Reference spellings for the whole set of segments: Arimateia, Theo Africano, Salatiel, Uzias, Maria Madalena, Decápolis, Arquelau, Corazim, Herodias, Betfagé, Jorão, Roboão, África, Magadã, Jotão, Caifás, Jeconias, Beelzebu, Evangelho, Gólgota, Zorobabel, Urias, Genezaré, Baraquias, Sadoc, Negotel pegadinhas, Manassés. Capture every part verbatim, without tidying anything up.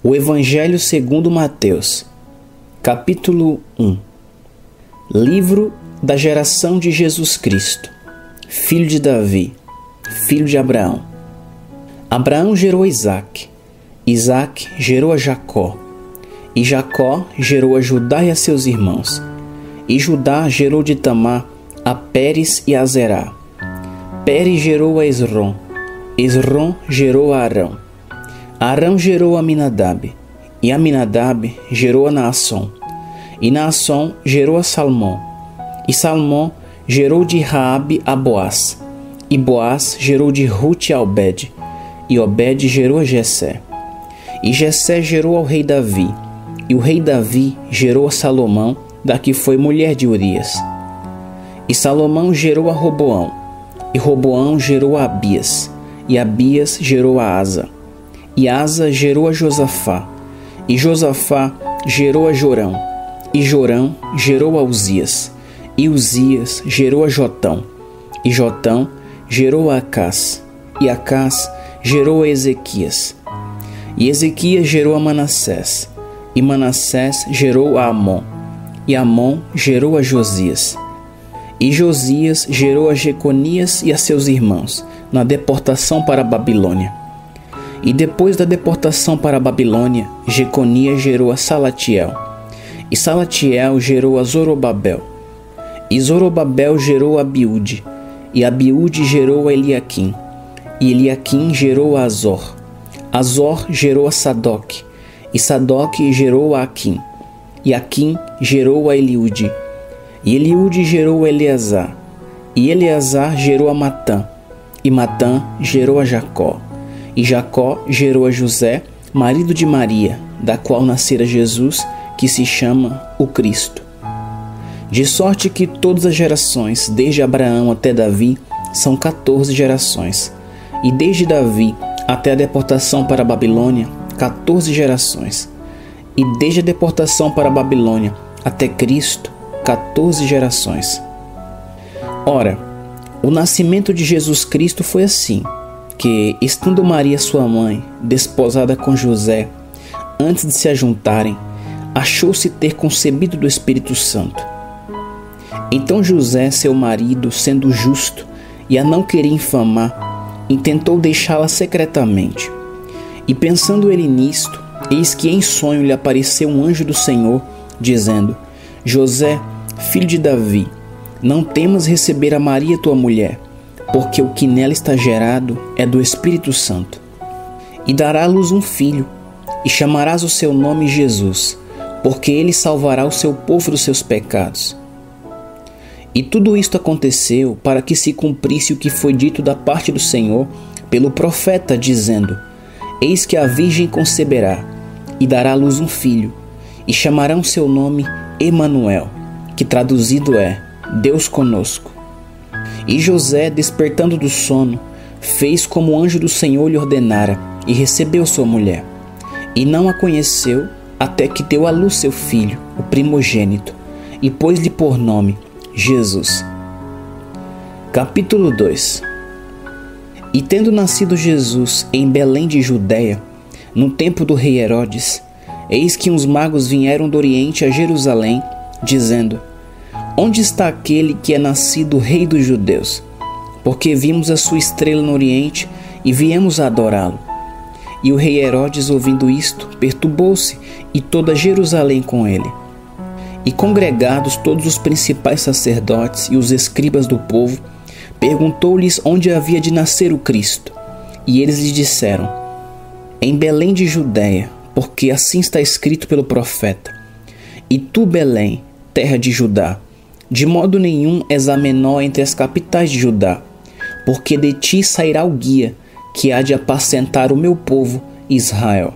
O Evangelho segundo Mateus, capítulo um. Livro da geração de Jesus Cristo, filho de Davi, filho de Abraão. Abraão gerou Isaque, Isaque gerou a Jacó, e Jacó gerou a Judá e a seus irmãos, e Judá gerou de Tamar a Pérez e a Zerá. Pérez gerou a Esrom, Esrom gerou a Arão, Arão gerou a Aminadab, e Aminadab gerou a Naasson, e Naasson gerou a Salmão, e Salmão gerou de Raabe a Boaz, e Boaz gerou de Rute a Obed, e Obed gerou a Jessé, e Jessé gerou ao rei Davi, e o rei Davi gerou a Salomão, da que foi mulher de Urias. E Salomão gerou a Roboão, e Roboão gerou a Abias, e Abias gerou a Asa, e Asa gerou a Josafá, e Josafá gerou a Jorão, e Jorão gerou a Uzias, e Uzias gerou a Jotão, e Jotão gerou a Acás, e Acás gerou a Ezequias, e Ezequias gerou a Manassés, e Manassés gerou a Amon, e Amon gerou a Josias, e Josias gerou a Jeconias e a seus irmãos, na deportação para a Babilônia. E depois da deportação para a Babilônia, Jeconias gerou a Salatiel, e Salatiel gerou a Zorobabel, e Zorobabel gerou a Abiúde, e Abiúde gerou a Eliaquim, e Eliaquim gerou a Azor, Azor gerou a Sadoc, e Sadoc gerou a Aquim, e Aquim gerou a Eliúde, e Eliúde gerou a Eleazar, e Eleazar gerou a Matã, e Matã gerou a Jacó, e Jacó gerou a José, marido de Maria, da qual nascera Jesus, que se chama o Cristo. De sorte que todas as gerações, desde Abraão até Davi, são quatorze gerações, e desde Davi até a deportação para a Babilônia, quatorze gerações, e desde a deportação para a Babilônia até Cristo, quatorze gerações. Ora, o nascimento de Jesus Cristo foi assim, que, estando Maria sua mãe, desposada com José, antes de se ajuntarem, achou-se ter concebido do Espírito Santo. Então José, seu marido, sendo justo e a não querer infamar, intentou deixá-la secretamente. E pensando ele nisto, eis que em sonho lhe apareceu um anjo do Senhor, dizendo: José, filho de Davi, não temas receber a Maria tua mulher, porque o que nela está gerado é do Espírito Santo. E dará à luz um filho, e chamarás o seu nome Jesus, porque ele salvará o seu povo dos seus pecados. E tudo isto aconteceu para que se cumprisse o que foi dito da parte do Senhor pelo profeta, dizendo: Eis que a virgem conceberá, e dará à luz um filho, e chamarão seu nome Emanuel, que traduzido é Deus conosco. E José, despertando do sono, fez como o anjo do Senhor lhe ordenara, e recebeu sua mulher. E não a conheceu, até que deu à luz seu filho, o primogênito, e pôs-lhe por nome Jesus. Capítulo dois. E tendo nascido Jesus em Belém de Judeia, no tempo do rei Herodes, eis que uns magos vieram do Oriente a Jerusalém, dizendo: Onde está aquele que é nascido rei dos judeus? Porque vimos a sua estrela no Oriente e viemos adorá-lo. E o rei Herodes, ouvindo isto, perturbou-se, e toda Jerusalém com ele. E congregados todos os principais sacerdotes e os escribas do povo, perguntou-lhes onde havia de nascer o Cristo. E eles lhe disseram: Em Belém de Judeia, porque assim está escrito pelo profeta: E tu, Belém, terra de Judá, de modo nenhum és a menor entre as capitais de Judá, porque de ti sairá o guia, que há de apacentar o meu povo, Israel.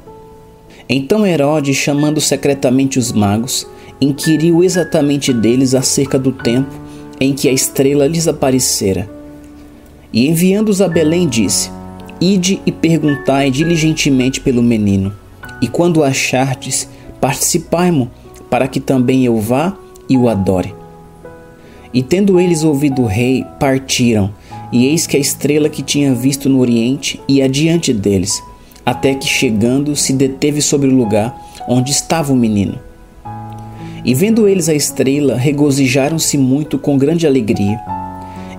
Então Herodes, chamando secretamente os magos, inquiriu exatamente deles acerca do tempo em que a estrela lhes aparecera. E enviando-os a Belém, disse: Ide e perguntai diligentemente pelo menino, e quando o achardes, participai-mo, para que também eu vá e o adore. E tendo eles ouvido o rei, partiram, e eis que a estrela que tinha visto no Oriente ia adiante deles, até que, chegando, se deteve sobre o lugar onde estava o menino. E vendo eles a estrela, regozijaram-se muito com grande alegria.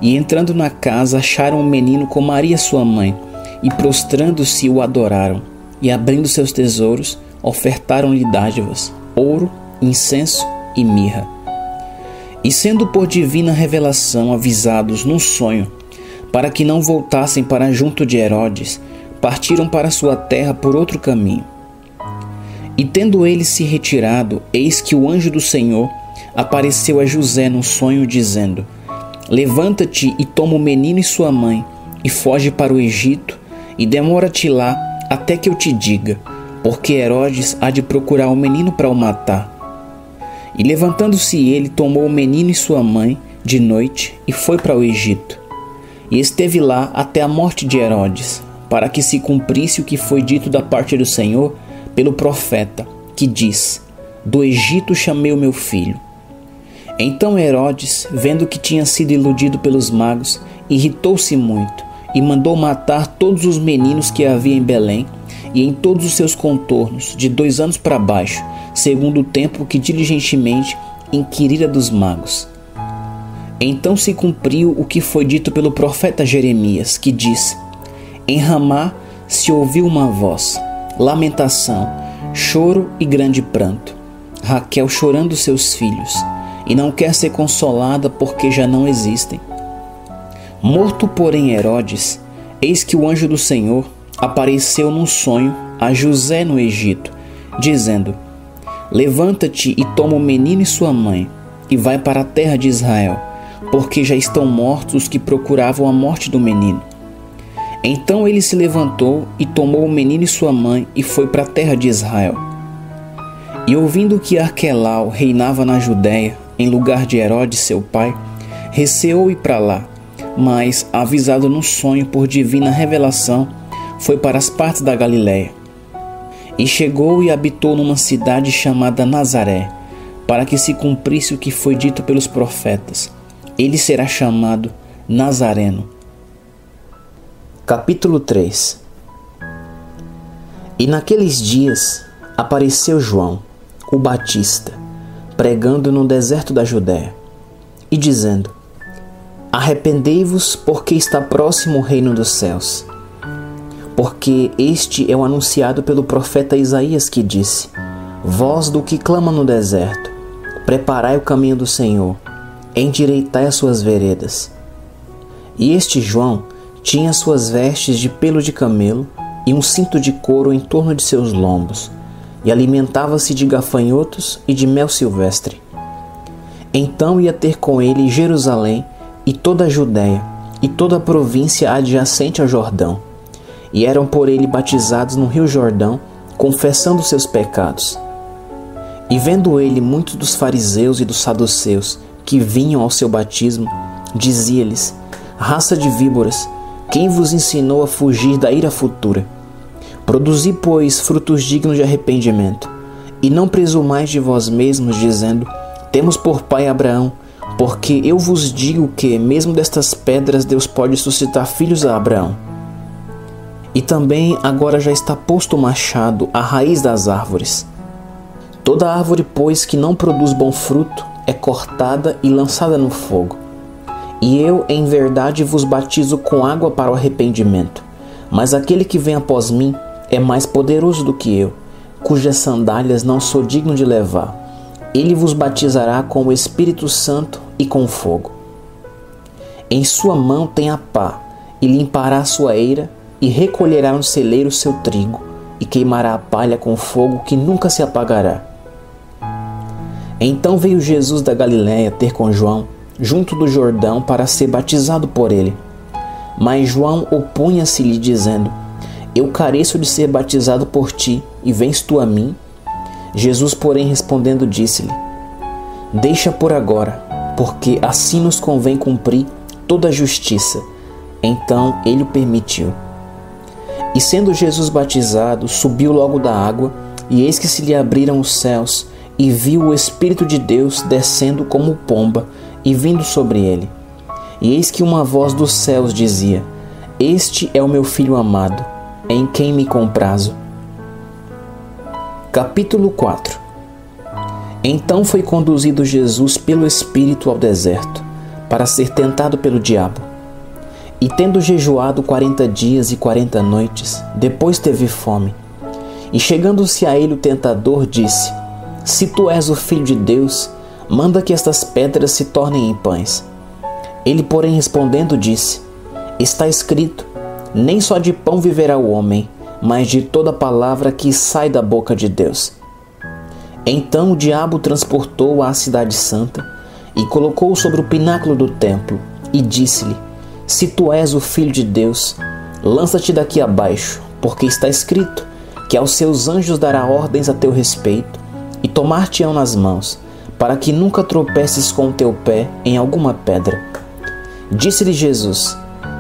E entrando na casa, acharam o menino com Maria sua mãe, e prostrando-se o adoraram, e abrindo seus tesouros, ofertaram-lhe dádivas, ouro, incenso e mirra. E sendo por divina revelação avisados num sonho, para que não voltassem para junto de Herodes, partiram para sua terra por outro caminho. E tendo ele se retirado, eis que o anjo do Senhor apareceu a José num sonho, dizendo: Levanta-te e toma o menino e sua mãe, e foge para o Egito, e demora-te lá até que eu te diga, porque Herodes há de procurar o menino para o matar. E levantando-se ele, tomou o menino e sua mãe de noite, e foi para o Egito. E esteve lá até a morte de Herodes, para que se cumprisse o que foi dito da parte do Senhor pelo profeta, que diz: Do Egito chamei o meu filho. Então Herodes, vendo que tinha sido iludido pelos magos, irritou-se muito, e mandou matar todos os meninos que havia em Belém e em todos os seus contornos, de dois anos para baixo, segundo o tempo que diligentemente inquirira dos magos. Então se cumpriu o que foi dito pelo profeta Jeremias, que diz: Em Ramá se ouviu uma voz, lamentação, choro e grande pranto, Raquel chorando seus filhos, e não quer ser consolada porque já não existem. Morto, porém, Herodes, eis que o anjo do Senhor apareceu num sonho a José no Egito, dizendo: Levanta-te e toma o menino e sua mãe, e vai para a terra de Israel, porque já estão mortos os que procuravam a morte do menino. Então ele se levantou e tomou o menino e sua mãe, e foi para a terra de Israel. E ouvindo que Arquelau reinava na Judéia, em lugar de Herodes seu pai, receou ir para lá, mas, avisado num sonho por divina revelação, foi para as partes da Galiléia. E chegou e habitou numa cidade chamada Nazaré, para que se cumprisse o que foi dito pelos profetas: Ele será chamado Nazareno. Capítulo três. E naqueles dias apareceu João, o Batista, pregando no deserto da Judéia, e dizendo: Arrependei-vos, porque está próximo o reino dos céus. Porque este é o anunciado pelo profeta Isaías, que disse: Voz do que clama no deserto, preparai o caminho do Senhor, endireitai as suas veredas. E este João tinha suas vestes de pelo de camelo e um cinto de couro em torno de seus lombos, e alimentava-se de gafanhotos e de mel silvestre. Então ia ter com ele Jerusalém e toda a Judéia e toda a província adjacente ao Jordão, e eram por ele batizados no rio Jordão, confessando seus pecados. E vendo ele muitos dos fariseus e dos saduceus, que vinham ao seu batismo, dizia-lhes: Raça de víboras, quem vos ensinou a fugir da ira futura? Produzi, pois, frutos dignos de arrependimento, e não presumais de vós mesmos, dizendo: Temos por pai Abraão, porque eu vos digo que, mesmo destas pedras, Deus pode suscitar filhos a Abraão. E também agora já está posto o machado à raiz das árvores. Toda árvore, pois, que não produz bom fruto, é cortada e lançada no fogo. E eu, em verdade, vos batizo com água para o arrependimento. Mas aquele que vem após mim é mais poderoso do que eu, cujas sandálias não sou digno de levar. Ele vos batizará com o Espírito Santo e com fogo. Em sua mão tem a pá, e limpará a sua eira, e recolherá no celeiro seu trigo, e queimará a palha com fogo que nunca se apagará. Então veio Jesus da Galiléia ter com João, junto do Jordão, para ser batizado por ele. Mas João opunha-se-lhe, dizendo: Eu careço de ser batizado por ti, e vens tu a mim? Jesus, porém, respondendo, disse-lhe: Deixa por agora, porque assim nos convém cumprir toda a justiça. Então ele o permitiu. E sendo Jesus batizado, subiu logo da água, e eis que se lhe abriram os céus, e viu o Espírito de Deus descendo como pomba, e vindo sobre ele. E eis que uma voz dos céus dizia: Este é o meu Filho amado, em quem me comprazo. Capítulo quatro. Então foi conduzido Jesus pelo Espírito ao deserto, para ser tentado pelo diabo. E tendo jejuado quarenta dias e quarenta noites, depois teve fome. E chegando-se a ele o tentador, disse: Se tu és o Filho de Deus, manda que estas pedras se tornem em pães. Ele, porém, respondendo, disse: Está escrito, nem só de pão viverá o homem, mas de toda palavra que sai da boca de Deus. Então o diabo transportou-o à cidade santa e colocou-o sobre o pináculo do templo e disse-lhe: Se tu és o Filho de Deus, lança-te daqui abaixo, porque está escrito que aos seus anjos dará ordens a teu respeito e tomar-te-ão nas mãos, para que nunca tropeces com o teu pé em alguma pedra. Disse-lhe Jesus: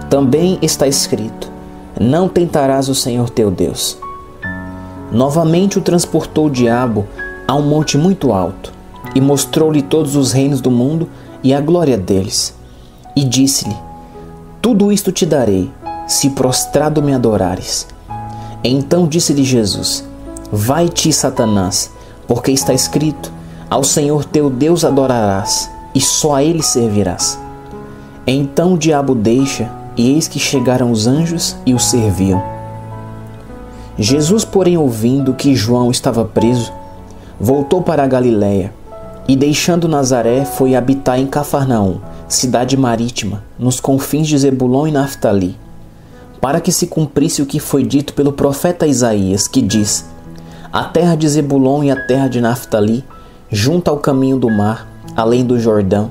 Também está escrito, não tentarás o Senhor teu Deus. Novamente o transportou o diabo a um monte muito alto, e mostrou-lhe todos os reinos do mundo e a glória deles. E disse-lhe: Tudo isto te darei, se prostrado me adorares. Então disse-lhe Jesus: Vai-te, Satanás, porque está escrito, Ao Senhor teu Deus adorarás, e só a ele servirás. Então o diabo deixa, e eis que chegaram os anjos e o serviam. Jesus, porém, ouvindo que João estava preso, voltou para a Galiléia, e deixando Nazaré foi habitar em Cafarnaum, cidade marítima, nos confins de Zebulon e Naftali, para que se cumprisse o que foi dito pelo profeta Isaías, que diz: A terra de Zebulon e a terra de Naftali, junto ao caminho do mar, além do Jordão,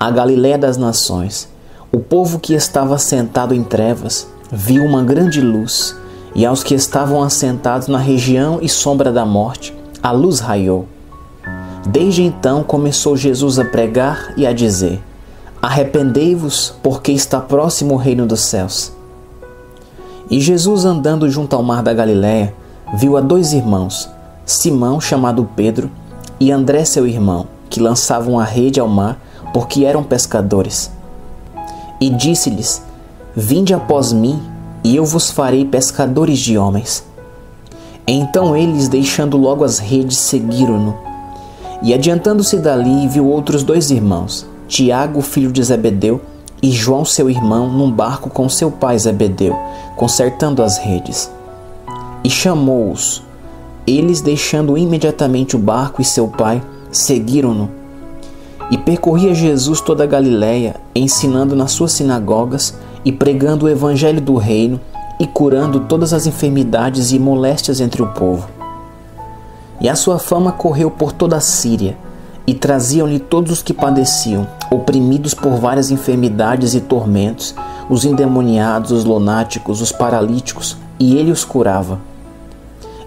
a Galiléia das nações, o povo que estava assentado em trevas viu uma grande luz, e aos que estavam assentados na região e sombra da morte, a luz raiou. Desde então começou Jesus a pregar e a dizer: Arrependei-vos, porque está próximo o reino dos céus. E Jesus, andando junto ao mar da Galiléia, viu a dois irmãos, Simão, chamado Pedro, e André, seu irmão, que lançavam a rede ao mar, porque eram pescadores. E disse-lhes: Vinde após mim, e eu vos farei pescadores de homens. Então eles, deixando logo as redes, seguiram-no. E adiantando-se dali, viu outros dois irmãos, Tiago, filho de Zebedeu, e João, seu irmão, num barco com seu pai Zebedeu, consertando as redes. E chamou-os. Eles, deixando imediatamente o barco e seu pai, seguiram-no. E percorria Jesus toda a Galiléia, ensinando nas suas sinagogas e pregando o evangelho do reino, e curando todas as enfermidades e moléstias entre o povo. E a sua fama correu por toda a Síria, e traziam-lhe todos os que padeciam, oprimidos por várias enfermidades e tormentos, os endemoniados, os lunáticos, os paralíticos, e ele os curava.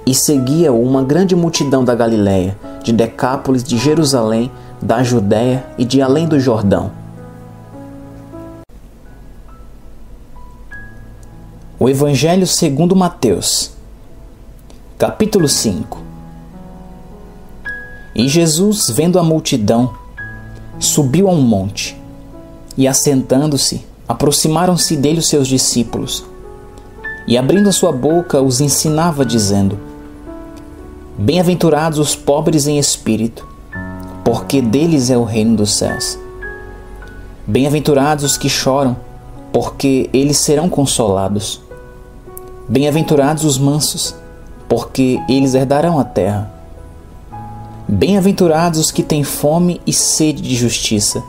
E seguia-o uma grande multidão da Galiléia, de Decápolis, de Jerusalém, da Judéia e de além do Jordão. O Evangelho segundo Mateus, capítulo cinco. E Jesus, vendo a multidão, subiu a um monte, e assentando-se, aproximaram-se dele os seus discípulos, e abrindo a sua boca os ensinava, dizendo: Bem-aventurados os pobres em espírito, porque deles é o reino dos céus. Bem-aventurados os que choram, porque eles serão consolados. Bem-aventurados os mansos, porque eles herdarão a terra. Bem-aventurados os que têm fome e sede de justiça,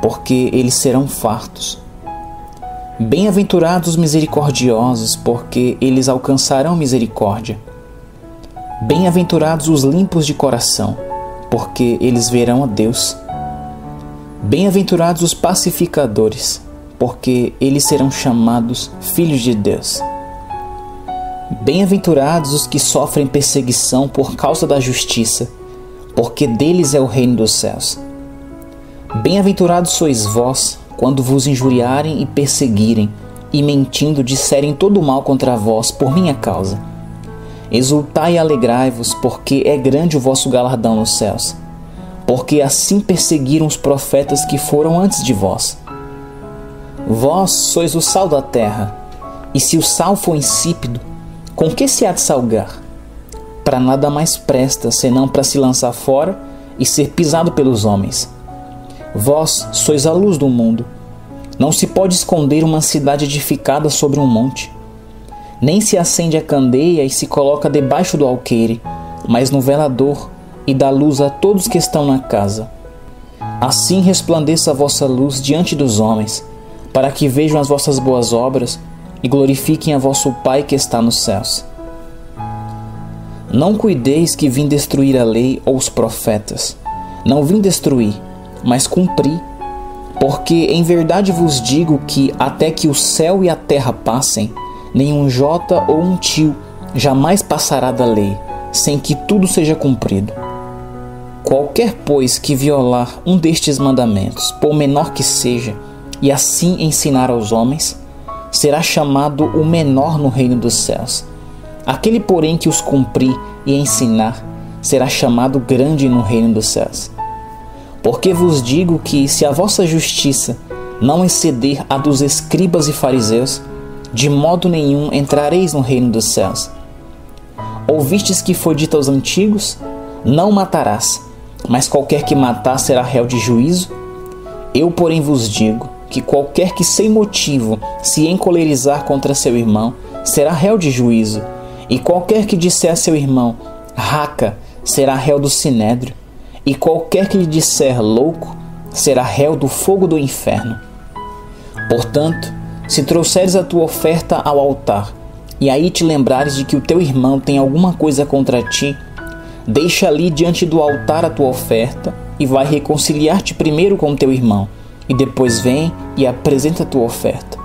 porque eles serão fartos. Bem-aventurados os misericordiosos, porque eles alcançarão misericórdia. Bem-aventurados os limpos de coração, porque eles verão a Deus. Bem-aventurados os pacificadores, porque eles serão chamados filhos de Deus. Bem-aventurados os que sofrem perseguição por causa da justiça, porque deles é o reino dos céus. Bem-aventurados sois vós, quando vos injuriarem e perseguirem, e mentindo disserem todo o mal contra vós por minha causa. Exultai e alegrai-vos, porque é grande o vosso galardão nos céus, porque assim perseguiram os profetas que foram antes de vós. Vós sois o sal da terra, e se o sal for insípido, Com que se há de salgar? Para nada mais presta, senão para se lançar fora e ser pisado pelos homens. Vós sois a luz do mundo. Não se pode esconder uma cidade edificada sobre um monte. Nem se acende a candeia e se coloca debaixo do alqueire, mas no velador, e dá luz a todos que estão na casa. Assim resplandeça a vossa luz diante dos homens, para que vejam as vossas boas obras e glorifiquem a vosso Pai que está nos céus. Não cuideis que vim destruir a lei ou os profetas. Não vim destruir, mas cumpri. Porque em verdade vos digo que até que o céu e a terra passem, nenhum jota ou um tio jamais passará da lei, sem que tudo seja cumprido. Qualquer, pois, que violar um destes mandamentos, por menor que seja, e assim ensinar aos homens, será chamado o menor no reino dos céus. Aquele, porém, que os cumprir e ensinar, será chamado grande no reino dos céus. Porque vos digo que, se a vossa justiça não exceder a dos escribas e fariseus, de modo nenhum entrareis no reino dos céus. Ouvistes que foi dito aos antigos, não matarás, mas qualquer que matar será réu de juízo. Eu, porém, vos digo que qualquer que sem motivo se encolerizar contra seu irmão será réu de juízo, e qualquer que disser a seu irmão, raca, será réu do sinédrio, e qualquer que lhe disser louco será réu do fogo do inferno. Portanto, se trouxeres a tua oferta ao altar, e aí te lembrares de que o teu irmão tem alguma coisa contra ti, deixa ali diante do altar a tua oferta e vai reconciliar-te primeiro com teu irmão, e depois vem e apresenta a tua oferta.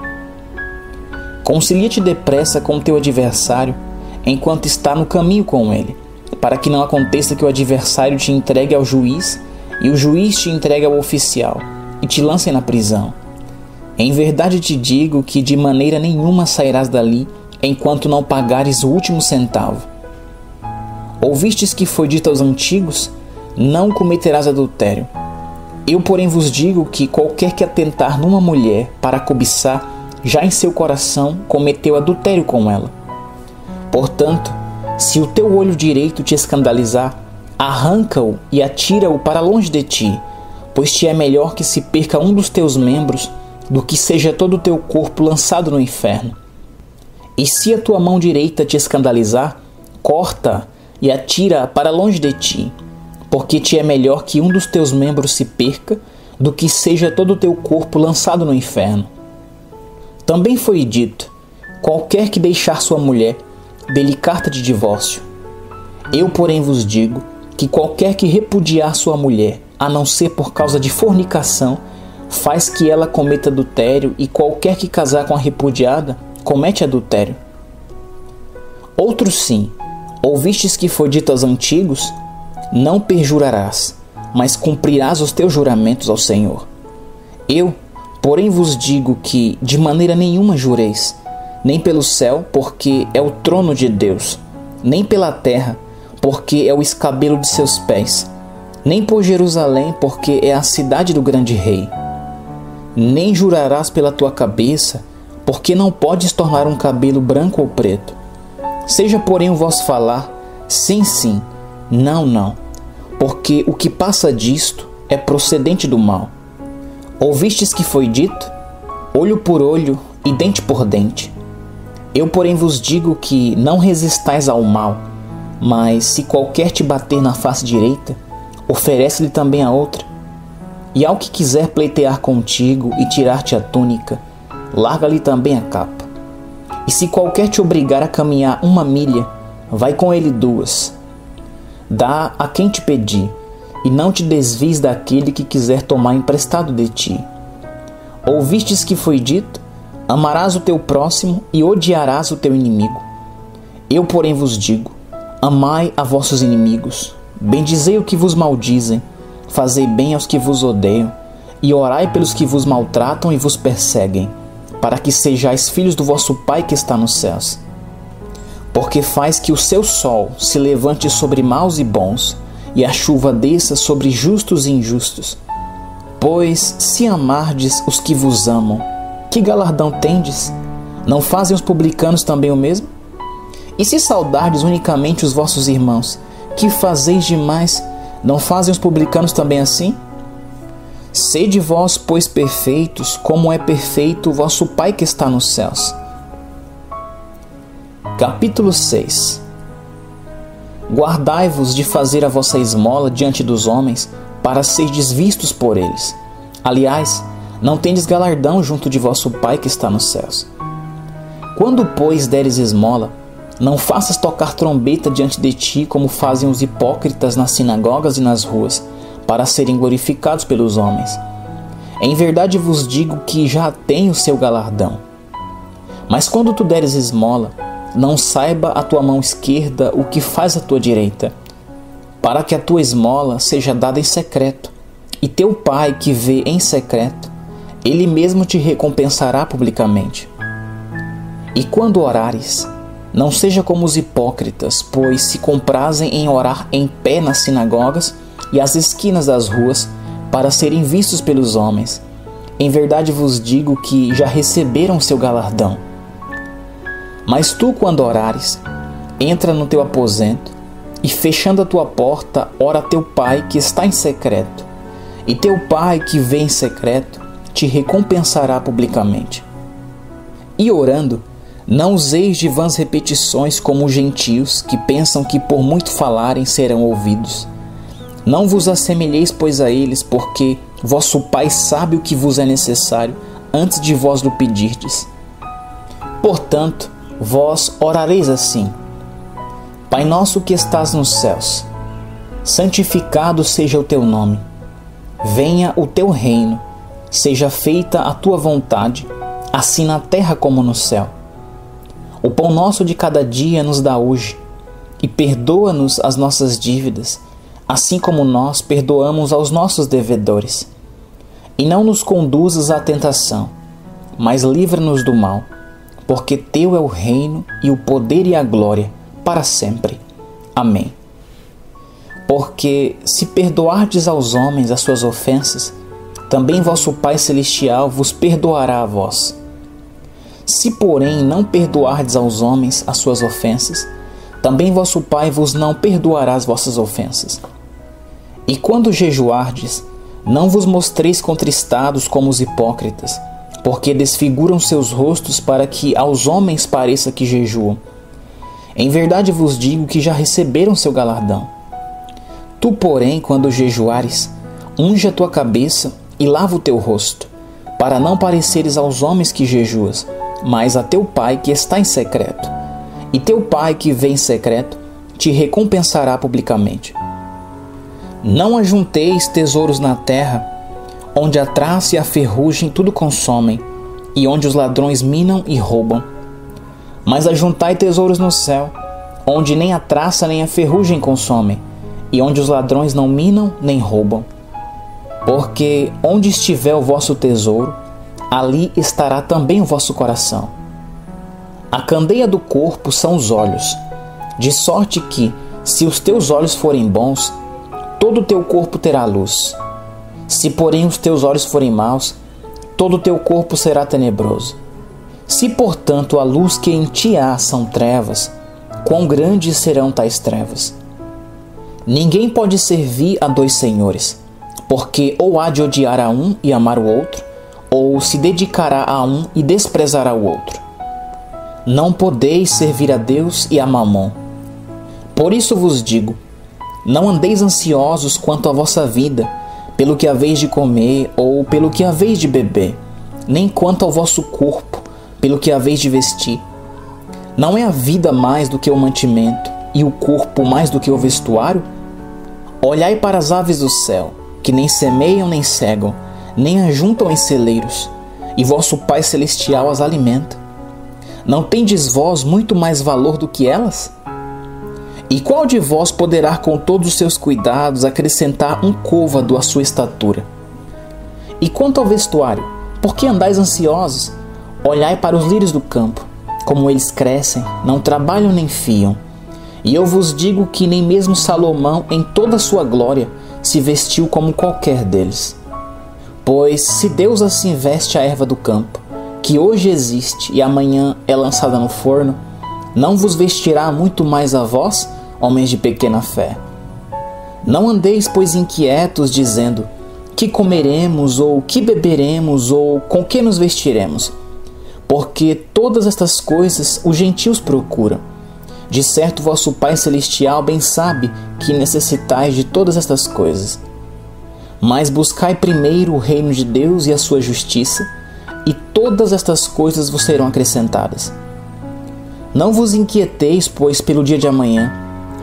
Concilia-te depressa com teu adversário, enquanto está no caminho com ele, para que não aconteça que o adversário te entregue ao juiz, e o juiz te entregue ao oficial, e te lancem na prisão. Em verdade te digo que de maneira nenhuma sairás dali, enquanto não pagares o último centavo. Ouvistes que foi dito aos antigos, não cometerás adultério. Eu, porém, vos digo que qualquer que atentar numa mulher para cobiçar, já em seu coração cometeu adultério com ela. Portanto, se o teu olho direito te escandalizar, arranca-o e atira-o para longe de ti, pois te é melhor que se perca um dos teus membros do que seja todo o teu corpo lançado no inferno. E se a tua mão direita te escandalizar, corta e atira para longe de ti, porque te é melhor que um dos teus membros se perca do que seja todo o teu corpo lançado no inferno. Também foi dito, qualquer que deixar sua mulher, dê-lhe carta de divórcio. Eu, porém, vos digo que qualquer que repudiar sua mulher, a não ser por causa de fornicação, faz que ela cometa adultério, e qualquer que casar com a repudiada comete adultério. Outro sim, ouvistes que foi dito aos antigos, não perjurarás, mas cumprirás os teus juramentos ao Senhor. Eu, porém, vos digo que de maneira nenhuma jureis, nem pelo céu, porque é o trono de Deus, nem pela terra, porque é o escabelo de seus pés, nem por Jerusalém, porque é a cidade do grande rei. Nem jurarás pela tua cabeça, porque não podes tornar um cabelo branco ou preto. Seja, porém, o vosso falar, sim, sim, não, não, porque o que passa disto é procedente do mal. Ouvistes que foi dito, olho por olho e dente por dente. Eu, porém, vos digo que não resistais ao mal, mas se qualquer te bater na face direita, oferece-lhe também a outra. E ao que quiser pleitear contigo e tirar-te a túnica, larga-lhe também a capa. E se qualquer te obrigar a caminhar uma milha, vai com ele duas. Dá a quem te pedir, e não te desvies daquele que quiser tomar emprestado de ti. Ouvistes que foi dito, amarás o teu próximo e odiarás o teu inimigo. Eu, porém, vos digo, amai a vossos inimigos, bendizei o que vos maldizem, fazei bem aos que vos odeiam, e orai pelos que vos maltratam e vos perseguem, para que sejais filhos do vosso Pai que está nos céus. Porque faz que o seu sol se levante sobre maus e bons, e a chuva desça sobre justos e injustos. Pois, se amardes os que vos amam, que galardão tendes? Não fazem os publicanos também o mesmo? E se saudardes unicamente os vossos irmãos, que fazeis demais? Não fazem os publicanos também assim? Sede vós, pois, perfeitos, como é perfeito o vosso Pai que está nos céus. Capítulo seis. Guardai-vos de fazer a vossa esmola diante dos homens, para serdes vistos por eles. Aliás, não tendes galardão junto de vosso Pai que está nos céus. Quando, pois, deres esmola, não faças tocar trombeta diante de ti, como fazem os hipócritas nas sinagogas e nas ruas, para serem glorificados pelos homens. Em verdade vos digo que já têm o seu galardão. Mas quando tu deres esmola, não saiba a tua mão esquerda o que faz a tua direita, para que a tua esmola seja dada em secreto, e teu Pai que vê em secreto, ele mesmo te recompensará publicamente. E quando orares, não seja como os hipócritas, pois se comprazem em orar em pé nas sinagogas e às esquinas das ruas, para serem vistos pelos homens. Em verdade vos digo que já receberam seu galardão. Mas tu, quando orares, entra no teu aposento e, fechando a tua porta, ora a teu Pai que está em secreto, e teu Pai que vê em secreto te recompensará publicamente. E orando, não useis de vãs repetições como os gentios, que pensam que por muito falarem serão ouvidos. Não vos assemelheis, pois, a eles, porque vosso Pai sabe o que vos é necessário antes de vós o pedirdes. Portanto, vós orareis assim: Pai nosso que estás nos céus, santificado seja o teu nome. Venha o teu reino, seja feita a tua vontade, assim na terra como no céu. O pão nosso de cada dia nos dá hoje, e perdoa-nos as nossas dívidas, assim como nós perdoamos aos nossos devedores. E não nos conduzas à tentação, mas livra-nos do mal, porque teu é o reino e o poder e a glória, para sempre. Amém. Porque se perdoardes aos homens as suas ofensas, também vosso Pai Celestial vos perdoará a vós. Se, porém, não perdoardes aos homens as suas ofensas, também vosso Pai vos não perdoará as vossas ofensas. E quando jejuardes, não vos mostreis contristados como os hipócritas, porque desfiguram seus rostos para que aos homens pareça que jejuam. Em verdade vos digo que já receberam seu galardão. Tu, porém, quando jejuares, unge a tua cabeça e lava o teu rosto, para não pareceres aos homens que jejuas, mas a teu Pai que está em secreto. E teu Pai que vê em secreto te recompensará publicamente. Não ajunteis tesouros na terra, onde a traça e a ferrugem tudo consomem, e onde os ladrões minam e roubam. Mas ajuntai tesouros no céu, onde nem a traça nem a ferrugem consomem, e onde os ladrões não minam nem roubam. Porque onde estiver o vosso tesouro, ali estará também o vosso coração. A candeia do corpo são os olhos, de sorte que, se os teus olhos forem bons, todo o teu corpo terá luz. Se, porém, os teus olhos forem maus, todo o teu corpo será tenebroso. Se, portanto, a luz que em ti há são trevas, quão grandes serão tais trevas? Ninguém pode servir a dois senhores, porque ou há de odiar a um e amar o outro, ou se dedicará a um e desprezará o outro. Não podeis servir a Deus e a Mamom. Por isso vos digo, não andeis ansiosos quanto à vossa vida, pelo que haveis de comer ou pelo que haveis de beber, nem quanto ao vosso corpo, pelo que haveis de vestir. Não é a vida mais do que o mantimento, e o corpo mais do que o vestuário? Olhai para as aves do céu, que nem semeiam nem cegam, nem ajuntam em celeiros, e vosso Pai Celestial as alimenta. Não tendes vós muito mais valor do que elas? E qual de vós poderá, com todos os seus cuidados, acrescentar um côvado à sua estatura? E quanto ao vestuário, por que andais ansiosos? Olhai para os lírios do campo, como eles crescem, não trabalham nem fiam. E eu vos digo que nem mesmo Salomão, em toda a sua glória, se vestiu como qualquer deles. Pois se Deus assim veste a erva do campo, que hoje existe e amanhã é lançada no forno, Não vos vestirá muito mais a vós, homens de pequena fé? Não andeis, pois, inquietos, dizendo: que comeremos, ou que beberemos, ou com que nos vestiremos? Porque todas estas coisas os gentios procuram. De certo, vosso Pai Celestial bem sabe que necessitais de todas estas coisas. Mas buscai primeiro o reino de Deus e a sua justiça, e todas estas coisas vos serão acrescentadas. Não vos inquieteis, pois, pelo dia de amanhã,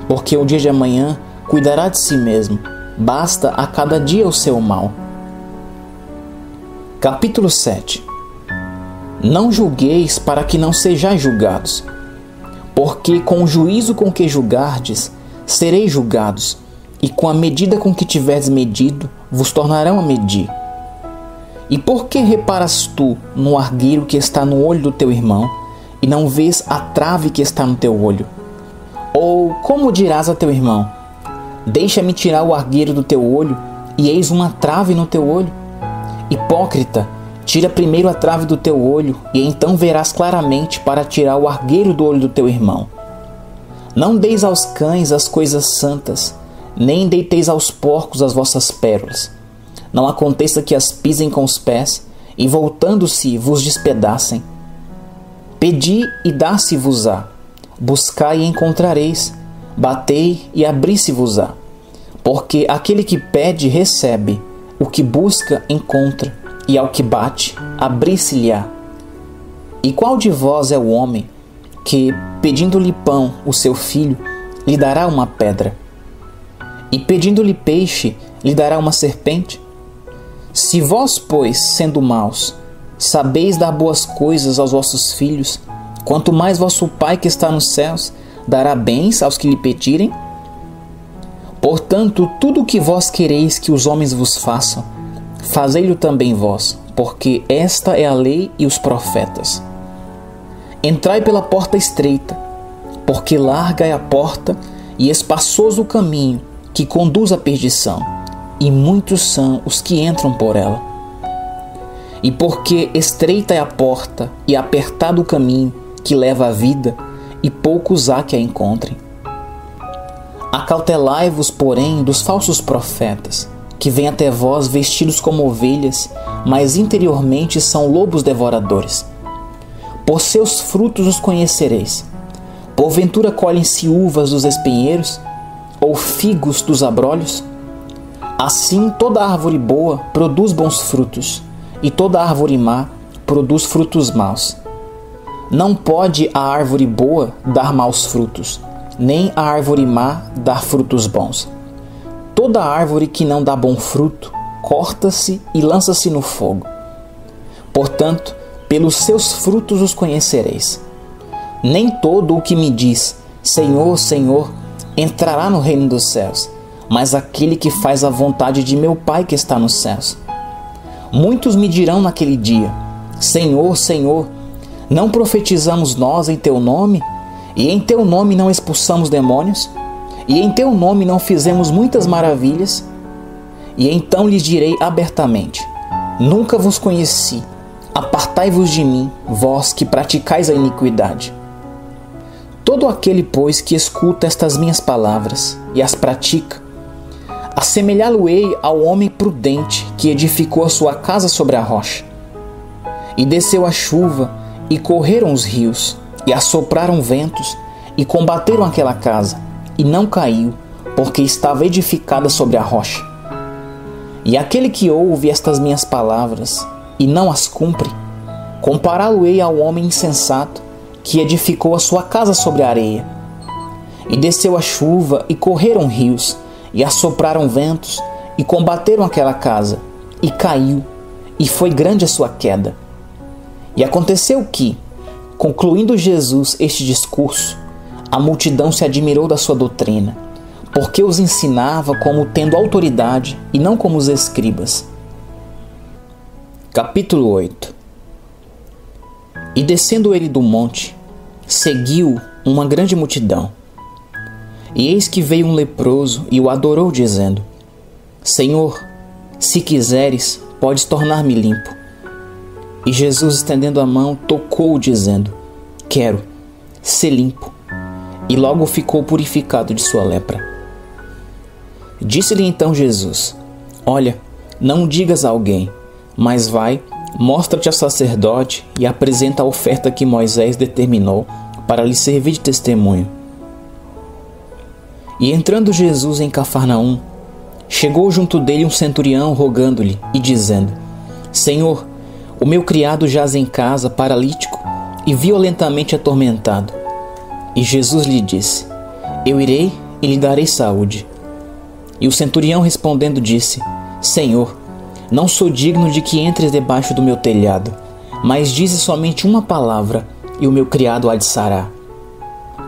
porque o dia de amanhã cuidará de si mesmo. Basta a cada dia o seu mal. Capítulo sete. Não julgueis para que não sejais julgados, porque com o juízo com que julgardes, sereis julgados, e com a medida com que tiverdes medido, vos tornarão a medir. E por que reparas tu no argueiro que está no olho do teu irmão, e não vês a trave que está no teu olho? Ou como dirás a teu irmão: deixa-me tirar o argueiro do teu olho, e eis uma trave no teu olho? Hipócrita, tira primeiro a trave do teu olho, e então verás claramente para tirar o argueiro do olho do teu irmão. Não deis aos cães as coisas santas, nem deiteis aos porcos as vossas pérolas. Não aconteça que as pisem com os pés, e voltando-se vos despedacem. Pedi e dá-se-vos-á, buscai e encontrareis, batei e abri-se-vos-á. Porque aquele que pede, recebe, o que busca, encontra, e ao que bate, abri-se-lhe-á. E qual de vós é o homem que, pedindo-lhe pão, o seu filho, lhe dará uma pedra? E pedindo-lhe peixe, lhe dará uma serpente? Se vós, pois, sendo maus, sabeis dar boas coisas aos vossos filhos, quanto mais vosso Pai que está nos céus dará bens aos que lhe pedirem? Portanto, tudo o que vós quereis que os homens vos façam, fazei-lo também vós, porque esta é a lei e os profetas. Entrai pela porta estreita, porque larga é a porta e espaçoso o caminho que conduz à perdição, e muitos são os que entram por ela. E porque estreita é a porta e apertado o caminho que leva à vida, e poucos há que a encontrem. Acautelai-vos, porém, dos falsos profetas, que vêm até vós vestidos como ovelhas, mas interiormente são lobos devoradores. Por seus frutos os conhecereis. Porventura colhem-se uvas dos espinheiros, ou figos dos abrolhos? Assim, toda árvore boa produz bons frutos, e toda árvore má produz frutos maus. Não pode a árvore boa dar maus frutos, nem a árvore má dar frutos bons. Toda árvore que não dá bom fruto, corta-se e lança-se no fogo. Portanto, pelos seus frutos os conhecereis. Nem todo o que me diz: Senhor, Senhor, entrará no reino dos céus, mas aquele que faz a vontade de meu Pai que está nos céus. Muitos me dirão naquele dia: Senhor, Senhor, não profetizamos nós em teu nome? E em teu nome não expulsamos demônios? E em teu nome não fizemos muitas maravilhas? E então lhes direi abertamente: nunca vos conheci, apartai-vos de mim, vós que praticais a iniquidade. Todo aquele, pois, que escuta estas minhas palavras e as pratica, assemelhá-lo-ei ao homem prudente que edificou a sua casa sobre a rocha. E desceu a chuva, e correram os rios, e assopraram ventos, e combateram aquela casa, e não caiu, porque estava edificada sobre a rocha. E aquele que ouve estas minhas palavras, e não as cumpre, compará-lo-ei ao homem insensato que edificou a sua casa sobre a areia. E desceu a chuva, e correram rios, e assopraram ventos, e combateram aquela casa, e caiu, e foi grande a sua queda. E aconteceu que, concluindo Jesus este discurso, a multidão se admirou da sua doutrina, porque os ensinava como tendo autoridade, e não como os escribas. Capítulo oito. E descendo ele do monte, seguiu uma grande multidão. E eis que veio um leproso e o adorou, dizendo: Senhor, se quiseres, podes tornar-me limpo. E Jesus, estendendo a mão, tocou-o, dizendo: Quero, ser limpo, e logo ficou purificado de sua lepra. Disse-lhe então Jesus: Olha, não digas a alguém, mas vai, mostra-te ao sacerdote e apresenta a oferta que Moisés determinou para lhe servir de testemunho. E entrando Jesus em Cafarnaum, chegou junto dele um centurião rogando-lhe e dizendo: Senhor, o meu criado jaz em casa, paralítico e violentamente atormentado. E Jesus lhe disse: Eu irei e lhe darei saúde. E o centurião respondendo disse: Senhor, não sou digno de que entres debaixo do meu telhado, mas dize somente uma palavra e o meu criado há de sarar.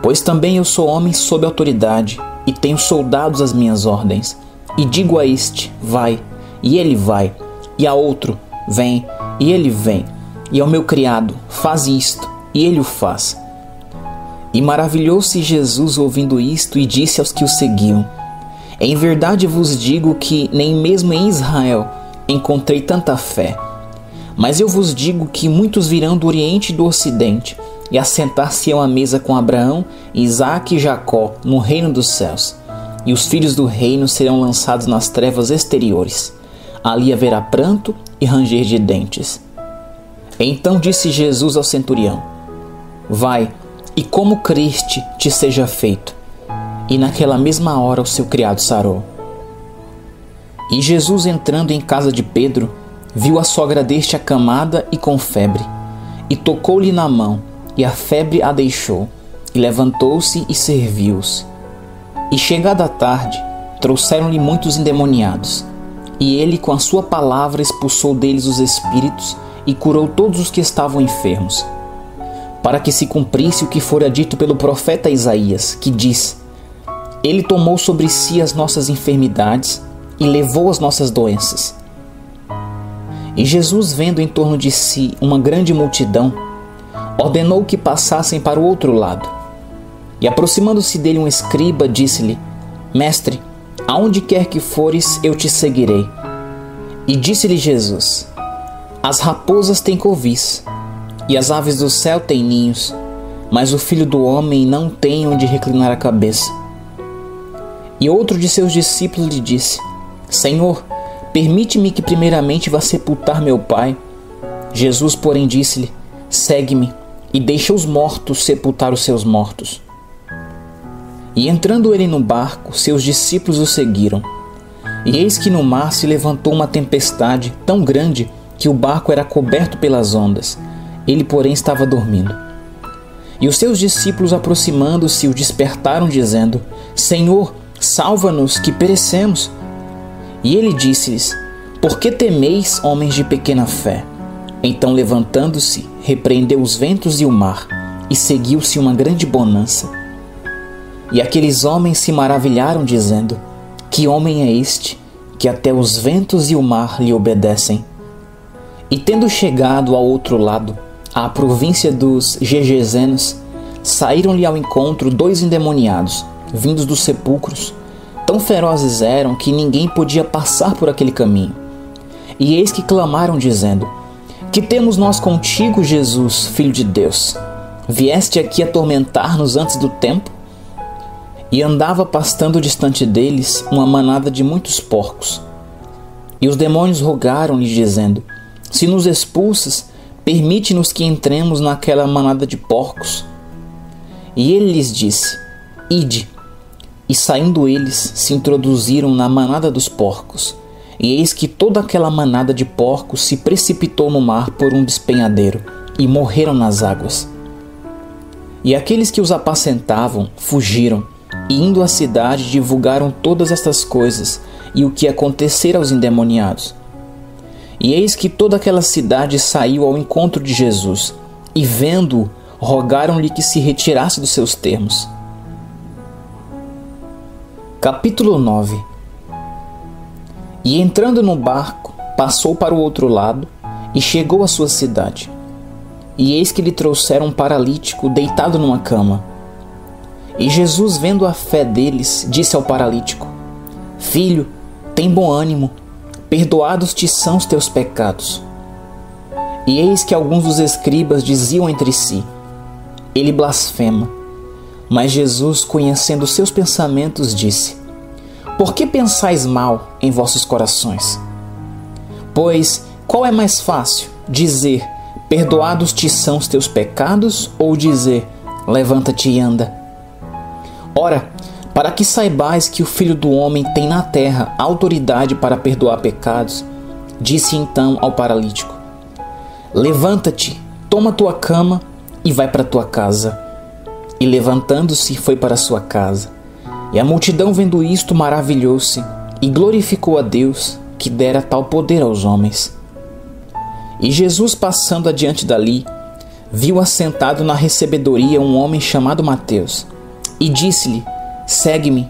Pois também eu sou homem sob autoridade e tenho soldados às minhas ordens. E digo a este: vai, e ele vai, e a outro: vem, e ele vem, e ao meu criado: faz isto, e ele o faz. E maravilhou-se Jesus ouvindo isto e disse aos que o seguiam: Em verdade vos digo que nem mesmo em Israel encontrei tanta fé. Mas eu vos digo que muitos virão do Oriente e do Ocidente e assentar-se-ão à mesa com Abraão, Isaque e Jacó no reino dos céus. E os filhos do reino serão lançados nas trevas exteriores. Ali haverá pranto e ranger de dentes. Então disse Jesus ao centurião: Vai, e como creste te seja feito. E naquela mesma hora o seu criado sarou. E Jesus, entrando em casa de Pedro, viu a sogra deste acamada e com febre, e tocou-lhe na mão, e a febre a deixou, e levantou-se e serviu-se. E chegada a tarde, trouxeram-lhe muitos endemoniados, e ele com a sua palavra expulsou deles os espíritos e curou todos os que estavam enfermos, para que se cumprisse o que fora dito pelo profeta Isaías, que diz: Ele tomou sobre si as nossas enfermidades e levou as nossas doenças. E Jesus, vendo em torno de si uma grande multidão, ordenou que passassem para o outro lado. E aproximando-se dele um escriba, disse-lhe: Mestre, aonde quer que fores, eu te seguirei. E disse-lhe Jesus: As raposas têm covis, e as aves do céu têm ninhos, mas o Filho do Homem não tem onde reclinar a cabeça. E outro de seus discípulos lhe disse: Senhor, permite-me que primeiramente vá sepultar meu pai. Jesus, porém, disse-lhe: Segue-me, e deixa os mortos sepultar os seus mortos. E entrando ele no barco, seus discípulos o seguiram. E eis que no mar se levantou uma tempestade tão grande que o barco era coberto pelas ondas. Ele, porém, estava dormindo. E os seus discípulos, aproximando-se, o despertaram, dizendo: Senhor, salva-nos, que perecemos. E ele disse-lhes: Por que temeis, homens de pequena fé? Então, levantando-se, repreendeu os ventos e o mar, e seguiu-se uma grande bonança. E aqueles homens se maravilharam, dizendo: Que homem é este, que até os ventos e o mar lhe obedecem? E tendo chegado ao outro lado, à província dos Gergesenos, saíram-lhe ao encontro dois endemoniados, vindos dos sepulcros. Tão ferozes eram que ninguém podia passar por aquele caminho. E eis que clamaram, dizendo: Que temos nós contigo, Jesus, Filho de Deus? Vieste aqui atormentar-nos antes do tempo? E andava pastando distante deles uma manada de muitos porcos. E os demônios rogaram-lhe, dizendo: Se nos expulsas, permite-nos que entremos naquela manada de porcos. E ele lhes disse: Ide. E saindo eles, se introduziram na manada dos porcos, e eis que toda aquela manada de porcos se precipitou no mar por um despenhadeiro, e morreram nas águas. E aqueles que os apacentavam fugiram, e indo à cidade divulgaram todas estas coisas, e o que acontecera aos endemoniados. E eis que toda aquela cidade saiu ao encontro de Jesus, e vendo-o, rogaram-lhe que se retirasse dos seus termos. Capítulo nove. E entrando no barco, passou para o outro lado e chegou à sua cidade. E eis que lhe trouxeram um paralítico deitado numa cama. E Jesus, vendo a fé deles, disse ao paralítico: Filho, tem bom ânimo, perdoados te são os teus pecados. E eis que alguns dos escribas diziam entre si: ele blasfema. Mas Jesus, conhecendo seus pensamentos, disse: Por que pensais mal em vossos corações? Pois qual é mais fácil, dizer: Perdoados te são os teus pecados, ou dizer: Levanta-te e anda? Ora, para que saibais que o Filho do Homem tem na terra autoridade para perdoar pecados, disse então ao paralítico: Levanta-te, toma tua cama e vai para tua casa. E levantando-se, foi para sua casa. E a multidão, vendo isto, maravilhou-se e glorificou a Deus, que dera tal poder aos homens. E Jesus, passando adiante dali, viu assentado na recebedoria um homem chamado Mateus, e disse-lhe: Segue-me.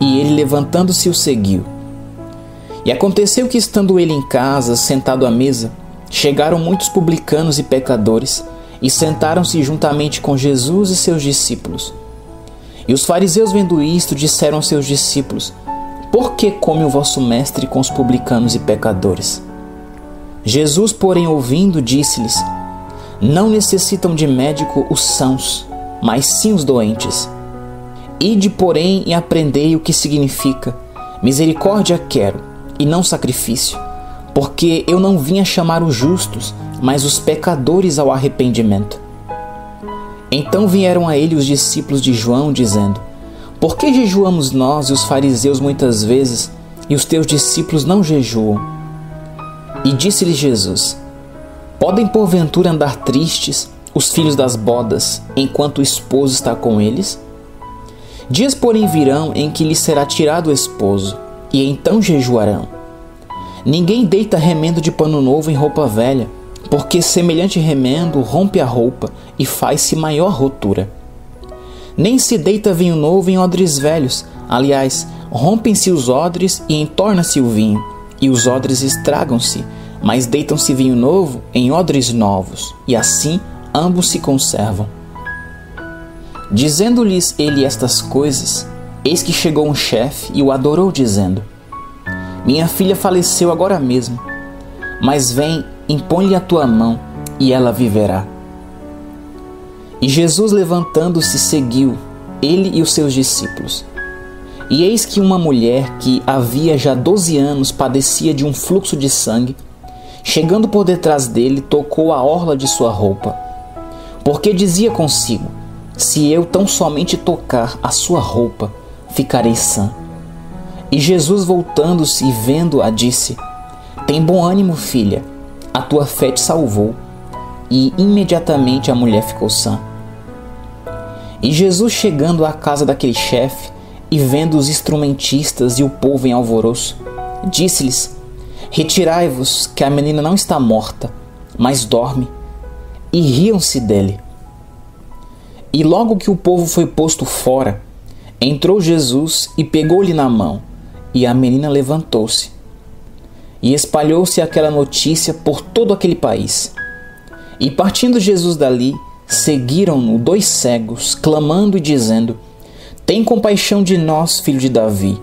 E ele, levantando-se, o seguiu. E aconteceu que, estando ele em casa, sentado à mesa, chegaram muitos publicanos e pecadores, e sentaram-se juntamente com Jesus e seus discípulos. E os fariseus, vendo isto, disseram aos seus discípulos: Por que come o vosso mestre com os publicanos e pecadores? Jesus, porém, ouvindo, disse-lhes: Não necessitam de médico os sãos, mas sim os doentes. Ide, porém, e aprendei o que significa: Misericórdia quero, e não sacrifício, porque eu não vim a chamar os justos, mas os pecadores ao arrependimento. Então vieram a ele os discípulos de João, dizendo: Por que jejuamos nós e os fariseus muitas vezes, e os teus discípulos não jejuam? E disse-lhe Jesus: Podem porventura andar tristes os filhos das bodas, enquanto o esposo está com eles? Dias, porém, virão em que lhes será tirado o esposo, e então jejuarão. Ninguém deita remendo de pano novo em roupa velha, porque semelhante remendo rompe a roupa e faz-se maior rotura. Nem se deita vinho novo em odres velhos, aliás, rompem-se os odres e entorna-se o vinho, e os odres estragam-se, mas deitam-se vinho novo em odres novos, e assim ambos se conservam. Dizendo-lhes ele estas coisas, eis que chegou um chefe e o adorou, dizendo: Minha filha faleceu agora mesmo, mas vem, impõe-lhe a tua mão, e ela viverá. E Jesus, levantando-se, seguiu, ele e os seus discípulos. E eis que uma mulher, que havia já doze anos padecia de um fluxo de sangue, chegando por detrás dele, tocou a orla de sua roupa, porque dizia consigo: Se eu tão somente tocar a sua roupa, ficarei sã. E Jesus, voltando-se e vendo-a, disse: Tem bom ânimo, filha, a tua fé te salvou. E imediatamente a mulher ficou sã. E Jesus, chegando à casa daquele chefe e vendo os instrumentistas e o povo em alvoroço, disse-lhes: Retirai-vos, que a menina não está morta, mas dorme. E riam-se dele. E logo que o povo foi posto fora, entrou Jesus e pegou-lhe na mão, e a menina levantou-se. E espalhou-se aquela notícia por todo aquele país. E partindo Jesus dali, seguiram-no dois cegos, clamando e dizendo: Tem compaixão de nós, filho de Davi.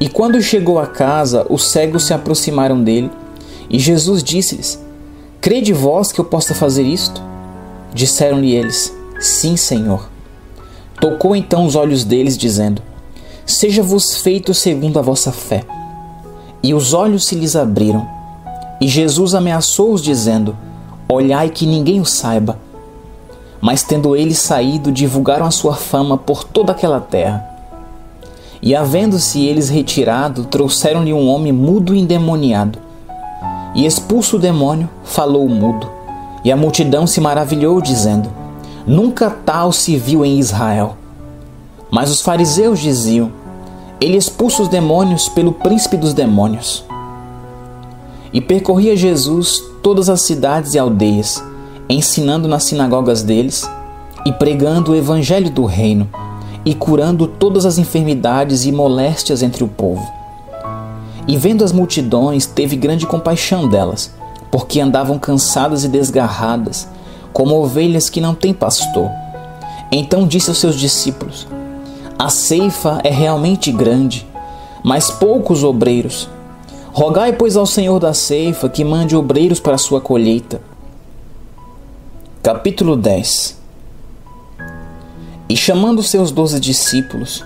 E quando chegou à casa, os cegos se aproximaram dele, e Jesus disse-lhes: Crede vós que eu possa fazer isto? Disseram-lhe eles: Sim, Senhor. Tocou então os olhos deles, dizendo: Seja-vos feito segundo a vossa fé. E os olhos se lhes abriram. E Jesus ameaçou-os, dizendo: Olhai que ninguém o saiba. Mas, tendo eles saído, divulgaram a sua fama por toda aquela terra. E, havendo-se eles retirado, trouxeram-lhe um homem mudo e endemoniado. E, expulso o demônio, falou o mudo. E a multidão se maravilhou, dizendo: Nunca tal se viu em Israel. Mas os fariseus diziam: Ele expulsa os demônios pelo príncipe dos demônios. E percorria Jesus todas as cidades e aldeias, ensinando nas sinagogas deles, e pregando o evangelho do reino, e curando todas as enfermidades e moléstias entre o povo. E vendo as multidões, teve grande compaixão delas, porque andavam cansadas e desgarradas, como ovelhas que não têm pastor. Então disse aos seus discípulos: A ceifa é realmente grande, mas poucos obreiros. Rogai, pois, ao Senhor da ceifa que mande obreiros para a sua colheita. Capítulo dez. E chamando seus doze discípulos,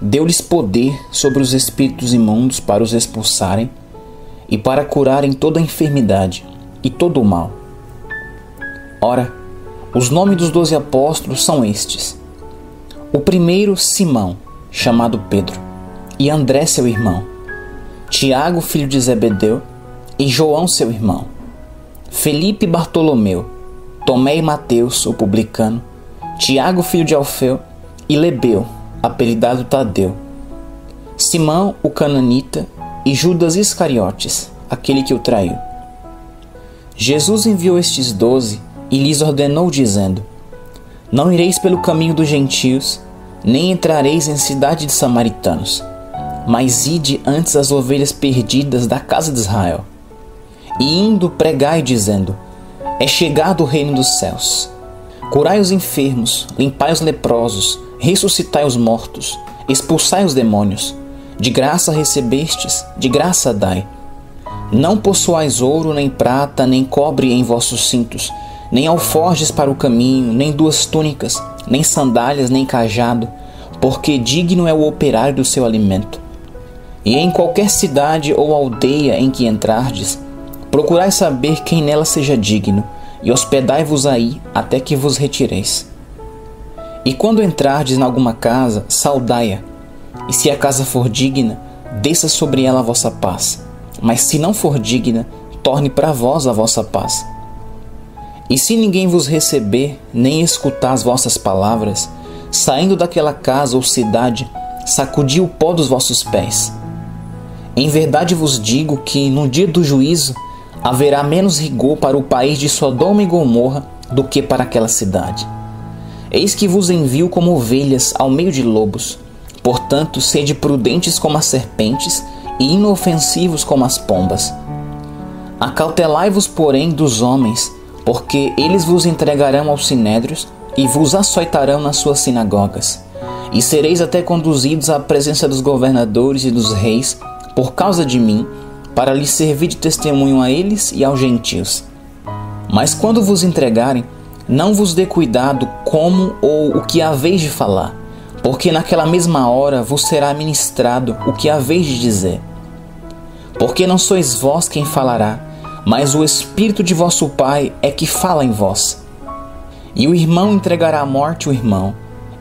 deu-lhes poder sobre os espíritos imundos para os expulsarem e para curarem toda a enfermidade e todo o mal. Ora, os nomes dos doze apóstolos são estes. O primeiro, Simão, chamado Pedro, e André, seu irmão, Tiago, filho de Zebedeu, e João, seu irmão, Felipe e Bartolomeu, Tomé e Mateus, o publicano, Tiago, filho de Alfeu, e Lebeu, apelidado Tadeu, Simão, o cananita, e Judas Iscariotes, aquele que o traiu. Jesus enviou estes doze e lhes ordenou, dizendo: Não ireis pelo caminho dos gentios, nem entrareis em cidade de samaritanos, mas ide antes as ovelhas perdidas da casa de Israel. E indo, pregai, dizendo: É chegado o reino dos céus. Curai os enfermos, limpai os leprosos, ressuscitai os mortos, expulsai os demônios. De graça recebestes, de graça dai. Não possuais ouro, nem prata, nem cobre em vossos cintos, nem alforjes para o caminho, nem duas túnicas, nem sandálias, nem cajado, porque digno é o operário do seu alimento. E em qualquer cidade ou aldeia em que entrardes, procurai saber quem nela seja digno, e hospedai-vos aí até que vos retireis. E quando entrardes em alguma casa, saudai-a, e se a casa for digna, desça sobre ela a vossa paz, mas se não for digna, torne para vós a vossa paz. E se ninguém vos receber, nem escutar as vossas palavras, saindo daquela casa ou cidade, sacudi o pó dos vossos pés. Em verdade vos digo que, no dia do juízo, haverá menos rigor para o país de Sodoma e Gomorra do que para aquela cidade. Eis que vos envio como ovelhas ao meio de lobos. Portanto, sede prudentes como as serpentes e inofensivos como as pombas. Acautelai-vos, porém, dos homens, porque eles vos entregarão aos sinédrios e vos açoitarão nas suas sinagogas. E sereis até conduzidos à presença dos governadores e dos reis, por causa de mim, para lhes servir de testemunho a eles e aos gentios. Mas quando vos entregarem, não vos dê cuidado como ou o que haveis de falar, porque naquela mesma hora vos será ministrado o que haveis de dizer. Porque não sois vós quem falará, mas o Espírito de vosso Pai é que fala em vós. E o irmão entregará à morte o irmão,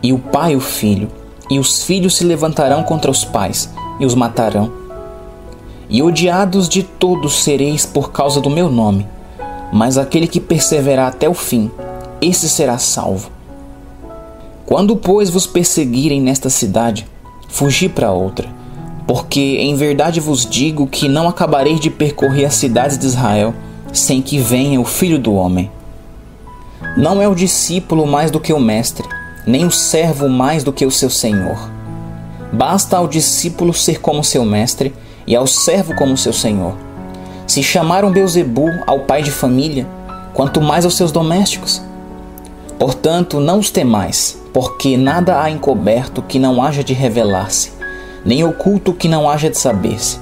e o pai o filho, e os filhos se levantarão contra os pais, e os matarão. E odiados de todos sereis por causa do meu nome, mas aquele que perseverar até o fim, esse será salvo. Quando, pois, vos perseguirem nesta cidade, fugi para outra, porque em verdade vos digo que não acabareis de percorrer as cidades de Israel, sem que venha o Filho do Homem. Não é o discípulo mais do que o mestre, nem o servo mais do que o seu senhor. Basta ao discípulo ser como seu mestre, e ao servo como seu senhor. Se chamaram Beelzebu ao pai de família, quanto mais aos seus domésticos. Portanto, não os temais, porque nada há encoberto que não haja de revelar-se, nem oculto que não haja de saber-se.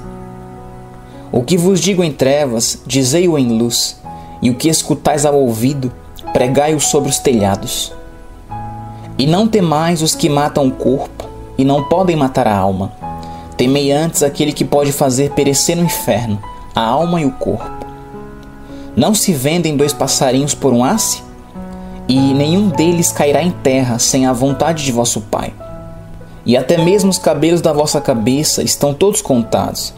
O que vos digo em trevas, dizei-o em luz, e o que escutais ao ouvido, pregai-o sobre os telhados. E não temais os que matam o corpo, e não podem matar a alma. Temei antes aquele que pode fazer perecer no inferno a alma e o corpo. Não se vendem dois passarinhos por um haste? E nenhum deles cairá em terra sem a vontade de vosso Pai. E até mesmo os cabelos da vossa cabeça estão todos contados.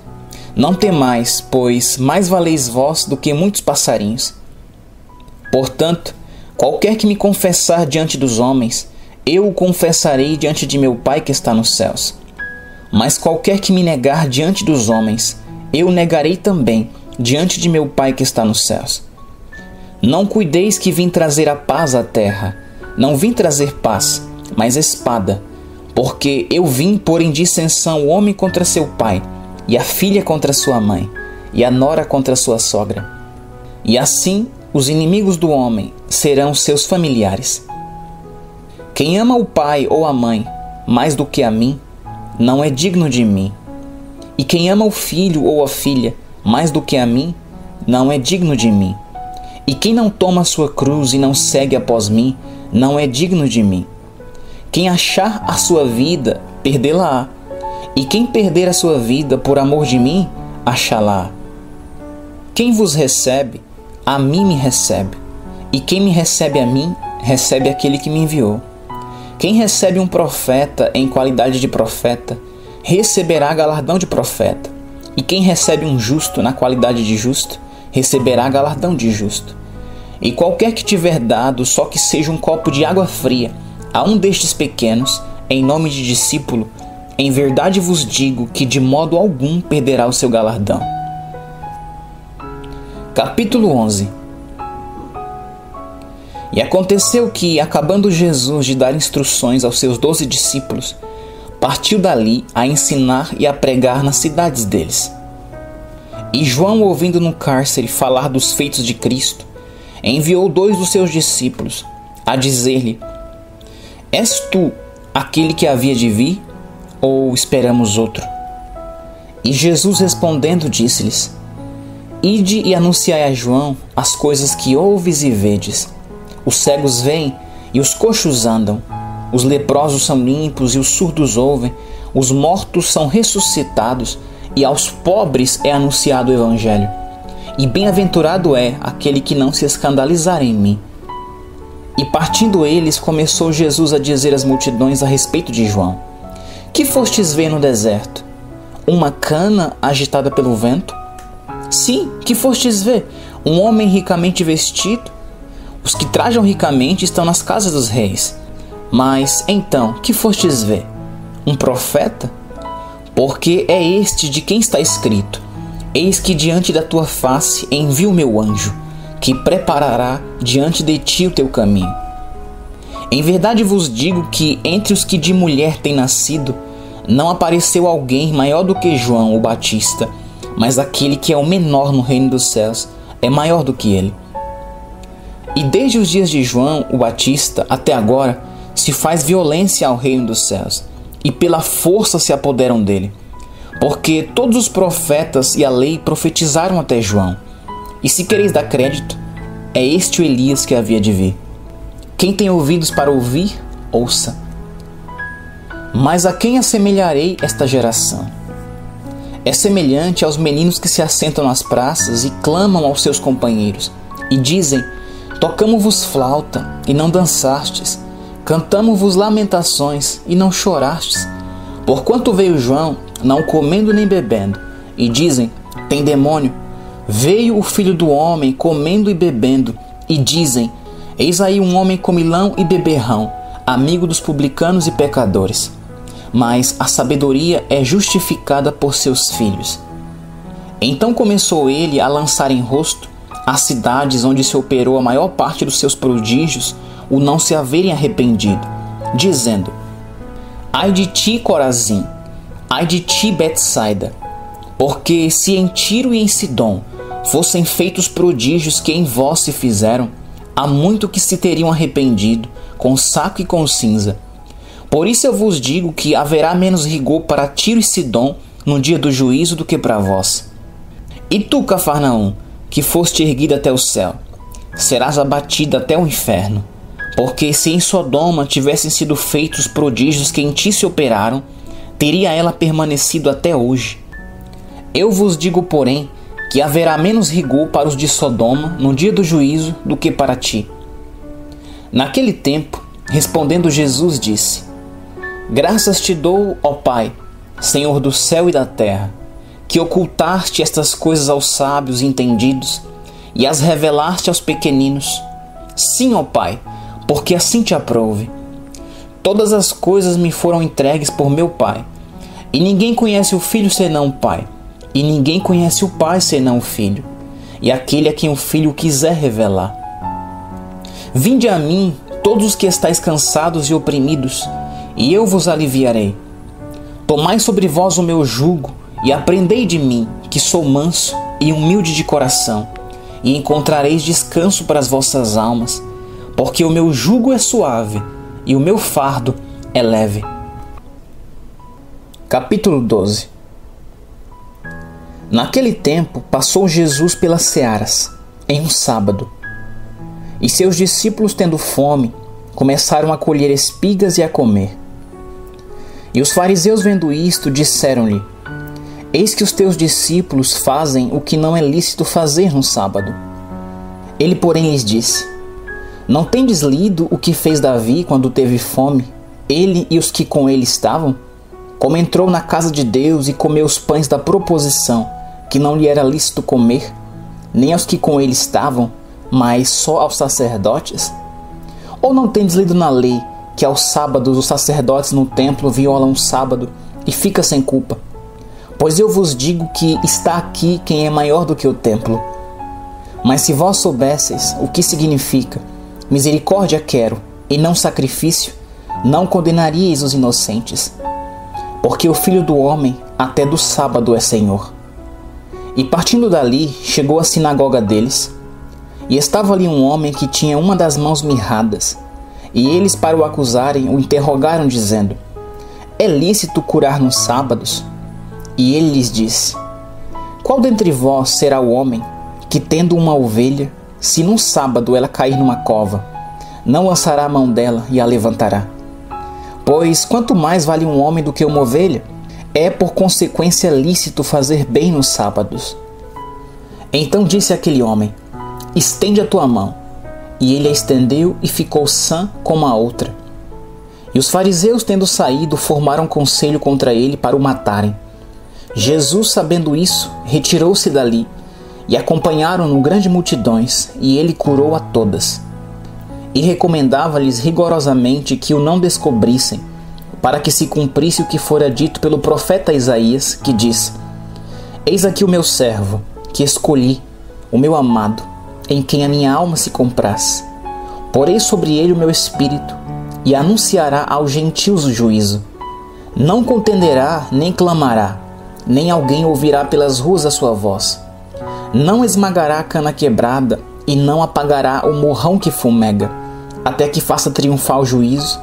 Não temais, pois mais valeis vós do que muitos passarinhos. Portanto, qualquer que me confessar diante dos homens, eu o confessarei diante de meu Pai que está nos céus. Mas qualquer que me negar diante dos homens, eu negarei também diante de meu Pai que está nos céus. Não cuideis que vim trazer a paz à terra. Não vim trazer paz, mas espada, porque eu vim pôr em dissensão o homem contra seu pai, e a filha contra sua mãe, e a nora contra sua sogra. E assim os inimigos do homem serão seus familiares. Quem ama o pai ou a mãe mais do que a mim, não é digno de mim. E quem ama o filho ou a filha mais do que a mim, não é digno de mim. E quem não toma a sua cruz e não segue após mim, não é digno de mim. Quem achar a sua vida, perdê-la-á. E quem perder a sua vida por amor de mim, achá-la. Quem vos recebe, a mim me recebe. E quem me recebe a mim, recebe aquele que me enviou. Quem recebe um profeta em qualidade de profeta, receberá galardão de profeta. E quem recebe um justo na qualidade de justo, receberá galardão de justo. E qualquer que tiver dado, só que seja um copo de água fria, a um destes pequenos, em nome de discípulo, em verdade vos digo que de modo algum perderá o seu galardão. Capítulo onze. E aconteceu que, acabando Jesus de dar instruções aos seus doze discípulos, partiu dali a ensinar e a pregar nas cidades deles. E João, ouvindo no cárcere falar dos feitos de Cristo, enviou dois dos seus discípulos a dizer-lhe: És tu aquele que havia de vir, ou esperamos outro? E Jesus, respondendo, disse-lhes: Ide e anunciai a João as coisas que ouves e vedes. Os cegos veem e os coxos andam. Os leprosos são limpos e os surdos ouvem, os mortos são ressuscitados e aos pobres é anunciado o Evangelho. E bem-aventurado é aquele que não se escandalizar em mim. E partindo eles, começou Jesus a dizer às multidões a respeito de João: Que fostes ver no deserto? Uma cana agitada pelo vento? Sim, que fostes ver? Um homem ricamente vestido? Os que trajam ricamente estão nas casas dos reis. Mas, então, que fostes ver? Um profeta? Porque é este de quem está escrito: Eis que diante da tua face envio o meu anjo, que preparará diante de ti o teu caminho. Em verdade vos digo que entre os que de mulher têm nascido, não apareceu alguém maior do que João o Batista, mas aquele que é o menor no reino dos céus é maior do que ele. E desde os dias de João o Batista até agora, se faz violência ao reino dos céus, e pela força se apoderam dele. Porque todos os profetas e a lei profetizaram até João. E se quereis dar crédito, é este o Elias que havia de vir. Quem tem ouvidos para ouvir, ouça. Mas a quem assemelharei esta geração? É semelhante aos meninos que se assentam nas praças e clamam aos seus companheiros, e dizem: Tocamo-vos flauta, e não dançastes. Cantamo-vos lamentações, e não chorastes. Porquanto veio João, não comendo nem bebendo, e dizem: Tem demônio. Veio o filho do homem, comendo e bebendo, e dizem: Eis aí um homem comilão e beberrão, amigo dos publicanos e pecadores. Mas a sabedoria é justificada por seus filhos. Então começou ele a lançar em rosto as cidades onde se operou a maior parte dos seus prodígios, o não se haverem arrependido, dizendo: Ai de ti, Corazim! Ai de ti, Betsaida! Porque se em Tiro e em Sidom fossem feitos prodígios que em vós se fizeram, há muito que se teriam arrependido, com saco e com cinza. Por isso eu vos digo que haverá menos rigor para Tiro e Sidom no dia do juízo do que para vós. E tu, Cafarnaum, que foste erguida até o céu, serás abatida até o inferno. Porque se em Sodoma tivessem sido feitos os prodígios que em ti se operaram, teria ela permanecido até hoje. Eu vos digo, porém, que haverá menos rigor para os de Sodoma no dia do juízo do que para ti. Naquele tempo, respondendo Jesus, disse: Graças te dou, ó Pai, Senhor do céu e da terra, que ocultaste estas coisas aos sábios e entendidos e as revelaste aos pequeninos. Sim, ó Pai, porque assim te aprouve. Todas as coisas me foram entregues por meu Pai. E ninguém conhece o Filho senão o Pai. E ninguém conhece o Pai senão o Filho, e aquele a quem o Filho quiser revelar. Vinde a mim, todos os que estáis cansados e oprimidos, e eu vos aliviarei. Tomai sobre vós o meu jugo, e aprendei de mim, que sou manso e humilde de coração, e encontrareis descanso para as vossas almas. Porque o meu jugo é suave e o meu fardo é leve. Capítulo doze. Naquele tempo passou Jesus pelas searas, em um sábado. E seus discípulos, tendo fome, começaram a colher espigas e a comer. E os fariseus, vendo isto, disseram-lhe: Eis que os teus discípulos fazem o que não é lícito fazer no sábado. Ele, porém, lhes disse: Não tendes lido o que fez Davi quando teve fome, ele e os que com ele estavam? Como entrou na casa de Deus e comeu os pães da proposição, que não lhe era lícito comer, nem aos que com ele estavam, mas só aos sacerdotes? Ou não tendes lido na lei que aos sábados os sacerdotes no templo violam o sábado e fica sem culpa? Pois eu vos digo que está aqui quem é maior do que o templo. Mas se vós soubesseis o que significa misericórdia quero e não sacrifício, não condenaríeis os inocentes, porque o Filho do Homem até do sábado é Senhor. E partindo dali, chegou à sinagoga deles, e estava ali um homem que tinha uma das mãos mirradas. E eles, para o acusarem, o interrogaram, dizendo: É lícito curar nos sábados? E ele lhes disse: Qual dentre vós será o homem que, tendo uma ovelha, se num sábado ela cair numa cova, não lançará a mão dela e a levantará? Pois quanto mais vale um homem do que uma ovelha? É por consequência lícito fazer bem nos sábados. Então disse aquele homem: Estende a tua mão. E ele a estendeu e ficou sã como a outra. E os fariseus, tendo saído, formaram conselho contra ele para o matarem. Jesus, sabendo isso, retirou-se dali, e acompanharam-no grandes multidões, e ele curou a todas. E recomendava-lhes rigorosamente que o não descobrissem, para que se cumprisse o que fora dito pelo profeta Isaías, que diz: Eis aqui o meu servo, que escolhi, o meu amado, em quem a minha alma se compraz. Porei sobre ele o meu espírito, e anunciará aos gentios o juízo. Não contenderá, nem clamará, nem alguém ouvirá pelas ruas a sua voz. Não esmagará a cana quebrada, e não apagará o morrão que fumega, até que faça triunfar o juízo,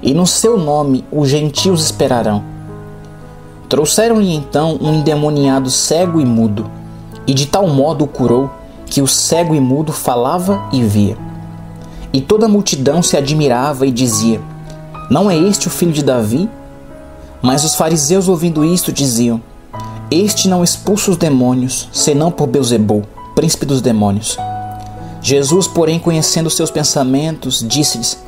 e no seu nome os gentios esperarão. Trouxeram-lhe então um endemoniado cego e mudo, e de tal modo o curou, que o cego e mudo falava e via. E toda a multidão se admirava e dizia: Não é este o filho de Davi? Mas os fariseus, ouvindo isto, diziam: Este não expulsa os demônios, senão por Beuzebul, príncipe dos demônios. Jesus, porém, conhecendo seus pensamentos, disse-lhes: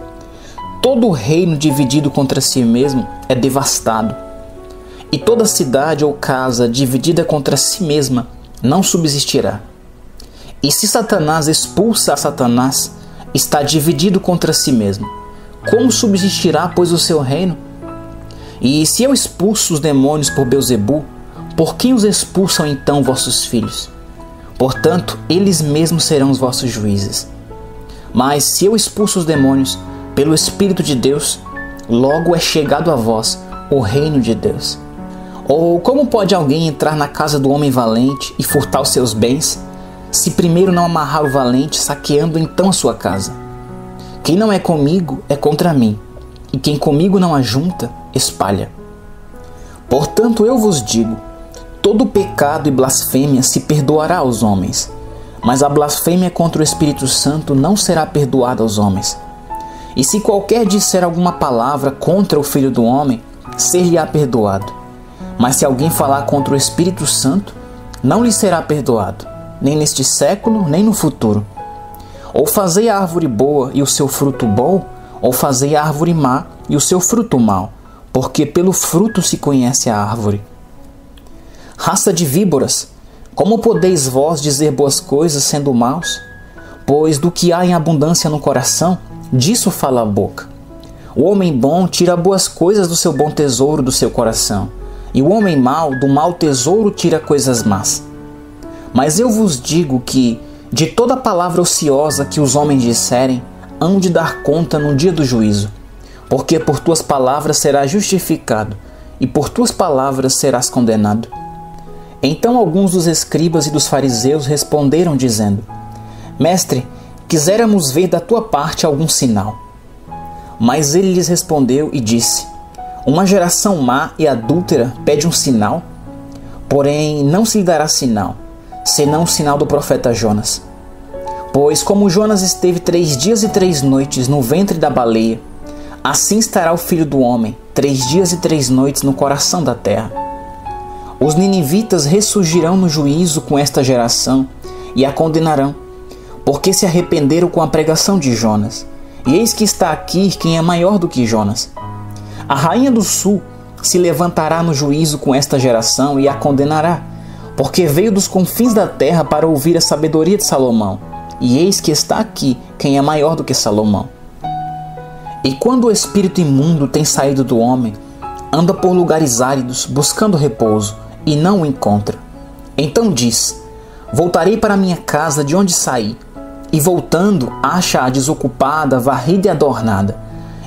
Todo reino dividido contra si mesmo é devastado, e toda cidade ou casa dividida contra si mesma não subsistirá. E se Satanás expulsa a Satanás, está dividido contra si mesmo. Como subsistirá, pois, o seu reino? E se eu expulso os demônios por Beuzebul, por quem os expulsam então vossos filhos? Portanto, eles mesmos serão os vossos juízes. Mas se eu expulso os demônios pelo Espírito de Deus, logo é chegado a vós o reino de Deus. Ou como pode alguém entrar na casa do homem valente e furtar os seus bens, se primeiro não amarrar o valente, saqueando então a sua casa? Quem não é comigo é contra mim, e quem comigo não ajunta, espalha. Portanto, eu vos digo, todo pecado e blasfêmia se perdoará aos homens, mas a blasfêmia contra o Espírito Santo não será perdoada aos homens. E se qualquer disser alguma palavra contra o Filho do Homem, ser-lhe-á perdoado. Mas se alguém falar contra o Espírito Santo, não lhe será perdoado, nem neste século, nem no futuro. Ou fazei a árvore boa e o seu fruto bom, ou fazei a árvore má e o seu fruto mau, porque pelo fruto se conhece a árvore. Raça de víboras, como podeis vós dizer boas coisas sendo maus? Pois do que há em abundância no coração, disso fala a boca. O homem bom tira boas coisas do seu bom tesouro do seu coração, e o homem mau do mau tesouro tira coisas más. Mas eu vos digo que, de toda palavra ociosa que os homens disserem, hão de dar conta no dia do juízo, porque por tuas palavras serás justificado, e por tuas palavras serás condenado. Então alguns dos escribas e dos fariseus responderam, dizendo: Mestre, quiséramos ver da tua parte algum sinal. Mas ele lhes respondeu e disse: Uma geração má e adúltera pede um sinal, porém não se lhe dará sinal, senão o sinal do profeta Jonas. Pois como Jonas esteve três dias e três noites no ventre da baleia, assim estará o Filho do Homem, três dias e três noites no coração da terra. Os ninivitas ressurgirão no juízo com esta geração e a condenarão, porque se arrependeram com a pregação de Jonas. E eis que está aqui quem é maior do que Jonas. A rainha do sul se levantará no juízo com esta geração e a condenará, porque veio dos confins da terra para ouvir a sabedoria de Salomão. E eis que está aqui quem é maior do que Salomão. E quando o espírito imundo tem saído do homem, anda por lugares áridos, buscando repouso, e não o encontra. Então diz: voltarei para minha casa de onde saí. E voltando, acha-a desocupada, varrida e adornada.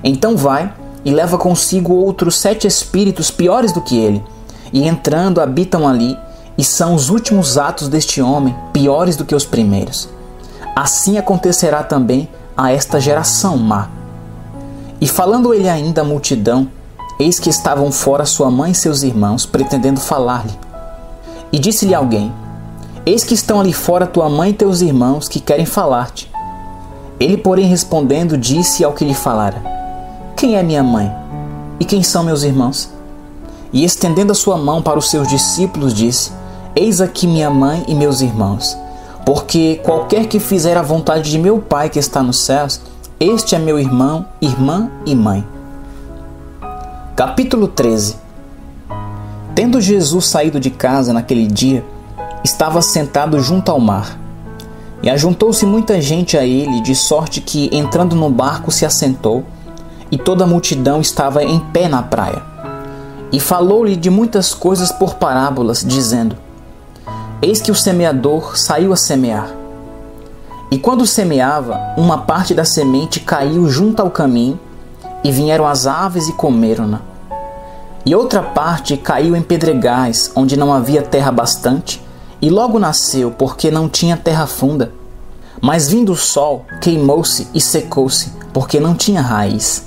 Então vai e leva consigo outros sete espíritos piores do que ele, e entrando habitam ali, e são os últimos atos deste homem piores do que os primeiros. Assim acontecerá também a esta geração má. E falando ele ainda à multidão, eis que estavam fora sua mãe e seus irmãos, pretendendo falar-lhe. E disse-lhe alguém: eis que estão ali fora tua mãe e teus irmãos, que querem falar-te. Ele, porém, respondendo, disse ao que lhe falara: quem é minha mãe? E quem são meus irmãos? E estendendo a sua mão para os seus discípulos, disse: eis aqui minha mãe e meus irmãos. Porque qualquer que fizer a vontade de meu Pai que está nos céus, este é meu irmão, irmã e mãe. Capítulo treze. Tendo Jesus saído de casa naquele dia, estava sentado junto ao mar. E ajuntou-se muita gente a ele, de sorte que, entrando no barco, se assentou, e toda a multidão estava em pé na praia. E falou-lhe de muitas coisas por parábolas, dizendo: eis que o semeador saiu a semear. E quando semeava, uma parte da semente caiu junto ao caminho, e vieram as aves e comeram-na. E outra parte caiu em pedregais, onde não havia terra bastante, e logo nasceu, porque não tinha terra funda. Mas vindo o sol, queimou-se e secou-se, porque não tinha raiz.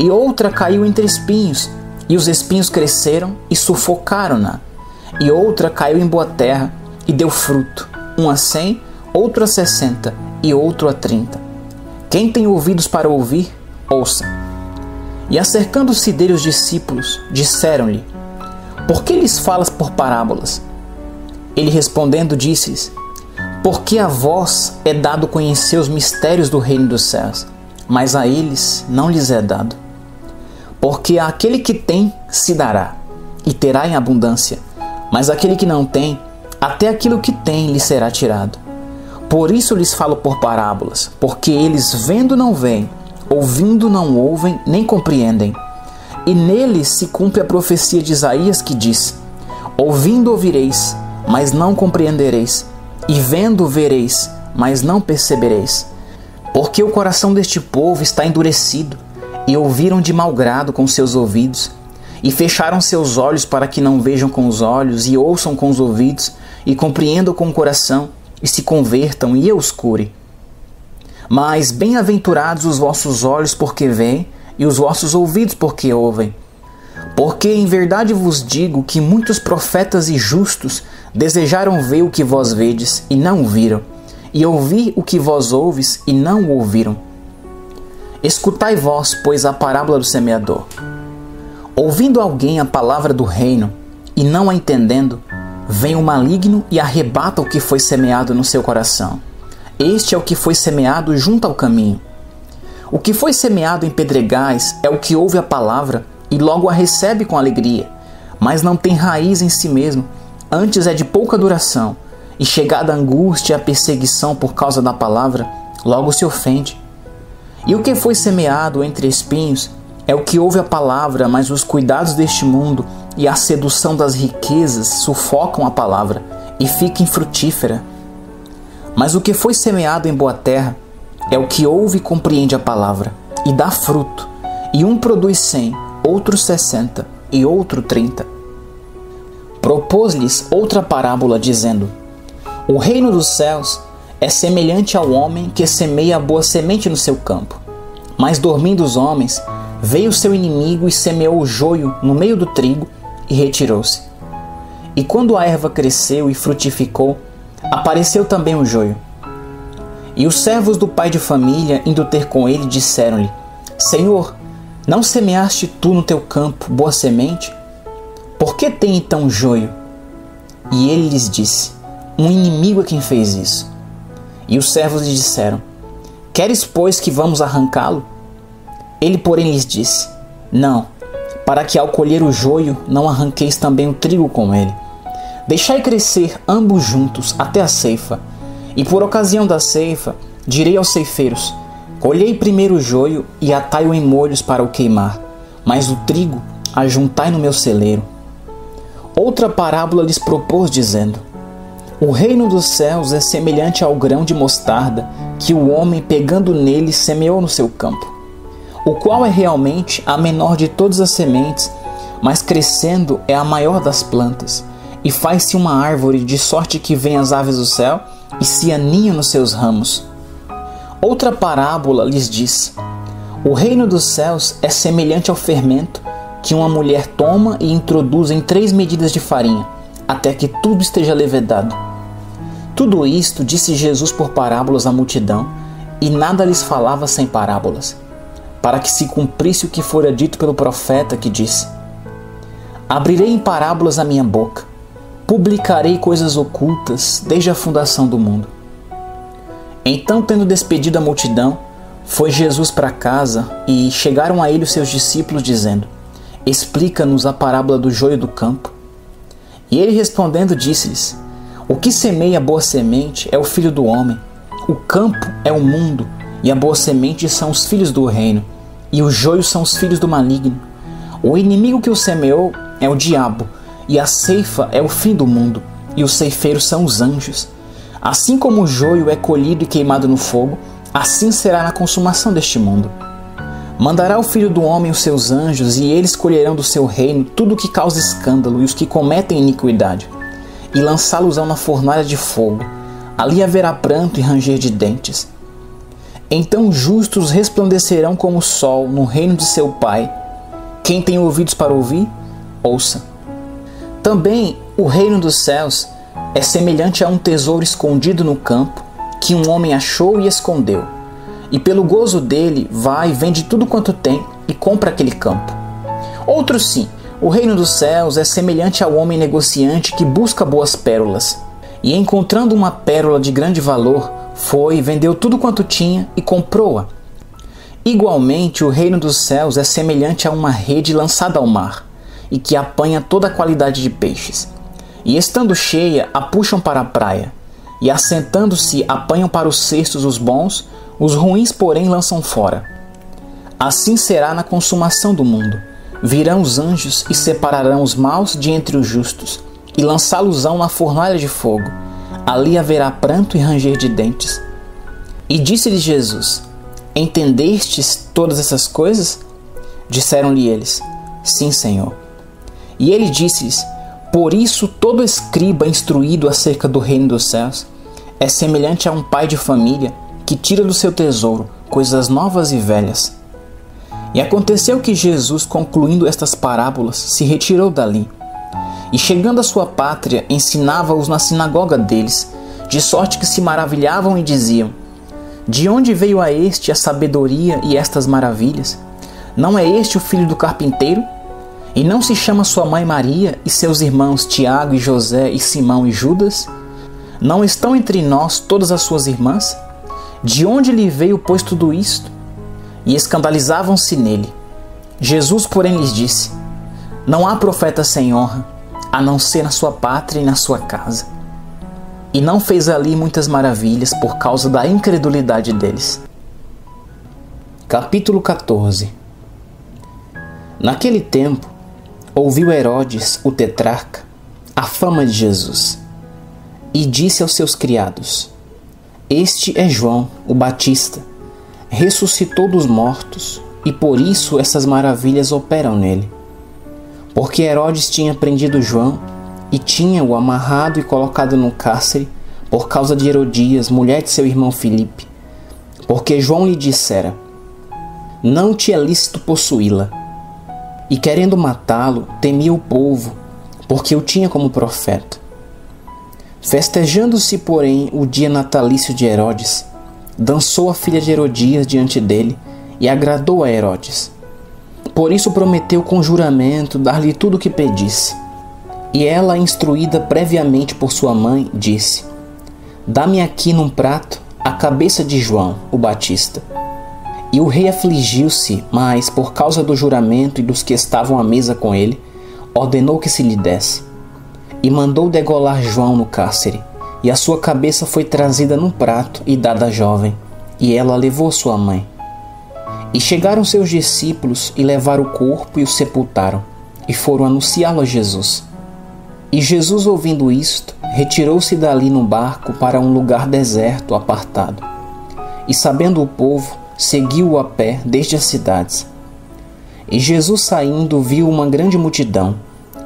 E outra caiu entre espinhos, e os espinhos cresceram e sufocaram-na. E outra caiu em boa terra e deu fruto, um a cem, outro a sessenta e outro a trinta. Quem tem ouvidos para ouvir, ouça. E acercando-se dele os discípulos, disseram-lhe: por que lhes falas por parábolas? Ele respondendo disse-lhes: porque a vós é dado conhecer os mistérios do reino dos céus, mas a eles não lhes é dado. Porque aquele que tem se dará, e terá em abundância, mas aquele que não tem, até aquilo que tem lhe será tirado. Por isso lhes falo por parábolas, porque eles vendo não veem, ouvindo não ouvem, nem compreendem. E neles se cumpre a profecia de Isaías, que diz: ouvindo ouvireis, mas não compreendereis, e vendo vereis, mas não percebereis. Porque o coração deste povo está endurecido, e ouviram de mau grado com seus ouvidos, e fecharam seus olhos para que não vejam com os olhos, e ouçam com os ouvidos, e compreendam com o coração, e se convertam, e eu os cure. Mas bem-aventurados os vossos olhos, porque veem, e os vossos ouvidos, porque ouvem. Porque em verdade vos digo que muitos profetas e justos desejaram ver o que vós vedes, e não o viram, e ouvir o que vós ouves, e não o ouviram. Escutai vós, pois, a parábola do semeador. Ouvindo alguém a palavra do reino, e não a entendendo, vem o maligno e arrebata o que foi semeado no seu coração. Este é o que foi semeado junto ao caminho. O que foi semeado em pedregais é o que ouve a palavra, e logo a recebe com alegria, mas não tem raiz em si mesmo, antes é de pouca duração, e chegada a angústia e a perseguição por causa da palavra, logo se ofende. E o que foi semeado entre espinhos é o que ouve a palavra, mas os cuidados deste mundo e a sedução das riquezas sufocam a palavra, e fica infrutífera. Mas o que foi semeado em boa terra é o que ouve e compreende a palavra, e dá fruto, e um produz cem, outro sessenta e outro trinta. Propôs-lhes outra parábola, dizendo: o reino dos céus é semelhante ao homem que semeia a boa semente no seu campo. Mas dormindo os homens, veio seu inimigo e semeou o joio no meio do trigo e retirou-se. E quando a erva cresceu e frutificou, apareceu também o joio. E os servos do pai de família, indo ter com ele, disseram-lhe: Senhor, não semeaste tu no teu campo boa semente? Por que tem então joio? E ele lhes disse: Um inimigo é quem fez isso. E os servos lhe disseram: Queres, pois, que vamos arrancá-lo? Ele, porém, lhes disse: Não, para que ao colher o joio não arranqueis também o trigo com ele. Deixai crescer ambos juntos até a ceifa. E por ocasião da ceifa, direi aos ceifeiros: Colhei primeiro o joio e atai-o em molhos para o queimar, mas o trigo ajuntai no meu celeiro. Outra parábola lhes propôs, dizendo: O reino dos céus é semelhante ao grão de mostarda que o homem, pegando nele, semeou no seu campo, o qual é realmente a menor de todas as sementes, mas crescendo é a maior das plantas, e faz-se uma árvore, de sorte que vêm as aves do céu e se aninham nos seus ramos. Outra parábola lhes disse: O reino dos céus é semelhante ao fermento que uma mulher toma e introduz em três medidas de farinha, até que tudo esteja levedado. Tudo isto disse Jesus por parábolas à multidão, e nada lhes falava sem parábolas, para que se cumprisse o que fora dito pelo profeta, que disse: Abrirei em parábolas a minha boca, publicarei coisas ocultas desde a fundação do mundo. Então, tendo despedido a multidão, foi Jesus para casa, e chegaram a ele os seus discípulos, dizendo: Explica-nos a parábola do joio do campo. E ele, respondendo, disse-lhes: O que semeia a boa semente é o filho do homem, o campo é o mundo, e a boa semente são os filhos do reino, e os joios são os filhos do maligno. O inimigo que o semeou é o diabo, e a ceifa é o fim do mundo, e os ceifeiros são os anjos. Assim como o joio é colhido e queimado no fogo, assim será na consumação deste mundo. Mandará o Filho do Homem os seus anjos, e eles colherão do seu reino tudo o que causa escândalo e os que cometem iniquidade, e lançá-los-ão na fornalha de fogo. Ali haverá pranto e ranger de dentes. Então os justos resplandecerão como o sol no reino de seu Pai. Quem tem ouvidos para ouvir, ouça. Também o reino dos céus é semelhante a um tesouro escondido no campo, que um homem achou e escondeu. E pelo gozo dele vai, vende tudo quanto tem e compra aquele campo. Outro sim, o reino dos céus é semelhante ao homem negociante que busca boas pérolas. E encontrando uma pérola de grande valor, foi, vendeu tudo quanto tinha e comprou-a. Igualmente, o reino dos céus é semelhante a uma rede lançada ao mar, e que apanha toda a qualidade de peixes. E estando cheia, a puxam para a praia, e assentando-se, apanham para os cestos os bons, os ruins, porém, lançam fora. Assim será na consumação do mundo. Virão os anjos e separarão os maus de entre os justos, e lançá-los-ão na fornalha de fogo. Ali haverá pranto e ranger de dentes. E disse-lhes Jesus: Entendestes todas essas coisas? Disseram-lhe eles: Sim, Senhor. E ele disse-lhes: Por isso todo escriba instruído acerca do reino dos céus é semelhante a um pai de família que tira do seu tesouro coisas novas e velhas. E aconteceu que Jesus, concluindo estas parábolas, se retirou dali. E chegando à sua pátria, ensinava-os na sinagoga deles, de sorte que se maravilhavam e diziam: De onde veio a este a sabedoria e estas maravilhas? Não é este o filho do carpinteiro? E não se chama sua mãe Maria, e seus irmãos Tiago e José e Simão e Judas? Não estão entre nós todas as suas irmãs? De onde lhe veio, pois, tudo isto? E escandalizavam-se nele. Jesus, porém, lhes disse: Não há profeta sem honra, a não ser na sua pátria e na sua casa. E não fez ali muitas maravilhas por causa da incredulidade deles. Capítulo quatorze. Naquele tempo, ouviu Herodes, o tetrarca, a fama de Jesus, e disse aos seus criados: Este é João, o Batista, ressuscitou dos mortos, e por isso essas maravilhas operam nele. Porque Herodes tinha prendido João, e tinha-o amarrado e colocado no cárcere, por causa de Herodias, mulher de seu irmão Filipe, porque João lhe dissera: Não te é lícito possuí-la. E querendo matá-lo, temia o povo, porque o tinha como profeta. Festejando-se, porém, o dia natalício de Herodes, dançou a filha de Herodias diante dele e agradou a Herodes. Por isso prometeu com juramento dar-lhe tudo o que pedisse. E ela, instruída previamente por sua mãe, disse: dá-me aqui num prato a cabeça de João, o Batista. E o rei afligiu-se, mas, por causa do juramento e dos que estavam à mesa com ele, ordenou que se lhe desse. E mandou degolar João no cárcere, e a sua cabeça foi trazida num prato e dada à jovem, e ela a levou à sua mãe. E chegaram seus discípulos e levaram o corpo e o sepultaram, e foram anunciá-lo a Jesus. E Jesus, ouvindo isto, retirou-se dali num barco para um lugar deserto, apartado. E sabendo o povo, seguiu-o a pé desde as cidades. E Jesus, saindo, viu uma grande multidão,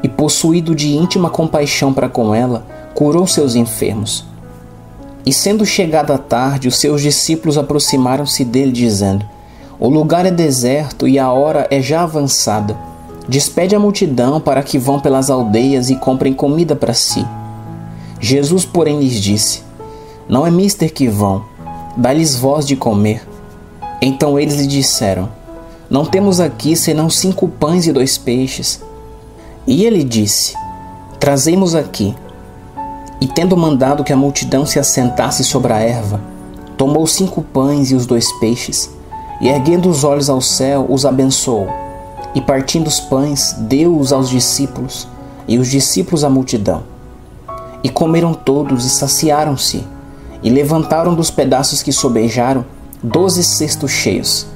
e possuído de íntima compaixão para com ela, curou seus enfermos. E sendo chegada a tarde, os seus discípulos aproximaram-se dele, dizendo: o lugar é deserto e a hora é já avançada. Despede a multidão para que vão pelas aldeias e comprem comida para si. Jesus, porém, lhes disse: não é mister que vão, dá-lhes vós de comer. Então eles lhe disseram: não temos aqui senão cinco pães e dois peixes. E ele disse: trazei-mos aqui. E tendo mandado que a multidão se assentasse sobre a erva, tomou cinco pães e os dois peixes, e erguendo os olhos ao céu, os abençoou, e partindo os pães, deu-os aos discípulos, e os discípulos à multidão. E comeram todos e saciaram-se, e levantaram dos pedaços que sobejaram doze cestos cheios.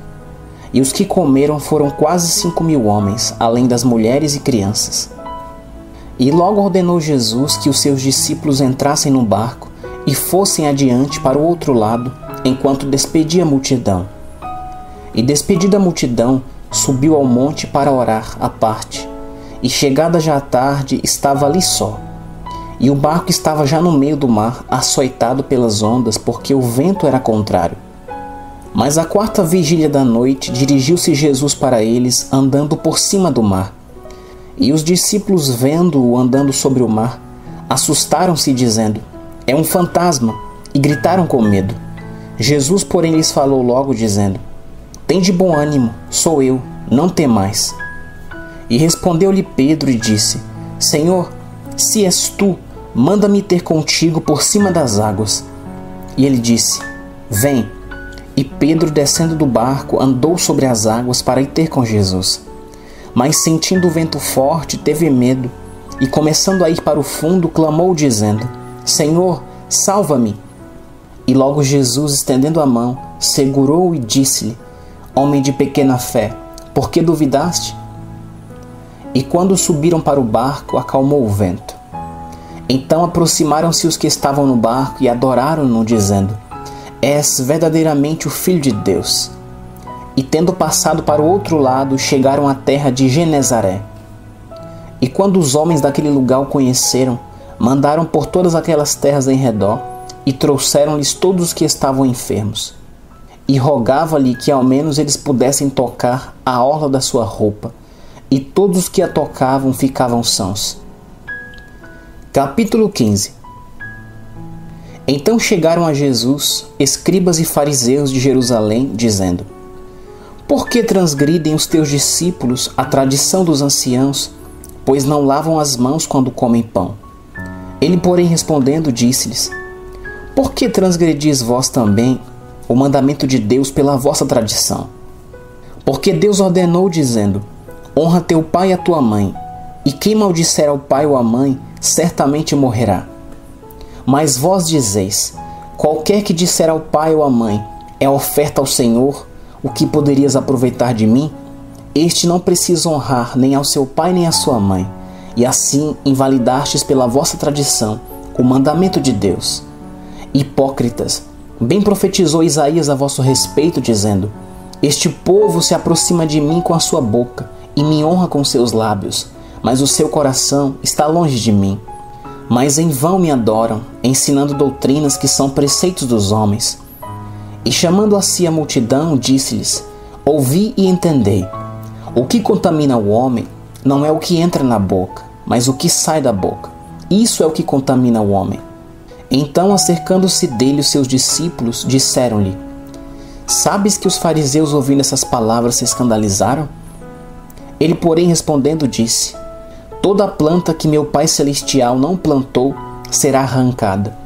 E os que comeram foram quase cinco mil homens, além das mulheres e crianças. E logo ordenou Jesus que os seus discípulos entrassem no barco e fossem adiante para o outro lado, enquanto despedia a multidão. E despedida a multidão, subiu ao monte para orar à parte. E chegada já a tarde, estava ali só. E o barco estava já no meio do mar, açoitado pelas ondas, porque o vento era contrário. Mas à quarta vigília da noite, dirigiu-se Jesus para eles, andando por cima do mar. E os discípulos, vendo-o andando sobre o mar, assustaram-se, dizendo: é um fantasma, e gritaram com medo. Jesus, porém, lhes falou logo, dizendo: tende bom ânimo, sou eu, não temais. E respondeu-lhe Pedro e disse: Senhor, se és tu, manda-me ter contigo por cima das águas. E ele disse: vem. E Pedro, descendo do barco, andou sobre as águas para ir ter com Jesus. Mas, sentindo o vento forte, teve medo, e começando a ir para o fundo, clamou, dizendo: Senhor, salva-me. E logo Jesus, estendendo a mão, segurou-o e disse-lhe: homem de pequena fé, por que duvidaste? E quando subiram para o barco, acalmou o vento. Então aproximaram-se os que estavam no barco e adoraram-no, dizendo: és verdadeiramente o Filho de Deus. E tendo passado para o outro lado, chegaram à terra de Genezaré. E quando os homens daquele lugar o conheceram, mandaram por todas aquelas terras em redor e trouxeram-lhes todos os que estavam enfermos. E rogava-lhe que ao menos eles pudessem tocar a orla da sua roupa, e todos os que a tocavam ficavam sãos. Capítulo quinze. Então chegaram a Jesus escribas e fariseus de Jerusalém, dizendo: por que transgridem os teus discípulos a tradição dos anciãos, pois não lavam as mãos quando comem pão? Ele, porém, respondendo, disse-lhes: por que transgredis vós também o mandamento de Deus pela vossa tradição? Porque Deus ordenou, dizendo: honra teu pai e a tua mãe, e quem maldisser ao pai ou à mãe, certamente morrerá. Mas vós dizeis: qualquer que disser ao pai ou à mãe, é oferta ao Senhor, o que poderias aproveitar de mim? Este não precisa honrar nem ao seu pai nem à sua mãe, e assim invalidastes pela vossa tradição o mandamento de Deus. Hipócritas, bem profetizou Isaías a vosso respeito, dizendo: este povo se aproxima de mim com a sua boca e me honra com seus lábios, mas o seu coração está longe de mim. Mas em vão me adoram, ensinando doutrinas que são preceitos dos homens. E chamando a si a multidão, disse-lhes: ouvi e entendei. O que contamina o homem não é o que entra na boca, mas o que sai da boca. Isso é o que contamina o homem. Então, acercando-se dele, os seus discípulos disseram-lhe: Sabes que os fariseus, ouvindo essas palavras, se escandalizaram? Ele, porém, respondendo, disse: Toda planta que meu Pai Celestial não plantou será arrancada.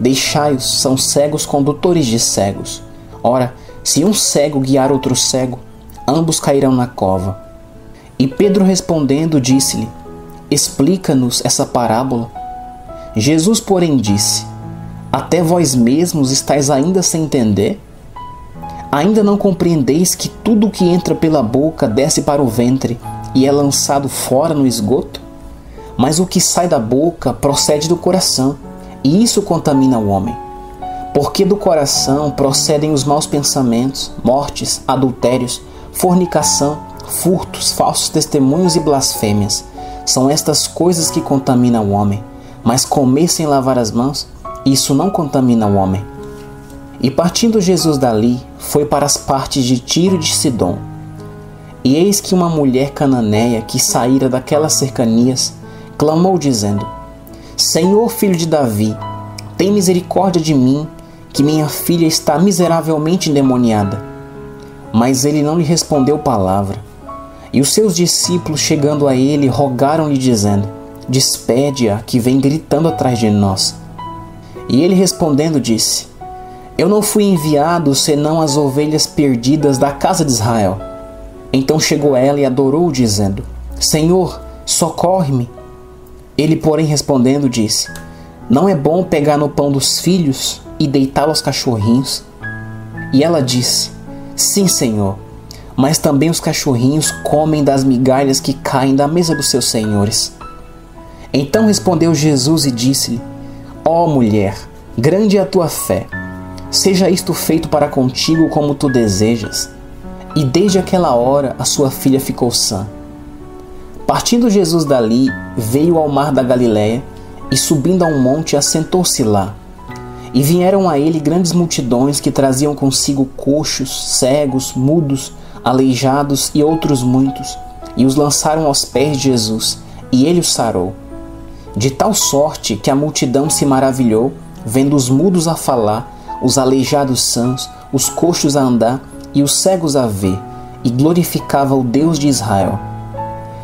Deixai-os, são cegos condutores de cegos. Ora, se um cego guiar outro cego, ambos cairão na cova. E Pedro, respondendo, disse-lhe: Explica-nos essa parábola. Jesus, porém, disse: Até vós mesmos estáis ainda sem entender? Ainda não compreendeis que tudo o que entra pela boca desce para o ventre e é lançado fora no esgoto? Mas o que sai da boca procede do coração, e isso contamina o homem. Porque do coração procedem os maus pensamentos, mortes, adultérios, fornicação, furtos, falsos testemunhos e blasfêmias. São estas coisas que contaminam o homem. Mas comer sem lavar as mãos, isso não contamina o homem. E partindo Jesus dali, foi para as partes de Tiro e de Sidom. E eis que uma mulher cananeia, que saíra daquelas cercanias, clamou dizendo: Senhor, filho de Davi, tem misericórdia de mim, que minha filha está miseravelmente endemoniada. Mas ele não lhe respondeu palavra. E os seus discípulos, chegando a ele, rogaram-lhe dizendo: Despede-a, que vem gritando atrás de nós. E ele, respondendo, disse: Eu não fui enviado senão as ovelhas perdidas da casa de Israel. Então chegou ela e adorou, dizendo: Senhor, socorre-me. Ele, porém, respondendo, disse: Não é bom pegar no pão dos filhos e deitá-lo aos cachorrinhos? E ela disse: Sim, Senhor, mas também os cachorrinhos comem das migalhas que caem da mesa dos seus senhores. Então respondeu Jesus e disse-lhe: Ó mulher, grande é a tua fé, seja isto feito para contigo como tu desejas. E desde aquela hora a sua filha ficou sã. Partindo Jesus dali, veio ao mar da Galiléia, e subindo a um monte, assentou-se lá. E vieram a ele grandes multidões, que traziam consigo coxos, cegos, mudos, aleijados e outros muitos, e os lançaram aos pés de Jesus, e ele os sarou. De tal sorte que a multidão se maravilhou, vendo os mudos a falar, os aleijados sãos, os coxos a andar e os cegos a ver, e glorificava o Deus de Israel.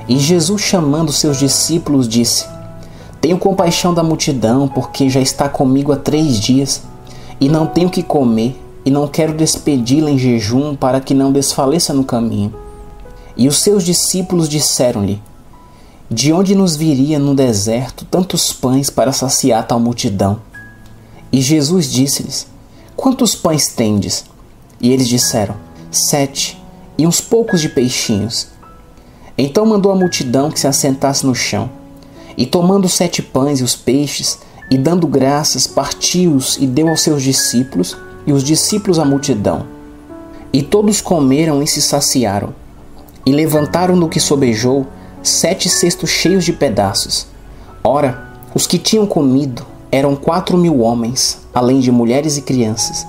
E Jesus, chamando seus discípulos, disse: Tenho compaixão da multidão, porque já está comigo há três dias, e não tenho que comer, e não quero despedi-la em jejum, para que não desfaleça no caminho. E os seus discípulos disseram-lhe: De onde nos viria no deserto tantos pães para saciar tal multidão? E Jesus disse-lhes: Quantos pães tendes? E eles disseram: Sete, e uns poucos de peixinhos. Então mandou a multidão que se assentasse no chão. E tomando os sete pães e os peixes, e dando graças, partiu-os e deu aos seus discípulos, e os discípulos à multidão. E todos comeram e se saciaram. E levantaram do que sobejou sete cestos cheios de pedaços. Ora, os que tinham comido eram quatro mil homens, além de mulheres e crianças.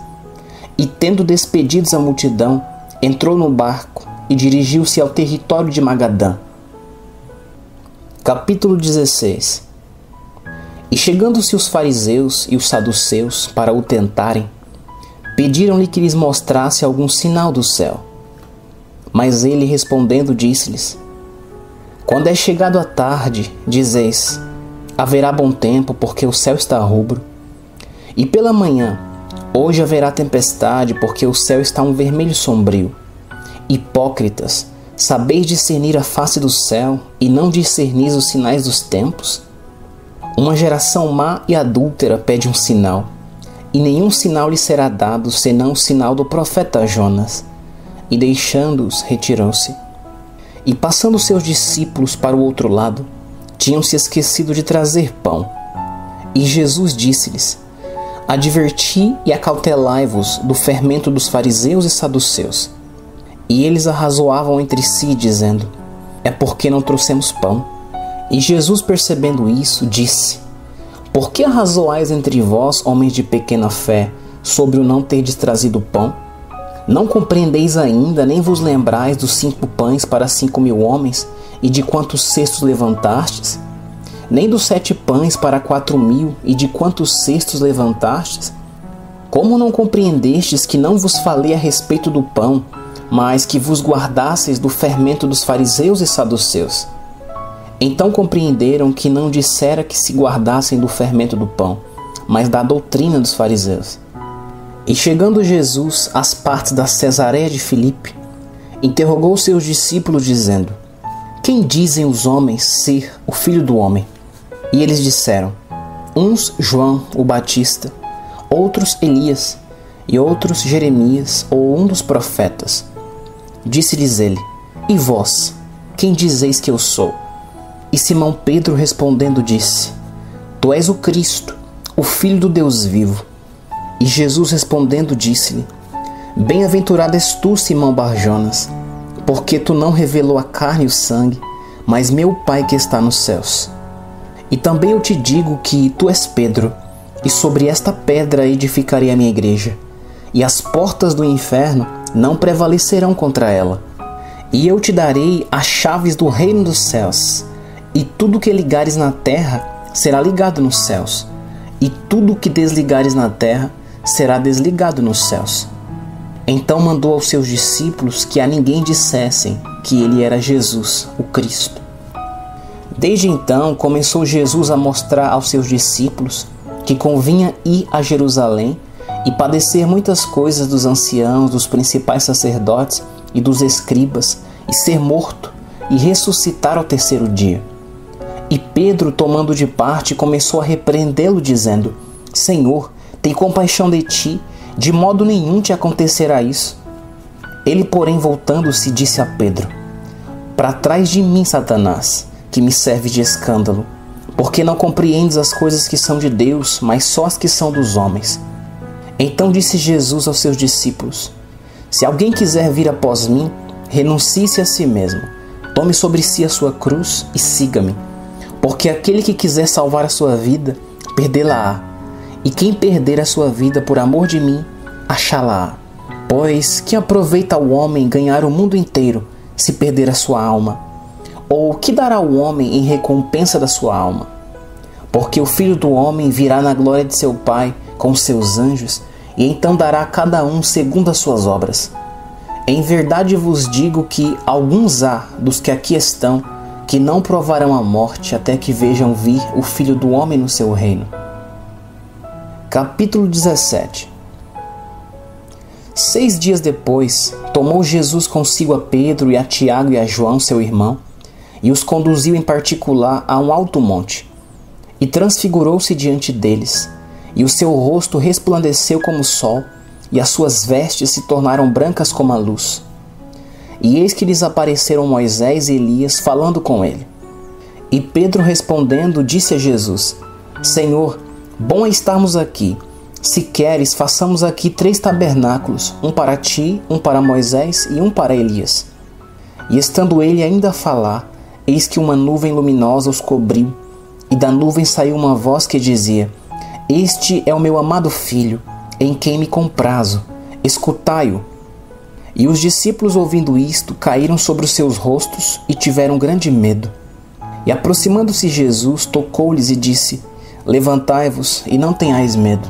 E tendo despedidos a multidão, entrou no barco e dirigiu-se ao território de Magadã. Capítulo dezesseis. E chegando-se os fariseus e os saduceus para o tentarem, pediram-lhe que lhes mostrasse algum sinal do céu. Mas ele, respondendo, disse-lhes: Quando é chegado a tarde, dizeis: Haverá bom tempo, porque o céu está rubro. E pela manhã: Hoje haverá tempestade, porque o céu está um vermelho sombrio. Hipócritas, sabeis discernir a face do céu, e não discernis os sinais dos tempos? Uma geração má e adúltera pede um sinal, e nenhum sinal lhe será dado, senão o sinal do profeta Jonas. E deixando-os, retirou-se. E passando seus discípulos para o outro lado, tinham-se esquecido de trazer pão. E Jesus disse-lhes: Adverti e acautelai-vos do fermento dos fariseus e saduceus. E eles arrazoavam entre si, dizendo: É porque não trouxemos pão. E Jesus, percebendo isso, disse: Por que arrazoais entre vós, homens de pequena fé, sobre o não terdes trazido pão? Não compreendeis ainda, nem vos lembrais dos cinco pães para cinco mil homens, e de quantos cestos levantastes? nem dos sete pães para quatro mil, e de quantos cestos levantastes? Como não compreendestes que não vos falei a respeito do pão, mas que vos guardasseis do fermento dos fariseus e saduceus? Então compreenderam que não dissera que se guardassem do fermento do pão, mas da doutrina dos fariseus. E chegando Jesus às partes da Cesareia de Filipe, interrogou seus discípulos, dizendo: Quem dizem os homens ser o Filho do Homem? E eles disseram: Uns João, o Batista, outros Elias, e outros Jeremias, ou um dos profetas. Disse-lhes ele: E vós, quem dizeis que eu sou? E Simão Pedro respondendo disse: Tu és o Cristo, o Filho do Deus vivo. E Jesus respondendo disse-lhe: Bem-aventurado és tu, Simão Barjonas, porque tu não revelou a carne e o sangue, mas meu Pai que está nos céus. E também eu te digo que tu és Pedro, e sobre esta pedra edificarei a minha igreja, e as portas do inferno não prevalecerão contra ela. E eu te darei as chaves do reino dos céus, e tudo que ligares na terra será ligado nos céus, e tudo que desligares na terra será desligado nos céus. Então mandou aos seus discípulos que a ninguém dissessem que ele era Jesus, o Cristo. Desde então começou Jesus a mostrar aos seus discípulos que convinha ir a Jerusalém e padecer muitas coisas dos anciãos, dos principais sacerdotes e dos escribas, e ser morto, e ressuscitar ao terceiro dia. E Pedro, tomando de parte, começou a repreendê-lo, dizendo: Senhor, tem compaixão de ti, de modo nenhum te acontecerá isso. Ele, porém, voltando-se, disse a Pedro: Para trás de mim, Satanás, que me serve de escândalo, porque não compreendes as coisas que são de Deus, mas só as que são dos homens. Então disse Jesus aos seus discípulos: Se alguém quiser vir após mim, renuncie-se a si mesmo, tome sobre si a sua cruz e siga-me. Porque aquele que quiser salvar a sua vida, perdê-la-á. E quem perder a sua vida por amor de mim, achá-la-á. Pois que aproveita o homem ganhar o mundo inteiro, se perder a sua alma? Ou que dará o homem em recompensa da sua alma? Porque o Filho do Homem virá na glória de seu Pai, com seus anjos, e então dará a cada um segundo as suas obras. Em verdade vos digo que alguns há dos que aqui estão que não provarão a morte até que vejam vir o Filho do Homem no seu reino. Capítulo dezessete. Seis dias depois, tomou Jesus consigo a Pedro e a Tiago e a João, seu irmão, e os conduziu em particular a um alto monte, e transfigurou-se diante deles. E o seu rosto resplandeceu como o sol, e as suas vestes se tornaram brancas como a luz. E eis que lhes apareceram Moisés e Elias falando com ele. E Pedro respondendo disse a Jesus: Senhor, bom é estarmos aqui. Se queres, façamos aqui três tabernáculos, um para ti, um para Moisés e um para Elias. E estando ele ainda a falar, eis que uma nuvem luminosa os cobriu, e da nuvem saiu uma voz que dizia: Este é o meu amado filho, em quem me comprazo, escutai-o. E os discípulos, ouvindo isto, caíram sobre os seus rostos e tiveram grande medo. E aproximando-se Jesus, tocou-lhes e disse: Levantai-vos e não tenhais medo.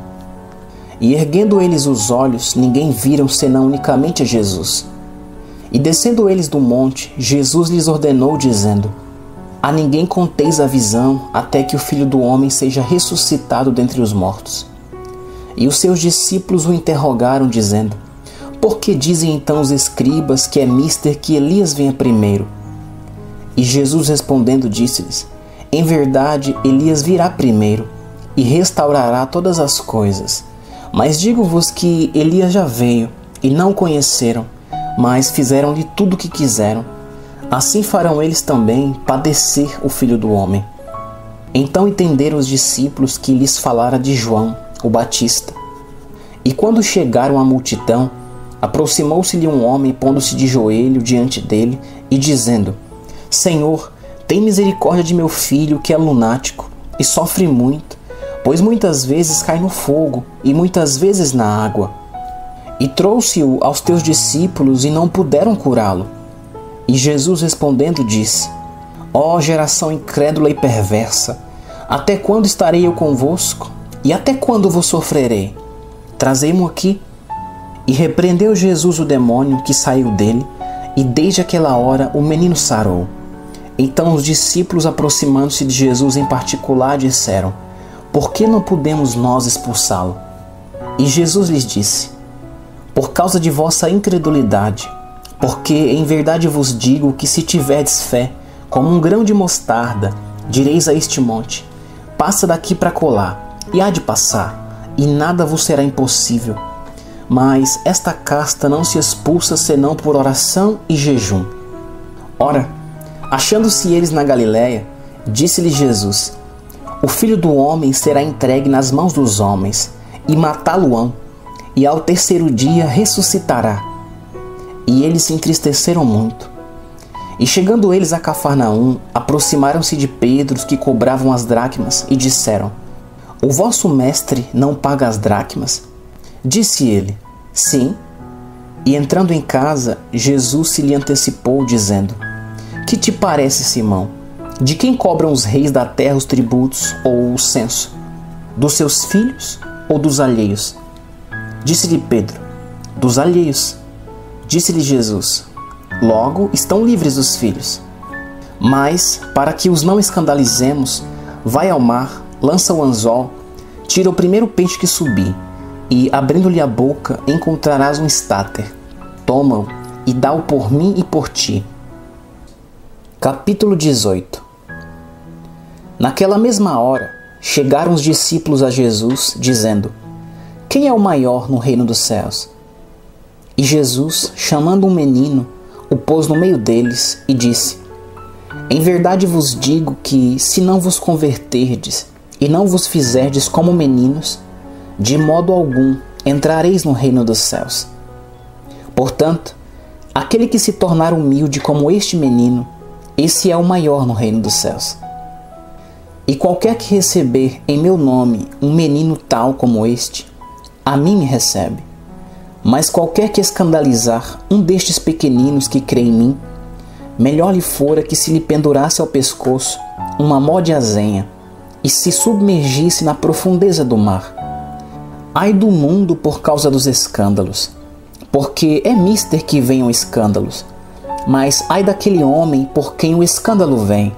E erguendo eles os olhos, ninguém viram senão unicamente a Jesus. E descendo eles do monte, Jesus lhes ordenou, dizendo: A ninguém conteis a visão, até que o Filho do Homem seja ressuscitado dentre os mortos. E os seus discípulos o interrogaram, dizendo: Por que dizem então os escribas que é mister que Elias venha primeiro? E Jesus respondendo disse-lhes: Em verdade, Elias virá primeiro, e restaurará todas as coisas. Mas digo-vos que Elias já veio, e não o conheceram, mas fizeram-lhe tudo o que quiseram. Assim farão eles também padecer o Filho do Homem. Então entenderam os discípulos que lhes falara de João, o Batista. E quando chegaram à multidão, aproximou-se-lhe um homem, pondo-se de joelho diante dele e dizendo: Senhor, tem misericórdia de meu filho, que é lunático e sofre muito, pois muitas vezes cai no fogo e muitas vezes na água. E trouxe-o aos teus discípulos e não puderam curá-lo. E Jesus respondendo disse: Ó geração incrédula e perversa, Até quando estarei eu convosco? E até quando vos sofrerei? Trazei-mo aqui. E repreendeu Jesus o demônio que saiu dele, e desde aquela hora o menino sarou. Então os discípulos, aproximando-se de Jesus em particular, disseram: Por que não podemos nós expulsá-lo? E Jesus lhes disse: Por causa de vossa incredulidade, porque em verdade vos digo que se tiverdes fé, como um grão de mostarda, direis a este monte: Passa daqui para colar, e há de passar, e nada vos será impossível. Mas esta casta não se expulsa senão por oração e jejum. Ora, achando-se eles na Galiléia, disse-lhe Jesus: O filho do homem será entregue nas mãos dos homens, e matá-lo-ão, e ao terceiro dia ressuscitará. E eles se entristeceram muito. E chegando eles a Cafarnaum, aproximaram-se de Pedro, os que cobravam as dracmas, e disseram: O vosso mestre não paga as dracmas? Disse ele: Sim. E entrando em casa, Jesus se lhe antecipou, dizendo: Que te parece, Simão? De quem cobram os reis da terra os tributos ou o censo? Dos seus filhos ou dos alheios? Disse-lhe Pedro: Dos alheios. Disse-lhe Jesus: Logo estão livres os filhos. Mas, para que os não escandalizemos, vai ao mar, lança o anzol, tira o primeiro peixe que subir, e, abrindo-lhe a boca, encontrarás um estáter. Toma-o e dá-o por mim e por ti. Capítulo dezoito. Naquela mesma hora, chegaram os discípulos a Jesus, dizendo: Quem é o maior no reino dos céus? E Jesus, chamando um menino, o pôs no meio deles e disse: Em verdade vos digo que, se não vos converterdes e não vos fizerdes como meninos, de modo algum entrareis no reino dos céus. Portanto, aquele que se tornar humilde como este menino, esse é o maior no reino dos céus. E qualquer que receber em meu nome um menino tal como este, a mim me recebe. Mas qualquer que escandalizar um destes pequeninos que crê em mim, melhor lhe fora que se lhe pendurasse ao pescoço uma mó de azenha e se submergisse na profundeza do mar. Ai do mundo por causa dos escândalos, porque é mister que venham escândalos, mas ai daquele homem por quem o escândalo vem.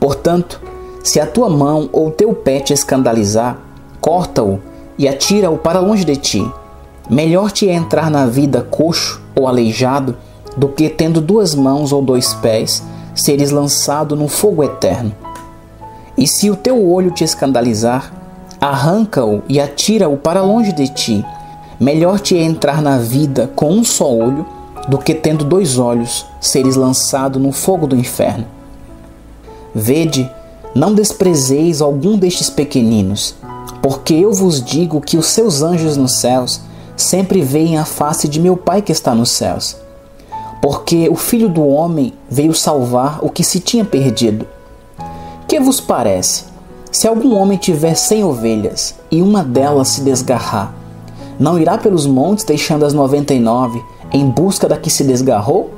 Portanto, se a tua mão ou o teu pé te escandalizar, corta-o e atira-o para longe de ti. Melhor te é entrar na vida coxo ou aleijado do que, tendo duas mãos ou dois pés, seres lançado no fogo eterno. E se o teu olho te escandalizar, arranca-o e atira-o para longe de ti. Melhor te é entrar na vida com um só olho do que, tendo dois olhos, seres lançado no fogo do inferno. Vede, não desprezeis algum destes pequeninos, porque eu vos digo que os seus anjos nos céus sempre veem a face de meu Pai que está nos céus. Porque o Filho do Homem veio salvar o que se tinha perdido. Que vos parece? Se algum homem tiver cem ovelhas e uma delas se desgarrar, não irá pelos montes deixando as noventa e nove em busca da que se desgarrou?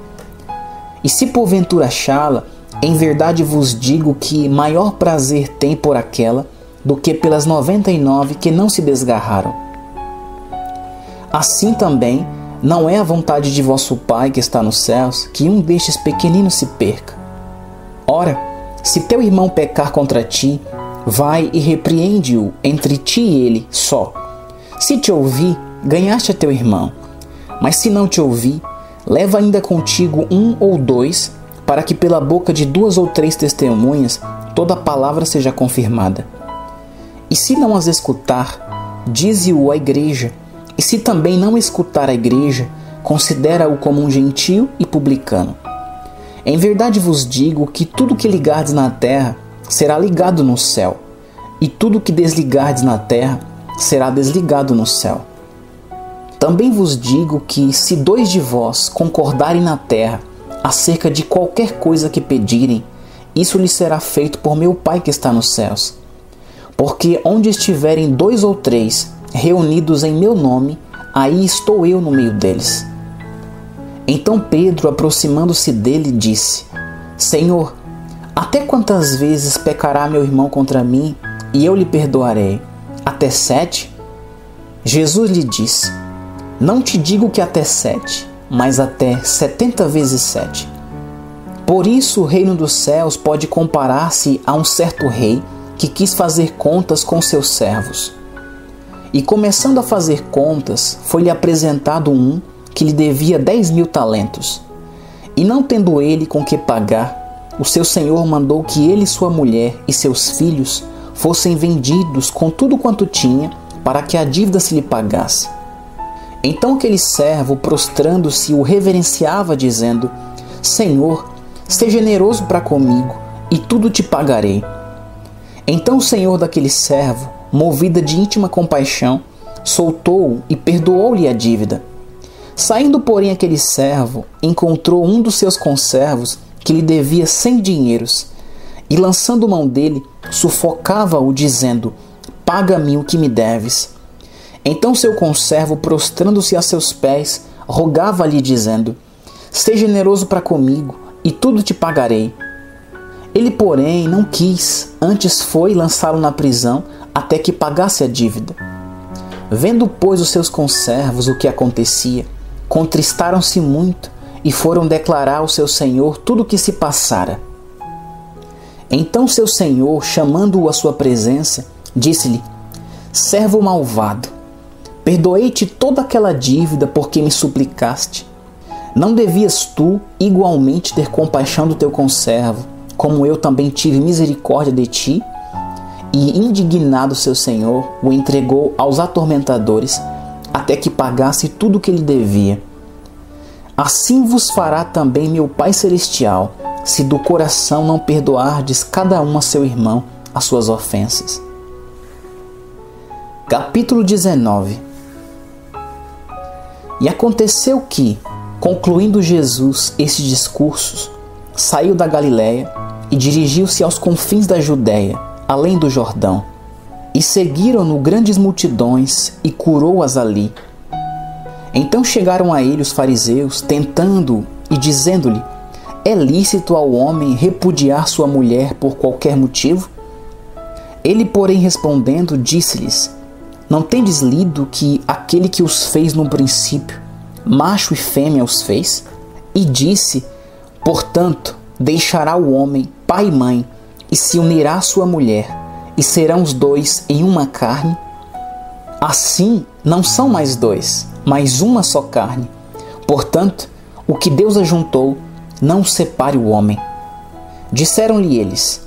E se porventura achá-la, em verdade vos digo que maior prazer tem por aquela do que pelas noventa e nove que não se desgarraram. Assim também, não é a vontade de vosso Pai que está nos céus que um destes pequeninos se perca. Ora, se teu irmão pecar contra ti, vai e repreende-o entre ti e ele só. Se te ouvir, ganhaste a teu irmão. Mas se não te ouvir, leva ainda contigo um ou dois, para que pela boca de duas ou três testemunhas toda a palavra seja confirmada. E se não as escutar, dize-o à igreja. E se também não escutar a igreja, considera-o como um gentio e publicano. Em verdade vos digo que tudo que ligardes na terra será ligado no céu, e tudo que desligardes na terra será desligado no céu. Também vos digo que, se dois de vós concordarem na terra acerca de qualquer coisa que pedirem, isso lhes será feito por meu Pai que está nos céus. Porque onde estiverem dois ou três reunidos em meu nome, aí estou eu no meio deles. Então Pedro, aproximando-se dele, disse: Senhor, Até quantas vezes pecará meu irmão contra mim e eu lhe perdoarei? Até sete? Jesus lhe disse, não te digo que até sete, mas até setenta vezes sete. Por isso o reino dos céus pode comparar-se a um certo rei que quis fazer contas com seus servos. E começando a fazer contas, foi-lhe apresentado um que lhe devia dez mil talentos. E não tendo ele com que pagar, o seu senhor mandou que ele, sua mulher e seus filhos fossem vendidos com tudo quanto tinha para que a dívida se lhe pagasse. Então aquele servo, prostrando-se, o reverenciava, dizendo, Senhor, seja generoso para comigo e tudo te pagarei. Então o senhor daquele servo, movida de íntima compaixão, soltou-o e perdoou-lhe a dívida. Saindo, porém, aquele servo, encontrou um dos seus conservos que lhe devia cem dinheiros, e lançando mão dele, sufocava-o, dizendo, paga-me o que me deves. Então seu conservo, prostrando-se a seus pés, rogava-lhe, dizendo, seja generoso para comigo, e tudo te pagarei. Ele, porém, não quis, antes foi lançá-lo na prisão, até que pagasse a dívida. Vendo, pois, os seus conservos o que acontecia, contristaram-se muito, e foram declarar ao seu senhor tudo o que se passara. Então seu senhor, chamando-o à sua presença, disse-lhe, servo malvado, perdoei-te toda aquela dívida porque me suplicaste. Não devias tu igualmente ter compaixão do teu conservo, como eu também tive misericórdia de ti? E indignado seu senhor, o entregou aos atormentadores, até que pagasse tudo o que lhe devia. Assim vos fará também meu Pai Celestial, se do coração não perdoardes cada um a seu irmão as suas ofensas. Capítulo dezenove. E aconteceu que, concluindo Jesus esses discursos, saiu da Galiléia e dirigiu-se aos confins da Judéia, além do Jordão. E seguiram-no grandes multidões e curou-as ali. Então chegaram a ele os fariseus, tentando-o e dizendo-lhe, é lícito ao homem repudiar sua mulher por qualquer motivo? Ele, porém, respondendo, disse-lhes, não tendes lido que aquele que os fez no princípio, macho e fêmea os fez? E disse, portanto, deixará o homem pai e mãe, e se unirá à sua mulher, e serão os dois em uma carne? Assim, não são mais dois, mas uma só carne. Portanto, o que Deus ajuntou, não separe o homem. Disseram-lhe eles,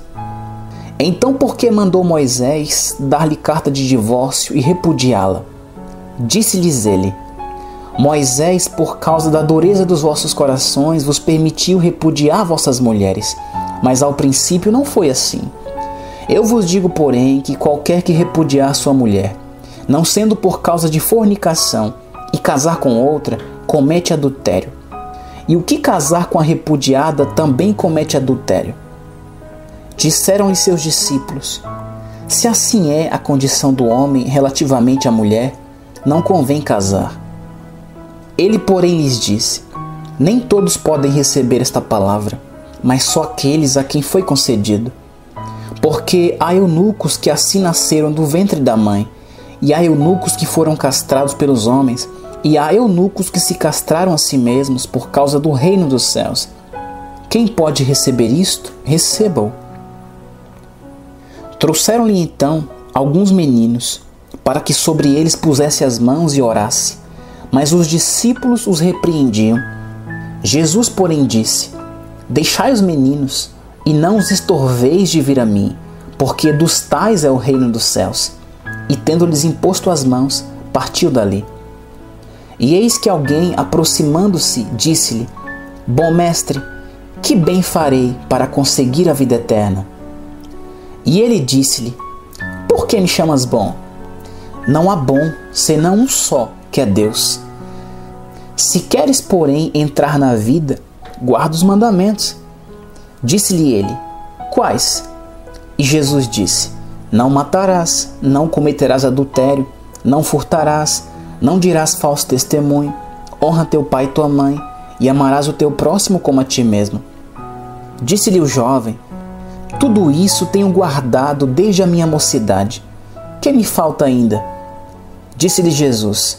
então por que mandou Moisés dar-lhe carta de divórcio e repudiá-la? Disse-lhes ele, Moisés, por causa da dureza dos vossos corações, vos permitiu repudiar vossas mulheres, mas ao princípio não foi assim. Eu vos digo, porém, que qualquer que repudiar sua mulher, não sendo por causa de fornicação, e casar com outra, comete adultério. E o que casar com a repudiada também comete adultério. Disseram-lhe seus discípulos, se assim é a condição do homem relativamente à mulher, não convém casar. Ele, porém, lhes disse, nem todos podem receber esta palavra, mas só aqueles a quem foi concedido. Porque há eunucos que assim nasceram do ventre da mãe, e há eunucos que foram castrados pelos homens, e há eunucos que se castraram a si mesmos por causa do reino dos céus. Quem pode receber isto, receba-o. Trouxeram-lhe então alguns meninos, para que sobre eles pusesse as mãos e orasse, mas os discípulos os repreendiam. Jesus, porém, disse, deixai os meninos, e não os estorveis de vir a mim, porque dos tais é o reino dos céus. E tendo-lhes imposto as mãos, partiu dali. E eis que alguém, aproximando-se, disse-lhe, bom mestre, que bem farei para conseguir a vida eterna? E ele disse-lhe, por que me chamas bom? Não há bom, senão um só, que é Deus. Se queres, porém, entrar na vida, guarda os mandamentos. Disse-lhe ele, quais? E Jesus disse, não matarás, não cometerás adultério, não furtarás, não dirás falso testemunho, honra teu pai e tua mãe, e amarás o teu próximo como a ti mesmo. Disse-lhe o jovem, Tudo isso tenho guardado desde a minha mocidade. Que me falta ainda? Disse-lhe Jesus: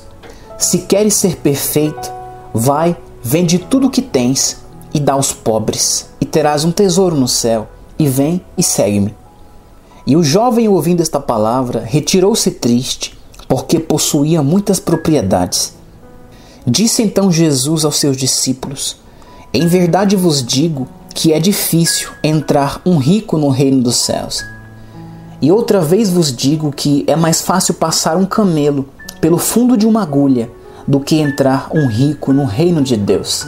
se queres ser perfeito, vai, vende tudo o que tens e dá aos pobres, e terás um tesouro no céu, e vem e segue-me. E o jovem, ouvindo esta palavra, retirou-se triste, porque possuía muitas propriedades. Disse então Jesus aos seus discípulos: em verdade vos digo que é difícil entrar um rico no reino dos céus. E outra vez vos digo que é mais fácil passar um camelo pelo fundo de uma agulha do que entrar um rico no reino de Deus.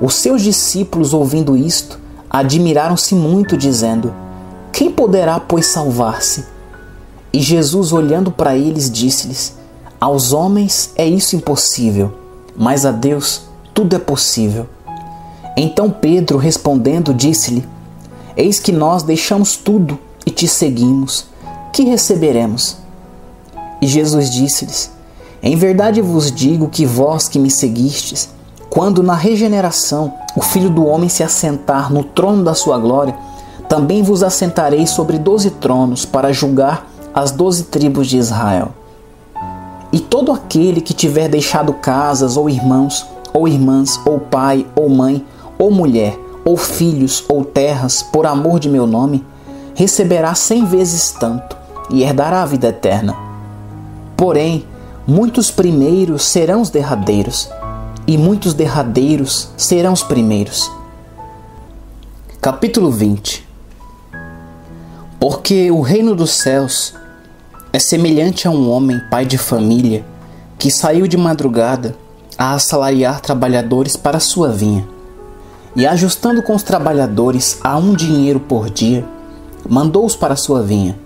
Os seus discípulos, ouvindo isto, admiraram-se muito, dizendo: quem poderá, pois, salvar-se? E Jesus, olhando para eles, disse-lhes: aos homens é isso impossível, mas a Deus tudo é possível. Então Pedro, respondendo, disse-lhe: eis que nós deixamos tudo e te seguimos, que receberemos? E Jesus disse-lhes: em verdade vos digo que vós que me seguistes, quando na regeneração o Filho do Homem se assentar no trono da sua glória, também vos assentarei sobre doze tronos para julgar as doze tribos de Israel. E todo aquele que tiver deixado casas, ou irmãos, ou irmãs, ou pai, ou mãe, ou mulher, ou filhos, ou terras, por amor de meu nome, receberá cem vezes tanto e herdará a vida eterna. Porém, muitos primeiros serão os derradeiros, e muitos derradeiros serão os primeiros. Capítulo vinte. Porque o reino dos céus é semelhante a um homem, pai de família, que saiu de madrugada a assalariar trabalhadores para sua vinha. E ajustando com os trabalhadores a um dinheiro por dia, mandou-os para sua vinha.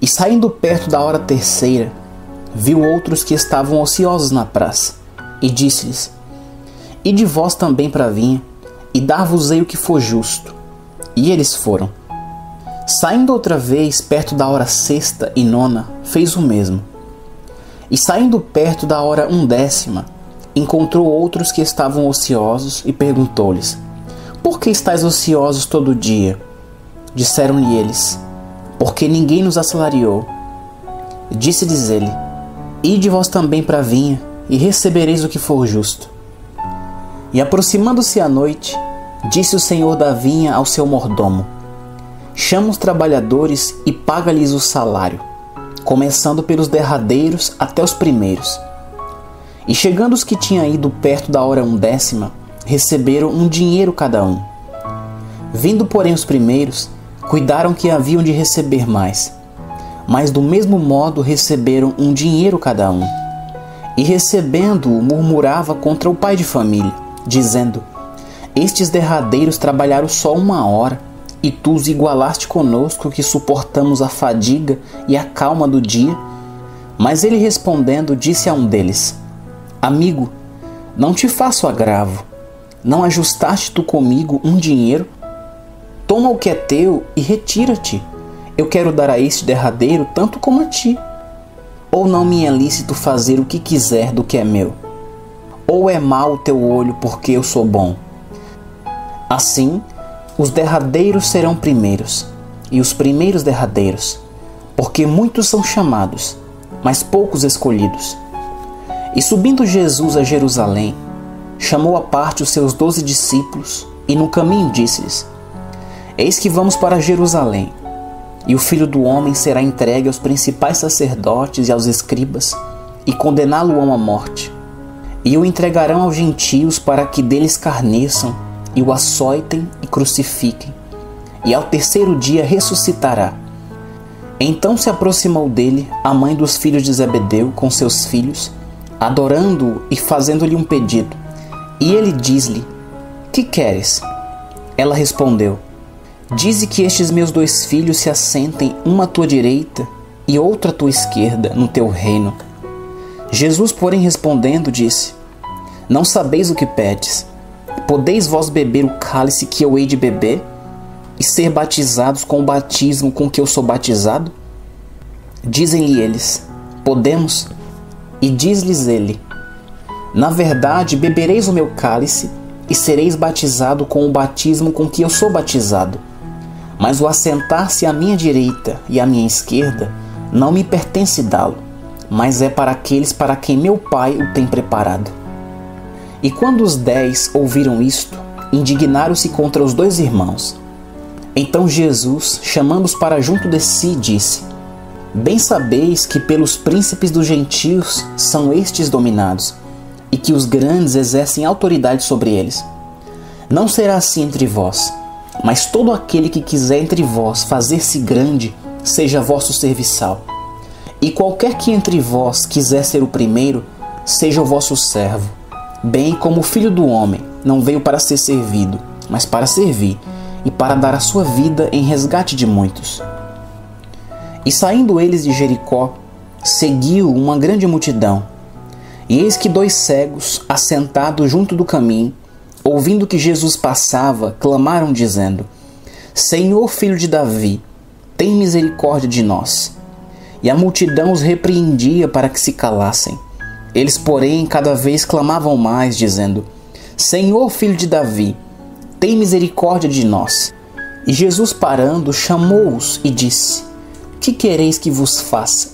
E saindo perto da hora terceira, viu outros que estavam ociosos na praça, e disse-lhes: ide vós também para a vinha, e dar-vos-ei o que for justo. E eles foram. Saindo outra vez perto da hora sexta e nona, fez o mesmo. E saindo perto da hora undécima, encontrou outros que estavam ociosos e perguntou-lhes: por que estáis ociosos todo dia? Disseram-lhe eles: porque ninguém nos assalariou. Disse-lhes ele: ide vós também para a vinha, e recebereis o que for justo. E aproximando-se a noite, disse o senhor da vinha ao seu mordomo: chama os trabalhadores e paga-lhes o salário, começando pelos derradeiros até os primeiros. E chegando os que tinham ido perto da hora undécima, receberam um dinheiro cada um. Vindo, porém, os primeiros, cuidaram que haviam de receber mais, mas do mesmo modo receberam um dinheiro cada um. E recebendo-o, murmurava contra o pai de família, dizendo: estes derradeiros trabalharam só uma hora, e tu os igualaste conosco, que suportamos a fadiga e a calma do dia. Mas ele, respondendo, disse a um deles: amigo, não te faço agravo. Não ajustaste tu comigo um dinheiro? Toma o que é teu e retira-te. Eu quero dar a este derradeiro tanto como a ti. Ou não me é lícito fazer o que quiser do que é meu? Ou é mau o teu olho porque eu sou bom? Assim, os derradeiros serão primeiros, e os primeiros derradeiros, porque muitos são chamados, mas poucos escolhidos. E subindo Jesus a Jerusalém, chamou à parte os seus doze discípulos, e no caminho disse-lhes: eis que vamos para Jerusalém, e o Filho do Homem será entregue aos principais sacerdotes e aos escribas, e condená-lo-ão à morte. E o entregarão aos gentios para que dele escarneçam, e o açoitem e crucifiquem. E ao terceiro dia ressuscitará. Então se aproximou dele a mãe dos filhos de Zebedeu com seus filhos, adorando-o e fazendo-lhe um pedido. E ele diz-lhe: que queres? Ela respondeu: dize que estes meus dois filhos se assentem, uma à tua direita e outra à tua esquerda, no teu reino. Jesus, porém, respondendo, disse: não sabeis o que pedes. Podeis vós beber o cálice que eu hei de beber? E ser batizados com o batismo com que eu sou batizado? Dizem-lhe eles: podemos. E diz-lhes ele: na verdade, bebereis o meu cálice e sereis batizado com o batismo com que eu sou batizado. Mas o assentar-se à minha direita e à minha esquerda não me pertence dá-lo, mas é para aqueles para quem meu Pai o tem preparado. E quando os dez ouviram isto, indignaram-se contra os dois irmãos. Então Jesus, chamando-os para junto de si, disse: Bem sabeis que pelos príncipes dos gentios são estes dominados, e que os grandes exercem autoridade sobre eles. Não será assim entre vós, mas todo aquele que quiser entre vós fazer-se grande, seja vosso serviçal. E qualquer que entre vós quiser ser o primeiro, seja o vosso servo. Bem como o Filho do Homem não veio para ser servido, mas para servir, e para dar a sua vida em resgate de muitos. E saindo eles de Jericó, seguiu uma grande multidão. E eis que dois cegos, assentados junto do caminho, ouvindo que Jesus passava, clamaram dizendo: Senhor, Filho de Davi, tem misericórdia de nós. E a multidão os repreendia para que se calassem. Eles, porém, cada vez clamavam mais, dizendo: Senhor, Filho de Davi, tem misericórdia de nós. E Jesus, parando, chamou-os e disse: Que quereis que vos faça?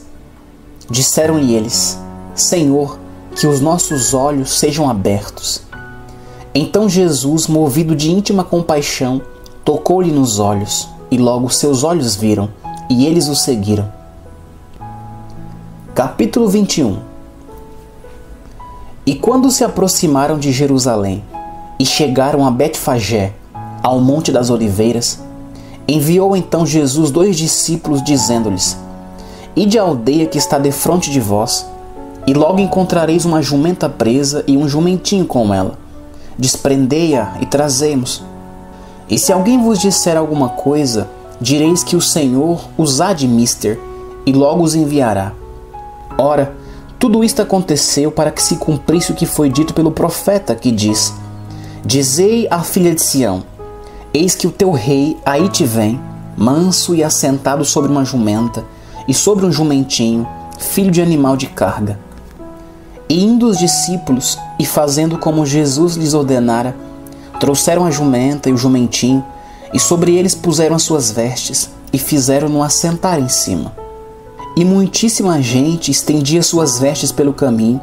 Disseram-lhe eles: Senhor, que os nossos olhos sejam abertos. Então Jesus, movido de íntima compaixão, tocou-lhe nos olhos, e logo seus olhos viram, e eles o seguiram. Capítulo vinte e um. E quando se aproximaram de Jerusalém, e chegaram a Betfagé, ao Monte das Oliveiras, enviou então Jesus dois discípulos, dizendo-lhes: Ide à aldeia que está defronte de vós, e logo encontrareis uma jumenta presa e um jumentinho com ela. Desprendei-a e trazei-mos. E se alguém vos disser alguma coisa, direis que o Senhor os há de mister, e logo os enviará. Ora, tudo isto aconteceu para que se cumprisse o que foi dito pelo profeta, que diz: Dizei à filha de Sião: Eis que o teu rei aí te vem, manso e assentado sobre uma jumenta, e sobre um jumentinho, filho de animal de carga. E indo os discípulos, e fazendo como Jesus lhes ordenara, trouxeram a jumenta e o jumentinho, e sobre eles puseram as suas vestes, e fizeram-no assentar em cima. E muitíssima gente estendia suas vestes pelo caminho,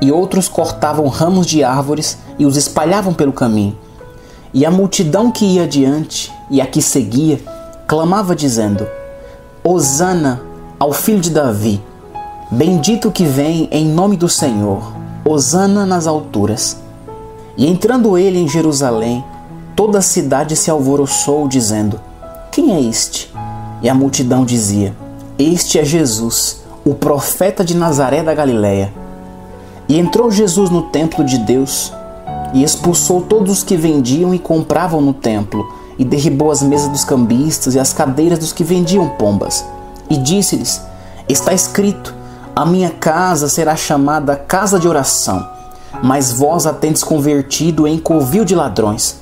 e outros cortavam ramos de árvores e os espalhavam pelo caminho. E a multidão que ia adiante e a que seguia clamava dizendo: Hosana ao Filho de Davi, bendito que vem em nome do Senhor, Hosana nas alturas. E entrando ele em Jerusalém, toda a cidade se alvoroçou, dizendo: Quem é este? E a multidão dizia: Este é Jesus, o profeta de Nazaré da Galileia. E entrou Jesus no templo de Deus, e expulsou todos os que vendiam e compravam no templo, e derribou as mesas dos cambistas e as cadeiras dos que vendiam pombas. E disse-lhes: Está escrito: A minha casa será chamada casa de oração, mas vós a tendes convertido em covil de ladrões.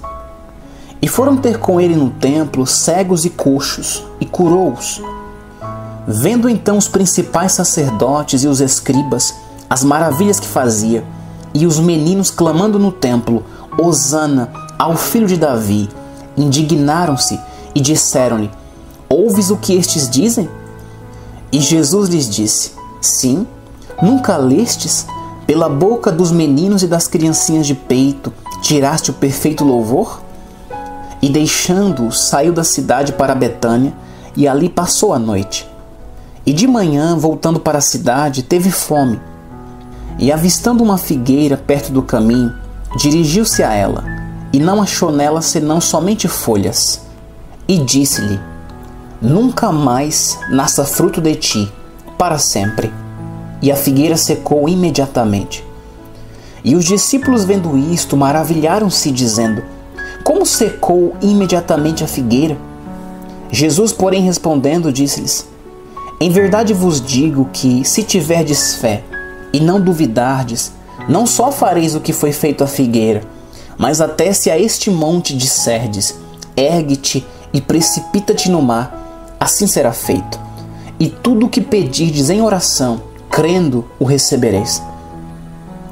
E foram ter com ele no templo cegos e coxos, e curou-os. Vendo então os principais sacerdotes e os escribas as maravilhas que fazia, e os meninos clamando no templo: Hosana ao Filho de Davi, indignaram-se e disseram-lhe: Ouves o que estes dizem? E Jesus lhes disse: Sim, nunca lestes? Pela boca dos meninos e das criancinhas de peito tiraste o perfeito louvor? E deixando-os, saiu da cidade para Betânia, e ali passou a noite. E de manhã, voltando para a cidade, teve fome. E avistando uma figueira perto do caminho, dirigiu-se a ela, e não achou nela senão somente folhas. E disse-lhe: Nunca mais nasça fruto de ti, para sempre. E a figueira secou imediatamente. E os discípulos, vendo isto, maravilharam-se, dizendo: Como secou imediatamente a figueira? Jesus, porém, respondendo, disse-lhes: Em verdade vos digo que, se tiverdes fé e não duvidardes, não só fareis o que foi feito à figueira, mas até se a este monte disserdes: Ergue-te e precipita-te no mar, assim será feito. E tudo o que pedirdes em oração, crendo, o recebereis.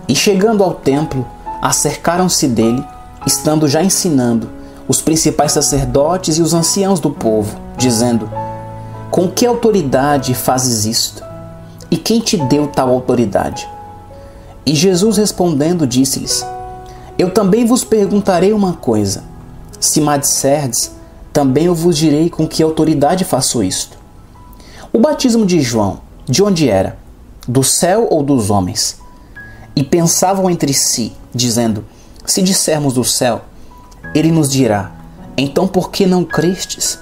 E chegando ao templo, acercaram-se dele, estando já ensinando, os principais sacerdotes e os anciãos do povo, dizendo: com que autoridade fazes isto? E quem te deu tal autoridade? E Jesus respondendo disse-lhes: eu também vos perguntarei uma coisa. Se me disserdes, também eu vos direi com que autoridade faço isto. O batismo de João, de onde era? Do céu ou dos homens? E pensavam entre si, dizendo: se dissermos do céu, ele nos dirá: então por que não crestes?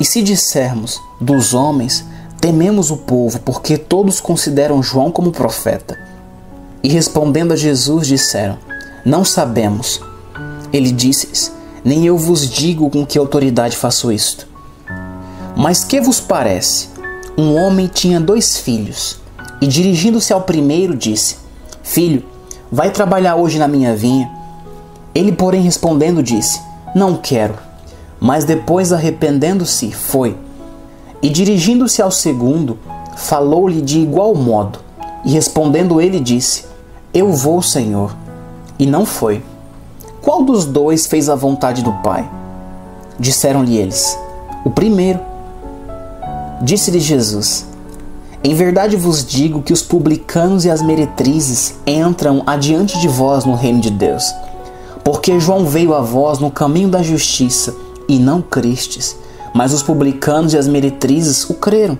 E se dissermos dos homens, tememos o povo, porque todos consideram João como profeta. E respondendo a Jesus, disseram: não sabemos. Ele disse-lhes: nem eu vos digo com que autoridade faço isto. Mas que vos parece? Um homem tinha dois filhos, e dirigindo-se ao primeiro, disse: filho, vai trabalhar hoje na minha vinha? Ele, porém, respondendo, disse: não quero. Mas depois, arrependendo-se, foi. E dirigindo-se ao segundo, falou-lhe de igual modo. E respondendo ele, disse: eu vou, Senhor. E não foi. Qual dos dois fez a vontade do Pai? Disseram-lhe eles: o primeiro. Disse-lhe Jesus: em verdade vos digo que os publicanos e as meretrizes entram adiante de vós no reino de Deus. Porque João veio a vós no caminho da justiça, e não crestes, mas os publicanos e as meretrizes o creram.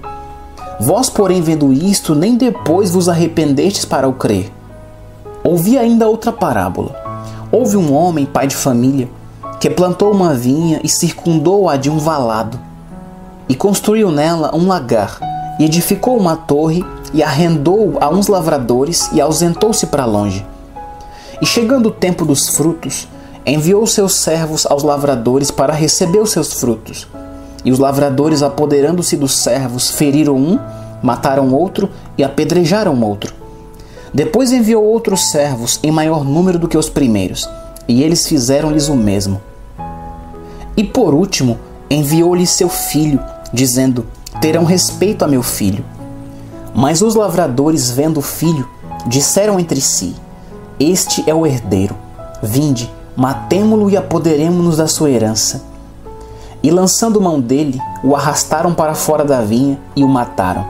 Vós, porém, vendo isto, nem depois vos arrependestes para o crer. Ouvi ainda outra parábola. Houve um homem, pai de família, que plantou uma vinha e circundou-a de um valado, e construiu nela um lagar, e edificou uma torre, e arrendou a uns lavradores, e ausentou-se para longe. E chegando o tempo dos frutos, enviou seus servos aos lavradores para receber os seus frutos. E os lavradores, apoderando-se dos servos, feriram um, mataram outro e apedrejaram outro. Depois enviou outros servos em maior número do que os primeiros, e eles fizeram-lhes o mesmo. E por último, enviou-lhe seu filho, dizendo: terão respeito a meu filho. Mas os lavradores, vendo o filho, disseram entre si: este é o herdeiro. Vinde, matemo-lo e apoderemo-nos da sua herança. E lançando mão dele, o arrastaram para fora da vinha e o mataram.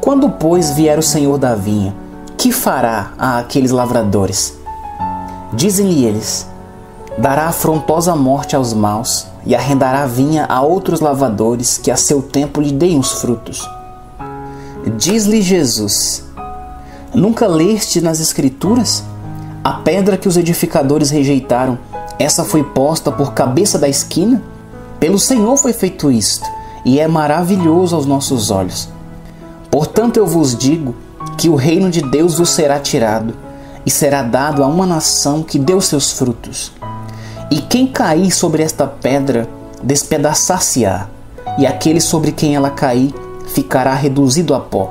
Quando, pois, vier o senhor da vinha, que fará a aqueles lavradores? Dizem-lhe eles: dará afrontosa morte aos maus e arrendará a vinha a outros lavradores que a seu tempo lhe deem os frutos. Diz-lhe Jesus: nunca leste nas Escrituras? A pedra que os edificadores rejeitaram, essa foi posta por cabeça da esquina? Pelo Senhor foi feito isto, e é maravilhoso aos nossos olhos. Portanto, eu vos digo que o reino de Deus vos será tirado, e será dado a uma nação que deu seus frutos. E quem cair sobre esta pedra, despedaçar-se-á, e aquele sobre quem ela cair ficará reduzido a pó.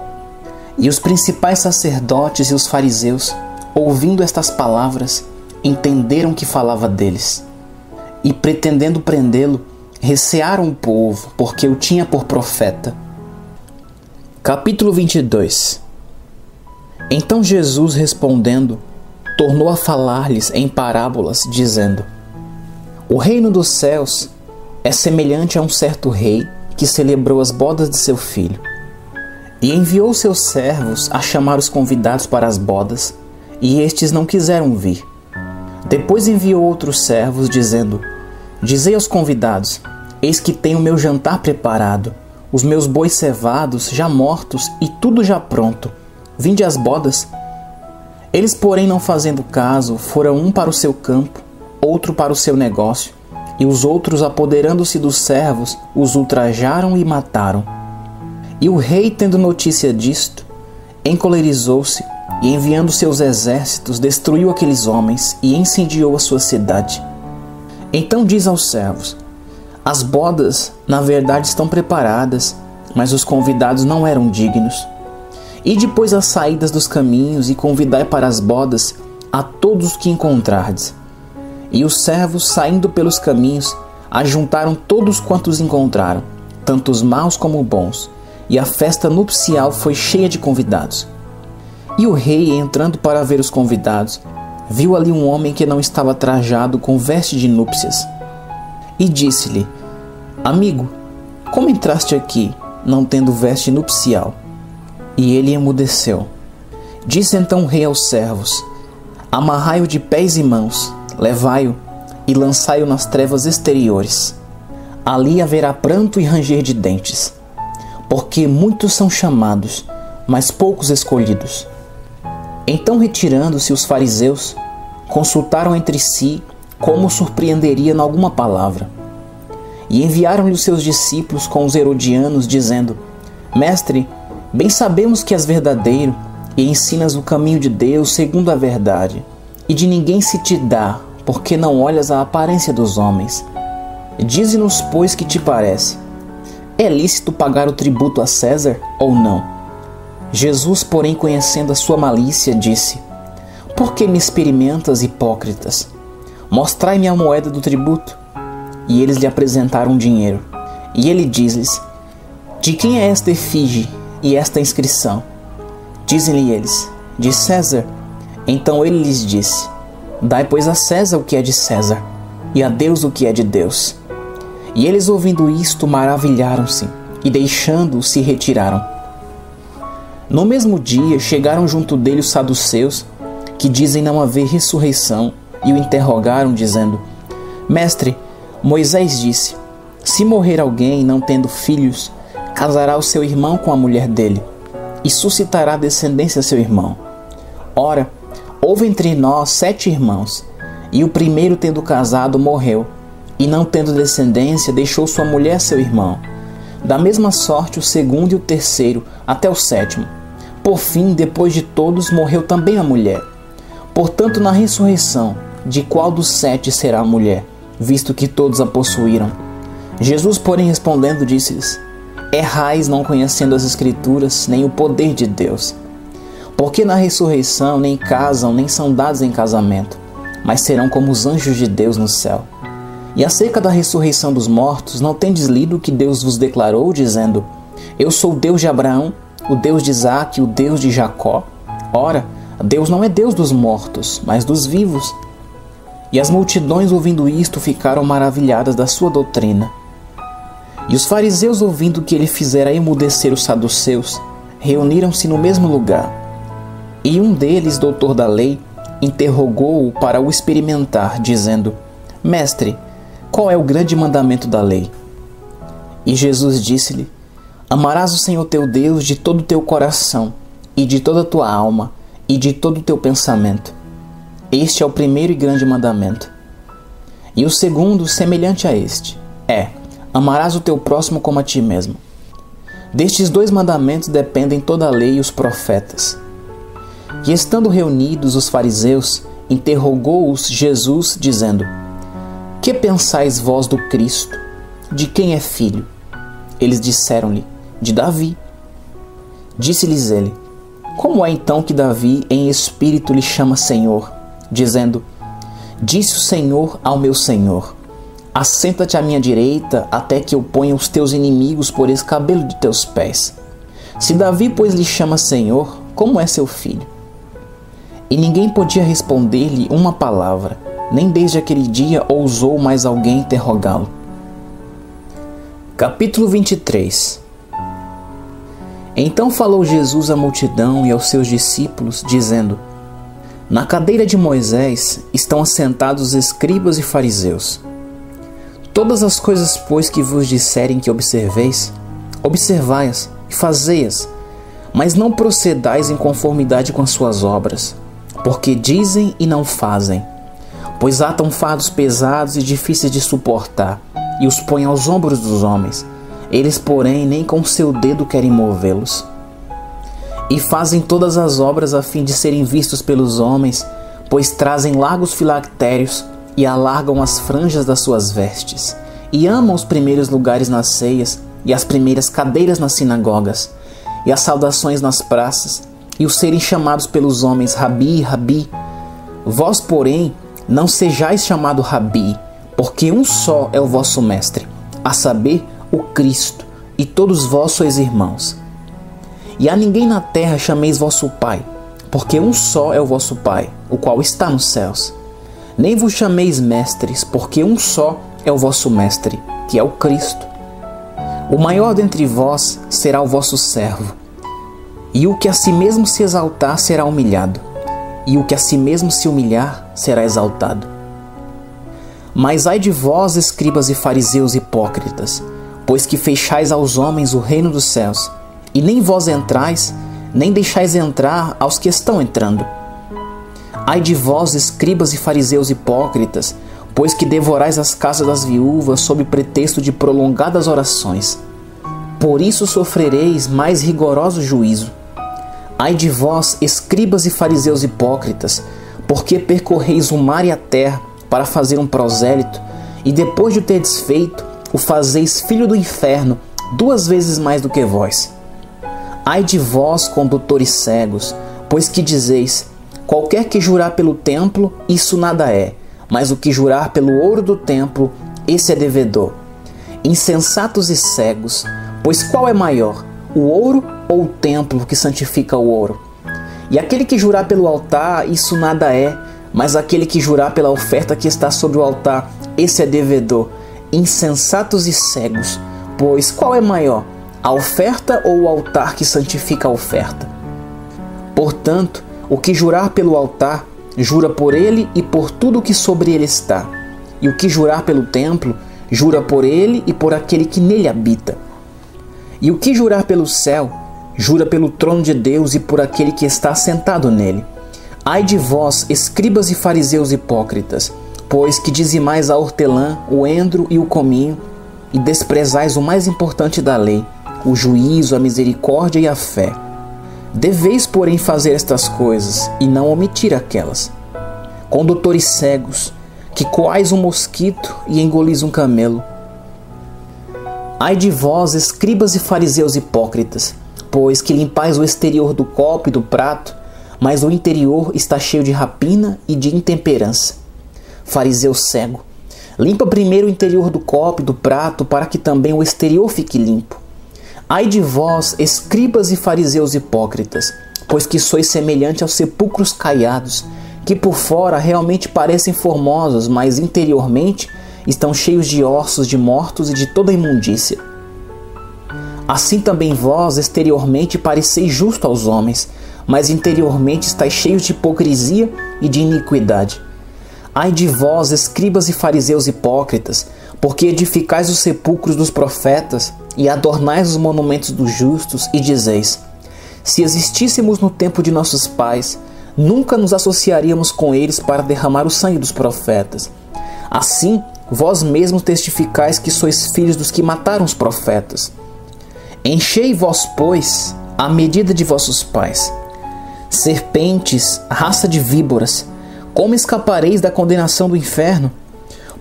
E os principais sacerdotes e os fariseus, ouvindo estas palavras, entenderam que falava deles. E pretendendo prendê-lo, recearam o povo, porque o tinha por profeta. Capítulo vinte e dois. Então Jesus, respondendo, tornou a falar-lhes em parábolas, dizendo: o reino dos céus é semelhante a um certo rei que celebrou as bodas de seu filho. E enviou seus servos a chamar os convidados para as bodas, e estes não quiseram vir. Depois enviou outros servos, dizendo: dizei aos convidados: eis que tenho o meu jantar preparado, os meus bois cevados, já mortos, e tudo já pronto. Vinde às bodas. Eles, porém, não fazendo caso, foram um para o seu campo, outro para o seu negócio, e os outros, apoderando-se dos servos, os ultrajaram e mataram. E o rei, tendo notícia disto, encolerizou-se, e enviando seus exércitos, destruiu aqueles homens e incendiou a sua cidade. Então diz aos servos: as bodas, na verdade, estão preparadas, mas os convidados não eram dignos. E depois as saídas dos caminhos, e convidai para as bodas a todos que encontrardes. E os servos, saindo pelos caminhos, ajuntaram todos quantos encontraram, tanto os maus como os bons, e a festa nupcial foi cheia de convidados. E o rei, entrando para ver os convidados, viu ali um homem que não estava trajado com veste de núpcias. e disse-lhe: Amigo, como entraste aqui, não tendo veste nupcial? E ele emudeceu. Disse então o rei aos servos: Amarrai-o de pés e mãos, levai-o e lançai-o nas trevas exteriores. Ali haverá pranto e ranger de dentes, porque muitos são chamados, mas poucos escolhidos. Então, retirando-se os fariseus, consultaram entre si como o surpreenderiam alguma palavra. E enviaram-lhe os seus discípulos com os herodianos, dizendo: Mestre, bem sabemos que és verdadeiro e ensinas o caminho de Deus segundo a verdade, e de ninguém se te dá, porque não olhas a aparência dos homens. Dize-nos, pois, que te parece. É lícito pagar o tributo a César ou não? Jesus, porém, conhecendo a sua malícia, disse: Por que me experimentas, hipócritas? Mostrai-me a moeda do tributo. E eles lhe apresentaram dinheiro. E ele diz-lhes: De quem é esta efígie e esta inscrição? Dizem-lhe eles: De César. Então ele lhes disse: Dai, pois, a César o que é de César, e a Deus o que é de Deus. E eles, ouvindo isto, maravilharam-se, e deixando-o, se retiraram. No mesmo dia chegaram junto dele os saduceus, que dizem não haver ressurreição, e o interrogaram, dizendo: Mestre, Moisés disse: Se morrer alguém não tendo filhos, casará o seu irmão com a mulher dele, e suscitará descendência a seu irmão. Ora, houve entre nós sete irmãos, e o primeiro, tendo casado, morreu, e não tendo descendência, deixou sua mulher seu irmão. Da mesma sorte o segundo e o terceiro, até o sétimo. Por fim, depois de todos, morreu também a mulher. Portanto, na ressurreição, de qual dos sete será a mulher, visto que todos a possuíram? Jesus, porém, respondendo, disse-lhes: Errais, não conhecendo as Escrituras, nem o poder de Deus. Porque na ressurreição nem casam, nem são dados em casamento, mas serão como os anjos de Deus no céu. E acerca da ressurreição dos mortos, não tendes lido o que Deus vos declarou, dizendo: Eu sou o Deus de Abraão, o Deus de Isaque, o Deus de Jacó? Ora, Deus não é Deus dos mortos, mas dos vivos. E as multidões, ouvindo isto, ficaram maravilhadas da sua doutrina. E os fariseus, ouvindo que ele fizera emudecer os saduceus, reuniram-se no mesmo lugar. E um deles, doutor da lei, interrogou-o para o experimentar, dizendo: Mestre, qual é o grande mandamento da lei? E Jesus disse-lhe: Amarás o Senhor teu Deus de todo o teu coração, e de toda a tua alma, e de todo o teu pensamento. Este é o primeiro e grande mandamento. E o segundo, semelhante a este, é: Amarás o teu próximo como a ti mesmo. Destes dois mandamentos dependem toda a lei e os profetas. E estando reunidos os fariseus, interrogou-os Jesus, dizendo: Que pensais vós do Cristo? De quem é filho? Eles disseram-lhe: De Davi. Disse-lhes ele: Como é então que Davi em espírito lhe chama Senhor, dizendo: Disse o Senhor ao meu Senhor: Assenta-te à minha direita, até que eu ponha os teus inimigos por escabelo de teus pés. Se Davi, pois, lhe chama Senhor, como é seu filho? E ninguém podia responder-lhe uma palavra, nem desde aquele dia ousou mais alguém interrogá-lo. Capítulo vinte e três. Então falou Jesus à multidão e aos seus discípulos, dizendo: Na cadeira de Moisés estão assentados escribas e fariseus. Todas as coisas, pois, que vos disserem que observeis, observai-as e fazei-as, mas não procedais em conformidade com as suas obras, porque dizem e não fazem. Pois atam fardos pesados e difíceis de suportar, e os põem aos ombros dos homens. Eles, porém, nem com seu dedo querem movê-los. E fazem todas as obras a fim de serem vistos pelos homens, pois trazem largos filactérios e alargam as franjas das suas vestes, e amam os primeiros lugares nas ceias, e as primeiras cadeiras nas sinagogas, e as saudações nas praças, e os serem chamados pelos homens Rabi, Rabi. Vós, porém, não sejais chamado Rabi, porque um só é o vosso mestre, a saber, o Cristo, e todos vós sois irmãos. E a ninguém na terra chameis vosso Pai, porque um só é o vosso Pai, o qual está nos céus. Nem vos chameis mestres, porque um só é é o vosso mestre, que é o Cristo. O maior dentre vós será o vosso servo, e o que a si mesmo se exaltar será humilhado, e o que a si mesmo se humilhar será exaltado. Mas ai de vós, escribas e fariseus hipócritas, pois que fechais aos homens o reino dos céus, e nem vós entrais, nem deixais entrar aos que estão entrando. Ai de vós, escribas e fariseus hipócritas, pois que devorais as casas das viúvas sob pretexto de prolongadas orações. Por isso sofrereis mais rigoroso juízo. Ai de vós, escribas e fariseus hipócritas, porque percorreis o mar e a terra para fazer um prosélito, e depois de o terdes feito, o fazeis filho do inferno duas vezes mais do que vós. Ai de vós, condutores cegos, pois que dizeis: qualquer que jurar pelo templo, isso nada é, mas o que jurar pelo ouro do templo, esse é devedor. Insensatos e cegos, pois qual é maior, o ouro ou o templo que santifica o ouro? E aquele que jurar pelo altar, isso nada é, mas aquele que jurar pela oferta que está sobre o altar, esse é devedor. Insensatos e cegos, pois qual é maior, a oferta ou o altar que santifica a oferta? Portanto, o que jurar pelo altar, jura por ele e por tudo o que sobre ele está. E o que jurar pelo templo, jura por ele e por aquele que nele habita. E o que jurar pelo céu, jura pelo trono de Deus e por aquele que está sentado nele. Ai de vós, escribas e fariseus hipócritas, pois que dizimais a hortelã, o endro e o cominho, e desprezais o mais importante da lei, o juízo, a misericórdia e a fé. Deveis, porém, fazer estas coisas, e não omitir aquelas. Condutores cegos, que coais um mosquito e engolis um camelo. Ai de vós, escribas e fariseus hipócritas, pois que limpais o exterior do copo e do prato, mas o interior está cheio de rapina e de intemperança. Fariseu cego, limpa primeiro o interior do copo e do prato, para que também o exterior fique limpo. Ai de vós, escribas e fariseus hipócritas, pois que sois semelhante aos sepulcros caiados, que por fora realmente parecem formosos, mas interiormente estão cheios de ossos de mortos e de toda imundícia. Assim também vós, exteriormente, pareceis justo aos homens, mas interiormente estáis cheios de hipocrisia e de iniquidade. Ai de vós, escribas e fariseus hipócritas, porque edificais os sepulcros dos profetas e adornais os monumentos dos justos, e dizeis: se existíssemos no tempo de nossos pais, nunca nos associaríamos com eles para derramar o sangue dos profetas. Assim, vós mesmos testificais que sois filhos dos que mataram os profetas. Enchei vós, pois, a medida de vossos pais. Serpentes, raça de víboras, como escapareis da condenação do inferno?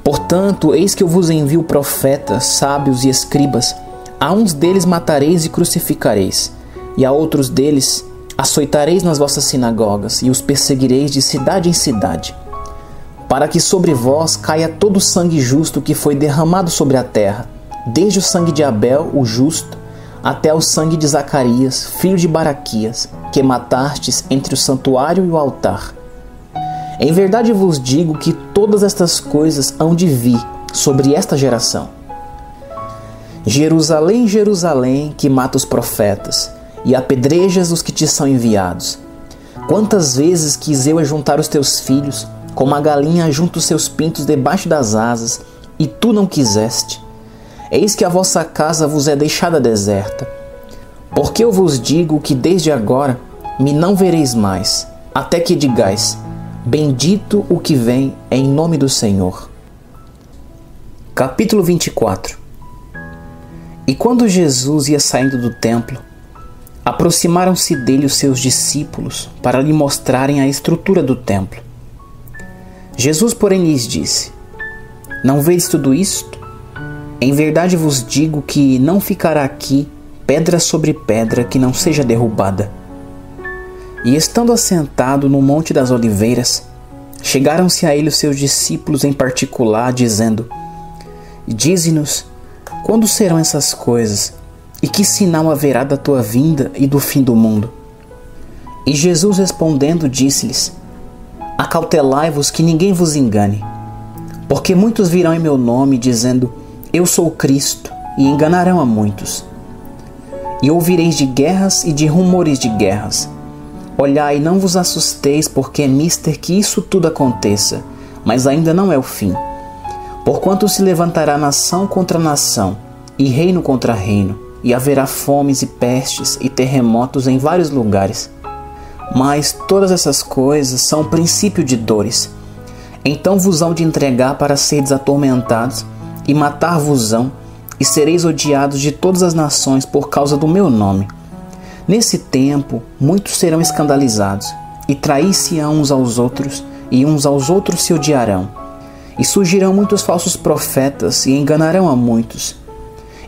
Portanto, eis que eu vos envio profetas, sábios e escribas. A uns deles matareis e crucificareis, e a outros deles açoitareis nas vossas sinagogas, e os perseguireis de cidade em cidade, para que sobre vós caia todo o sangue justo que foi derramado sobre a terra, desde o sangue de Abel, o justo, até o sangue de Zacarias, filho de Baraquias, que matastes entre o santuário e o altar. Em verdade vos digo que todas estas coisas hão de vir sobre esta geração. Jerusalém, Jerusalém, que mata os profetas, e apedrejas os que te são enviados. Quantas vezes quis eu ajuntar os teus filhos, como a galinha ajunta os seus pintos debaixo das asas, e tu não quiseste. Eis que a vossa casa vos é deixada deserta. Porque eu vos digo que desde agora me não vereis mais, até que digais: bendito o que vem em nome do Senhor. Capítulo vinte e quatro. E quando Jesus ia saindo do templo, aproximaram-se dele os seus discípulos para lhe mostrarem a estrutura do templo. Jesus, porém, lhes disse: não veis tudo isto? Em verdade vos digo que não ficará aqui pedra sobre pedra que não seja derrubada. E estando assentado no Monte das Oliveiras, chegaram-se a ele os seus discípulos em particular, dizendo: dize-nos, quando serão essas coisas? E que sinal haverá da tua vinda e do fim do mundo? E Jesus respondendo disse-lhes: acautelai-vos que ninguém vos engane, Porque muitos virão em meu nome dizendo, eu sou Cristo, e enganarão a muitos. E ouvireis de guerras e de rumores de guerras. Olhai, não vos assusteis, porque é mister que isso tudo aconteça, mas ainda não é o fim. Porquanto se levantará nação contra nação, e reino contra reino, e haverá fomes e pestes e terremotos em vários lugares. Mas todas essas coisas são o princípio de dores. Então vos hão de entregar para serdes atormentados, e matar-vos-ão, e sereis odiados de todas as nações por causa do meu nome. Nesse tempo, muitos serão escandalizados, e trair-se-ão uns aos outros, e uns aos outros se odiarão. E surgirão muitos falsos profetas, e enganarão a muitos.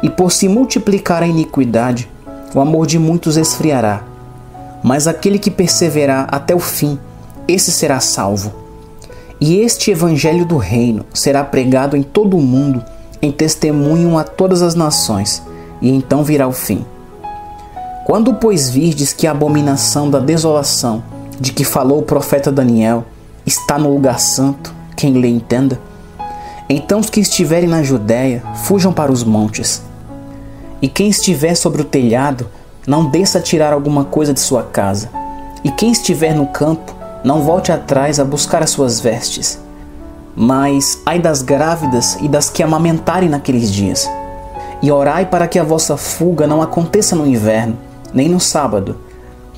E por se multiplicar a iniquidade, o amor de muitos esfriará. Mas aquele que perseverar até o fim, esse será salvo. E este evangelho do reino será pregado em todo o mundo, em testemunho a todas as nações, e então virá o fim. Quando, pois, virdes que a abominação da desolação, de que falou o profeta Daniel, está no lugar santo, quem lê entenda, então os que estiverem na Judéia fujam para os montes. E quem estiver sobre o telhado, não desça a tirar alguma coisa de sua casa. E quem estiver no campo, não volte atrás a buscar as suas vestes. Mas ai das grávidas e das que amamentarem naqueles dias. E orai para que a vossa fuga não aconteça no inverno, nem no sábado.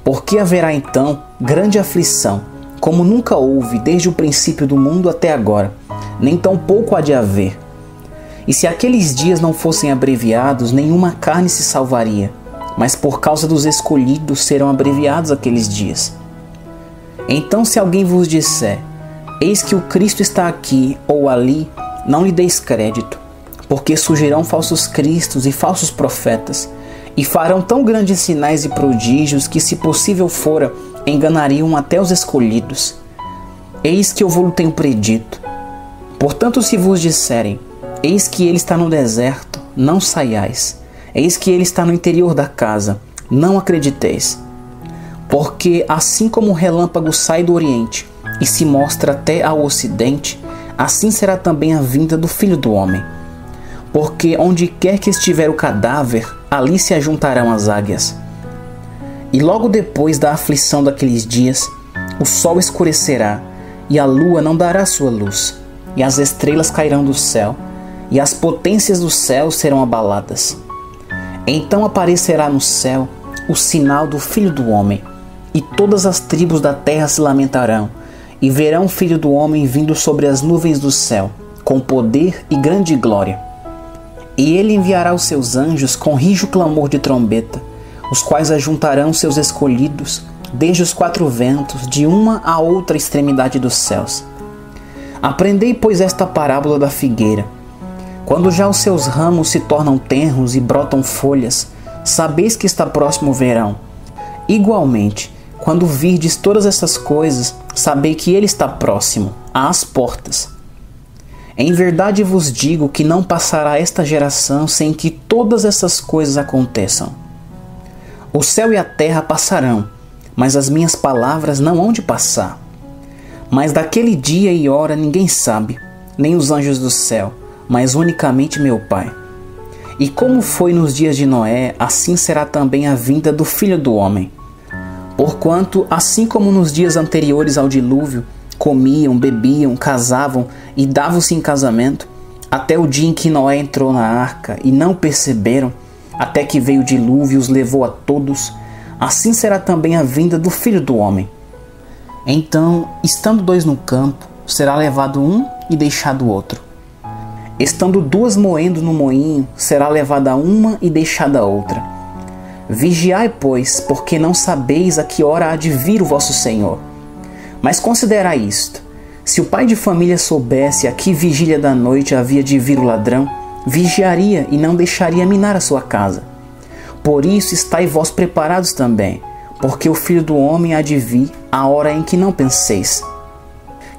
Porque haverá então grande aflição, como nunca houve desde o princípio do mundo até agora, nem tampouco há de haver. E se aqueles dias não fossem abreviados, nenhuma carne se salvaria. Mas por causa dos escolhidos serão abreviados aqueles dias. Então se alguém vos disser, eis que o Cristo está aqui ou ali, não lhe deis crédito, porque surgirão falsos cristos e falsos profetas, e farão tão grandes sinais e prodígios que, se possível fora, enganariam até os escolhidos. Eis que eu vos tenho predito. Portanto, se vos disserem, eis que ele está no deserto, não saiais. Eis que ele está no interior da casa, não acrediteis. Porque assim como o relâmpago sai do oriente e se mostra até ao ocidente, assim será também a vinda do Filho do Homem. Porque onde quer que estiver o cadáver, ali se ajuntarão as águias. E logo depois da aflição daqueles dias, o sol escurecerá, e a lua não dará sua luz, e as estrelas cairão do céu, e as potências do céu serão abaladas. Então aparecerá no céu o sinal do Filho do Homem, e todas as tribos da terra se lamentarão, e verão o Filho do Homem vindo sobre as nuvens do céu, com poder e grande glória. E ele enviará os seus anjos com rijo clamor de trombeta, os quais ajuntarão seus escolhidos, desde os quatro ventos, de uma à outra extremidade dos céus. Aprendei, pois, esta parábola da figueira. Quando já os seus ramos se tornam tenros e brotam folhas, sabeis que está próximo o verão. Igualmente, quando virdes todas essas coisas, sabei que ele está próximo, às portas. Em verdade vos digo que não passará esta geração sem que todas essas coisas aconteçam. O céu e a terra passarão, mas as minhas palavras não hão de passar. Mas daquele dia e hora ninguém sabe, nem os anjos do céu, mas unicamente meu Pai. E como foi nos dias de Noé, assim será também a vinda do Filho do Homem. Porquanto, assim como nos dias anteriores ao dilúvio, comiam, bebiam, casavam e davam-se em casamento, até o dia em que Noé entrou na arca e não perceberam, até que veio o dilúvio e os levou a todos, assim será também a vinda do Filho do Homem. Então, estando dois no campo, será levado um e deixado o outro. Estando duas moendo no moinho, será levada uma e deixada a outra. Vigiai, pois, porque não sabeis a que hora há de vir o vosso Senhor. Mas considerai isto: se o pai de família soubesse a que vigília da noite havia de vir o ladrão, vigiaria e não deixaria minar a sua casa. Por isso estai vós preparados também, porque o Filho do Homem há de vir à hora em que não penseis.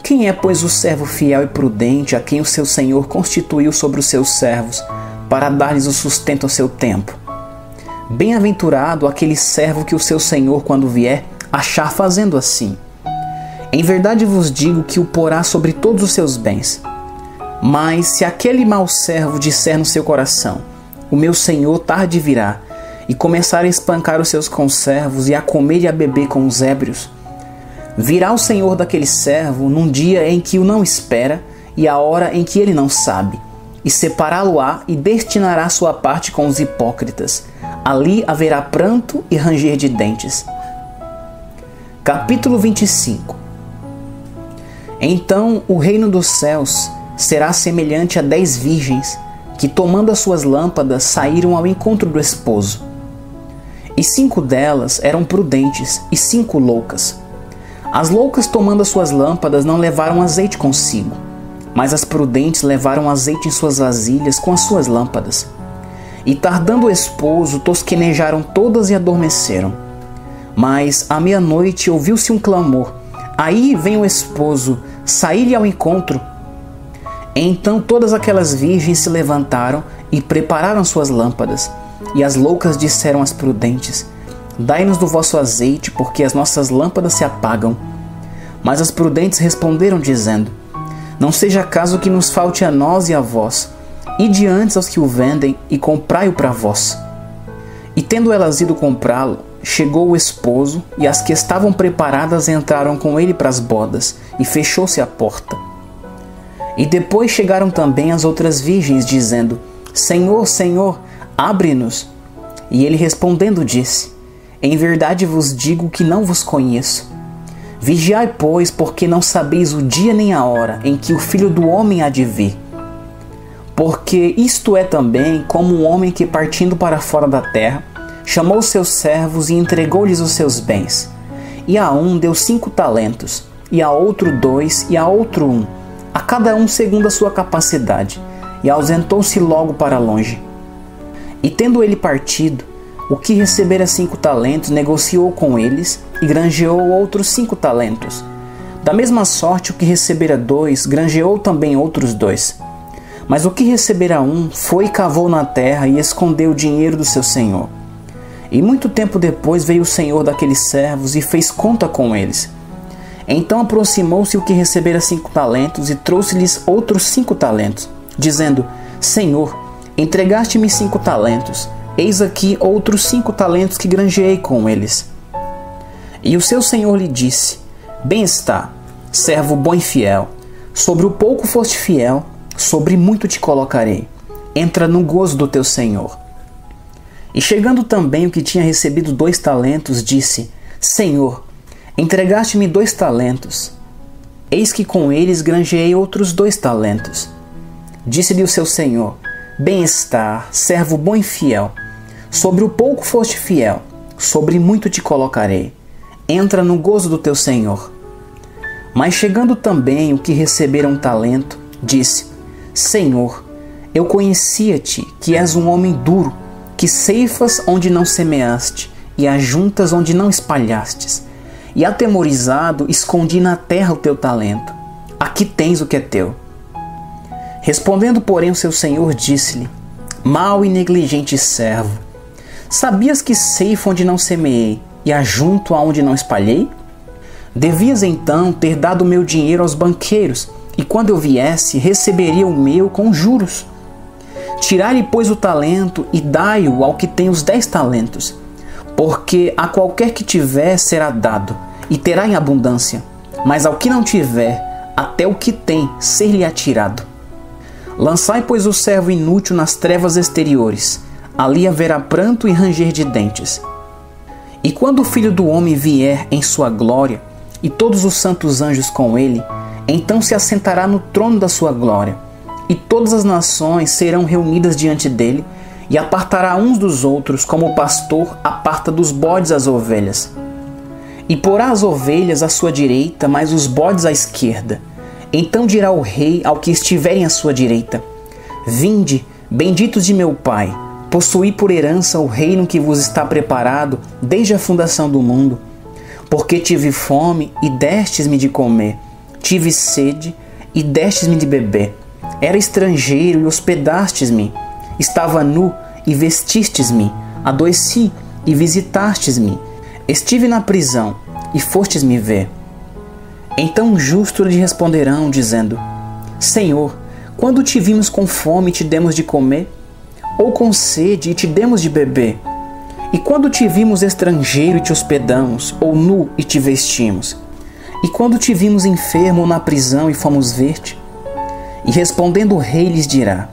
Quem é, pois, o servo fiel e prudente a quem o seu Senhor constituiu sobre os seus servos, para dar-lhes o sustento ao seu tempo? Bem-aventurado aquele servo que o seu Senhor, quando vier, achar fazendo assim. Em verdade vos digo que o porá sobre todos os seus bens. Mas se aquele mau servo disser no seu coração, o meu senhor tarde virá, e começar a espancar os seus conservos e a comer e a beber com os ébrios, virá o senhor daquele servo num dia em que o não espera e a hora em que ele não sabe, e separá-lo-á e destinará sua parte com os hipócritas. Ali haverá pranto e ranger de dentes. Capítulo vinte e cinco. Então o reino dos céus será semelhante a dez virgens, que tomando as suas lâmpadas saíram ao encontro do esposo. E cinco delas eram prudentes e cinco loucas. As loucas, tomando as suas lâmpadas, não levaram azeite consigo, mas as prudentes levaram azeite em suas vasilhas com as suas lâmpadas. E tardando o esposo, tosquenejaram todas e adormeceram. Mas à meia-noite ouviu-se um clamor, aí vem o esposo, saí-lhe ao encontro. Então todas aquelas virgens se levantaram e prepararam suas lâmpadas. E as loucas disseram às prudentes, dai-nos do vosso azeite, porque as nossas lâmpadas se apagam. Mas as prudentes responderam dizendo, não seja caso que nos falte a nós e a vós, ide antes aos que o vendem e comprai-o para vós. E tendo elas ido comprá-lo, chegou o esposo, e as que estavam preparadas entraram com ele para as bodas, e fechou-se a porta. E depois chegaram também as outras virgens, dizendo, Senhor, Senhor, abre-nos. E ele respondendo disse, em verdade vos digo que não vos conheço. Vigiai, pois, porque não sabeis o dia nem a hora em que o Filho do Homem há de vir. Porque isto é também como um homem que, partindo para fora da terra, chamou seus servos e entregou-lhes os seus bens. E a um deu cinco talentos, e a outro dois, e a outro um, a cada um segundo a sua capacidade, e ausentou-se logo para longe. E tendo ele partido, o que recebera cinco talentos negociou com eles e granjeou outros cinco talentos. Da mesma sorte, o que recebera dois, granjeou também outros dois. Mas o que recebera um, foi e cavou na terra e escondeu o dinheiro do seu senhor. E muito tempo depois veio o senhor daqueles servos e fez conta com eles. Então aproximou-se o que recebera cinco talentos e trouxe-lhes outros cinco talentos, dizendo, Senhor, entregaste-me cinco talentos. Eis aqui outros cinco talentos que granjeei com eles. E o seu senhor lhe disse, bem está, servo bom e fiel. Sobre o pouco foste fiel, sobre muito te colocarei. Entra no gozo do teu senhor. E chegando também o que tinha recebido dois talentos, disse, Senhor, entregaste-me dois talentos. Eis que com eles granjeei outros dois talentos. Disse-lhe o seu senhor, bem-estar, servo bom e fiel. Sobre o pouco foste fiel, sobre muito te colocarei. Entra no gozo do teu senhor. Mas chegando também o que recebera um talento, disse, Senhor, eu conhecia-te, que és um homem duro, que ceifas onde não semeaste, e ajuntas onde não espalhastes. E atemorizado, escondi na terra o teu talento. Aqui tens o que é teu. Respondendo, porém, o seu senhor disse-lhe, mau e negligente servo, sabias que ceifo onde não semeei e ajunto aonde não espalhei? Devias então ter dado o meu dinheiro aos banqueiros, e quando eu viesse, receberia o meu com juros. Tirai-lhe, pois, o talento e dai-o ao que tem os dez talentos. Porque a qualquer que tiver será dado, e terá em abundância, mas ao que não tiver, até o que tem ser-lhe atirado. Lançai, pois, o servo inútil nas trevas exteriores, ali haverá pranto e ranger de dentes. E quando o Filho do Homem vier em sua glória, e todos os santos anjos com ele, então se assentará no trono da sua glória, e todas as nações serão reunidas diante dele, e apartará uns dos outros, como o pastor aparta dos bodes as ovelhas. E porá as ovelhas à sua direita, mas os bodes à esquerda. Então dirá o rei ao que estiverem à sua direita, vinde, benditos de meu Pai, possuí por herança o reino que vos está preparado desde a fundação do mundo. Porque tive fome e destes-me de comer, tive sede e destes-me de beber, era estrangeiro e hospedastes-me, estava nu e vestistes-me, adoeci e visitastes-me, estive na prisão e fostes-me ver. Então justos lhe responderão, dizendo, Senhor, Quando te vimos com fome e te demos de comer? Ou com sede e te demos de beber? E quando te vimos estrangeiro e te hospedamos? Ou nu e te vestimos? E quando te vimos enfermo ou na prisão e fomos ver-te? E respondendo o rei lhes dirá: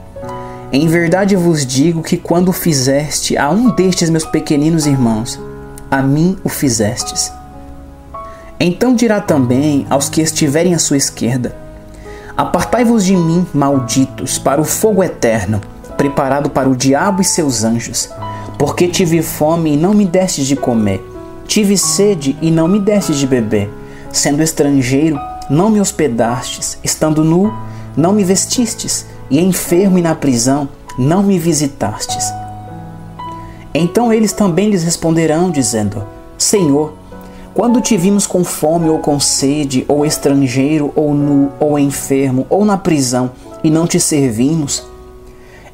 Em verdade vos digo que quando fizeste a um destes meus pequeninos irmãos, a mim o fizestes. Então dirá também aos que estiverem à sua esquerda: Apartai-vos de mim, malditos, para o fogo eterno, preparado para o diabo e seus anjos. Porque tive fome e não me destes de comer, tive sede e não me destes de beber, sendo estrangeiro, não me hospedastes, estando nu, não me vestistes, e enfermo e na prisão, não me visitastes. Então eles também lhes responderão, dizendo: Senhor, quando te vimos com fome ou com sede, ou estrangeiro, ou nu, ou enfermo, ou na prisão, e não te servimos?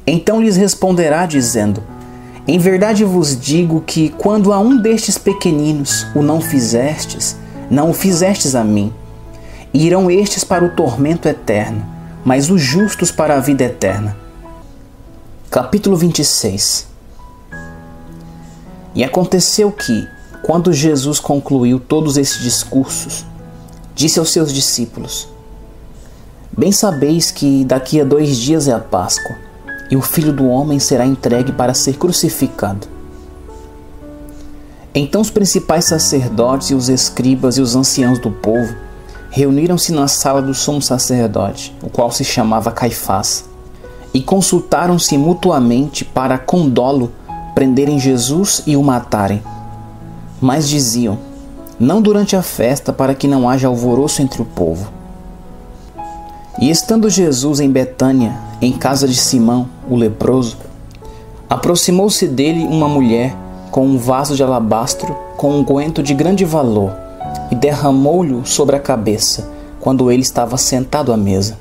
Então lhes responderá, dizendo: Em verdade vos digo que, quando a um destes pequeninos o não fizestes, não o fizestes a mim. E irão estes para o tormento eterno, mas os justos para a vida eterna. Capítulo vinte e seis. E aconteceu que, quando Jesus concluiu todos esses discursos, disse aos seus discípulos: Bem sabeis que daqui a dois dias é a Páscoa, e o Filho do Homem será entregue para ser crucificado. Então os principais sacerdotes e os escribas e os anciãos do povo reuniram-se na sala do sumo sacerdote, o qual se chamava Caifás, e consultaram-se mutuamente para, com dolo, prenderem Jesus e o matarem. Mas diziam: Não durante a festa, para que não haja alvoroço entre o povo. E estando Jesus em Betânia, em casa de Simão, o leproso, aproximou-se dele uma mulher com um vaso de alabastro, com um unguento de grande valor, e derramou-lhe sobre a cabeça, quando ele estava sentado à mesa.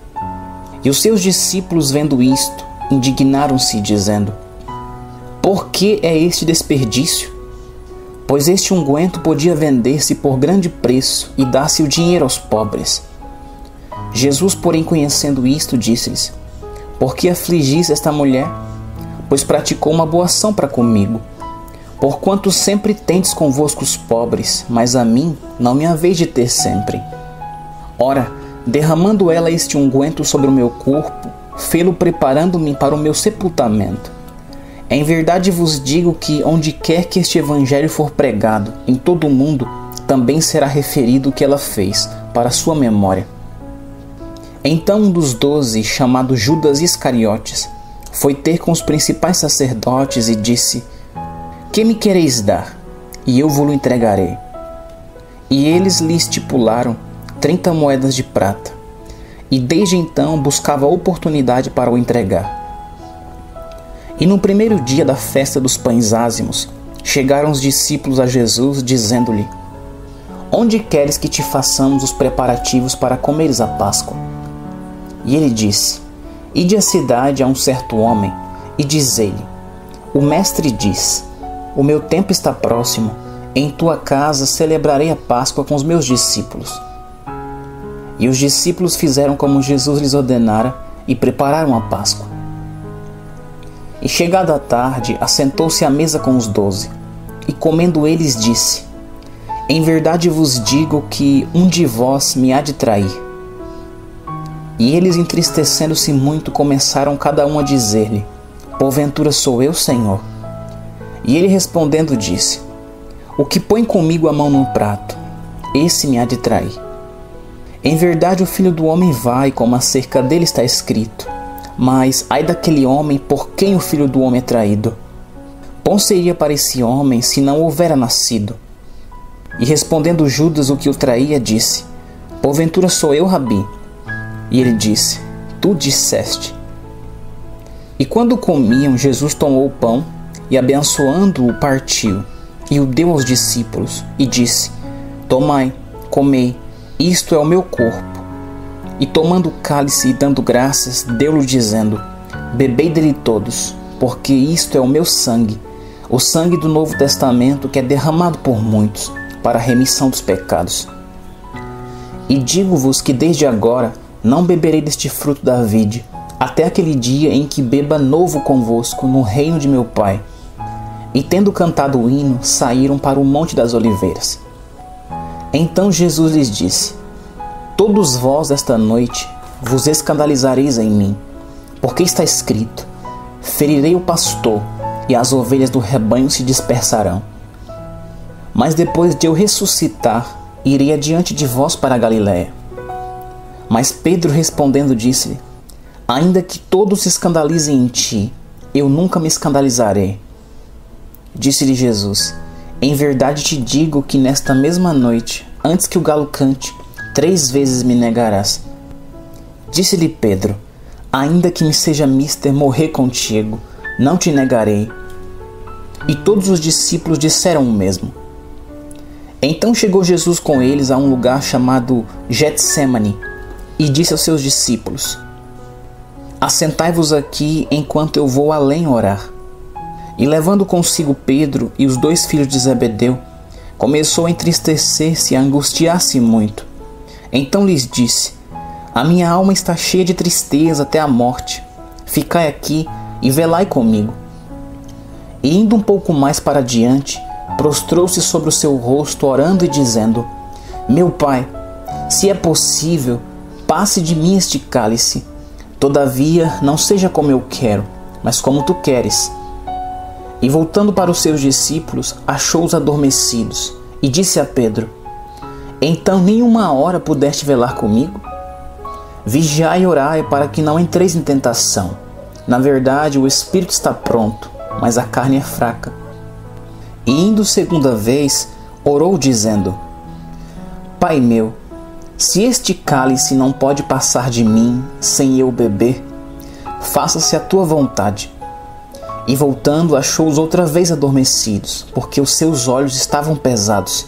E os seus discípulos, vendo isto, indignaram-se, dizendo: Por que é este desperdício? Pois este unguento podia vender-se por grande preço e dar-se o dinheiro aos pobres. Jesus, porém, conhecendo isto, disse-lhes: Por que afligis esta mulher? Pois praticou uma boa ação para comigo. Porquanto sempre tendes convosco os pobres, mas a mim não me haveis de ter sempre. Ora, derramando ela este unguento sobre o meu corpo, fê-lo preparando-me para o meu sepultamento. Em verdade vos digo que onde quer que este evangelho for pregado, em todo o mundo, também será referido o que ela fez, para sua memória. Então um dos doze, chamado Judas Iscariotes, foi ter com os principais sacerdotes e disse: Que me quereis dar? E eu vou-lo entregarei. E eles lhe estipularam trinta moedas de prata, e desde então buscava oportunidade para o entregar. E no primeiro dia da festa dos pães ázimos, chegaram os discípulos a Jesus, dizendo-lhe: Onde queres que te façamos os preparativos para comeres a Páscoa? E ele disse: Ide à cidade a um certo homem, e dizei-lhe: O mestre diz: O meu tempo está próximo, em tua casa celebrarei a Páscoa com os meus discípulos. E os discípulos fizeram como Jesus lhes ordenara e prepararam a Páscoa. E chegada a tarde, assentou-se à mesa com os doze, e comendo eles disse: Em verdade vos digo que um de vós me há de trair. E eles, entristecendo-se muito, começaram cada um a dizer-lhe: Porventura sou eu, Senhor? E ele respondendo disse: O que põe comigo a mão no prato, esse me há de trair. Em verdade o Filho do Homem vai, como acerca dele está escrito, mas ai daquele homem por quem o Filho do Homem é traído. Bom seria para esse homem se não houvera nascido. E respondendo Judas, o que o traía, disse: Porventura sou eu, Rabi? E ele disse: Tu disseste. E quando comiam, Jesus tomou o pão, e abençoando-o, partiu, e o deu aos discípulos, e disse: Tomai, comei, isto é o meu corpo. E tomando o cálice e dando graças, deu-lhe, dizendo: Bebei dele todos, porque isto é o meu sangue, o sangue do Novo Testamento, que é derramado por muitos, para a remissão dos pecados. E digo-vos que desde agora não beberei deste fruto da vide, até aquele dia em que beba novo convosco no reino de meu Pai. E tendo cantado o hino, saíram para o Monte das Oliveiras. Então Jesus lhes disse: Todos vós esta noite vos escandalizareis em mim, porque está escrito: Ferirei o pastor, e as ovelhas do rebanho se dispersarão. Mas depois de eu ressuscitar, irei adiante de vós para a Galiléia. Mas Pedro respondendo disse-lhe: Ainda que todos se escandalizem em ti, eu nunca me escandalizarei. Disse-lhe Jesus: Em verdade te digo que nesta mesma noite, antes que o galo cante, três vezes me negarás. Disse-lhe Pedro: Ainda que me seja mister morrer contigo, não te negarei. E todos os discípulos disseram o mesmo. Então chegou Jesus com eles a um lugar chamado Getsêmani e disse aos seus discípulos: Assentai-vos aqui enquanto eu vou além orar. E levando consigo Pedro e os dois filhos de Zebedeu, começou a entristecer-se e a angustiar-se muito. Então lhes disse: A minha alma está cheia de tristeza até a morte. Ficai aqui e velai comigo. E indo um pouco mais para diante, prostrou-se sobre o seu rosto, orando e dizendo: Meu Pai, se é possível, passe de mim este cálice. Todavia, não seja como eu quero, mas como tu queres. E voltando para os seus discípulos, achou-os adormecidos, e disse a Pedro: Então nenhuma hora pudeste velar comigo? Vigiai e orai para que não entreis em tentação. Na verdade, o espírito está pronto, mas a carne é fraca. E indo segunda vez, orou dizendo: Pai meu, se este cálice não pode passar de mim sem eu beber, faça-se a tua vontade. E voltando, achou-os outra vez adormecidos, porque os seus olhos estavam pesados.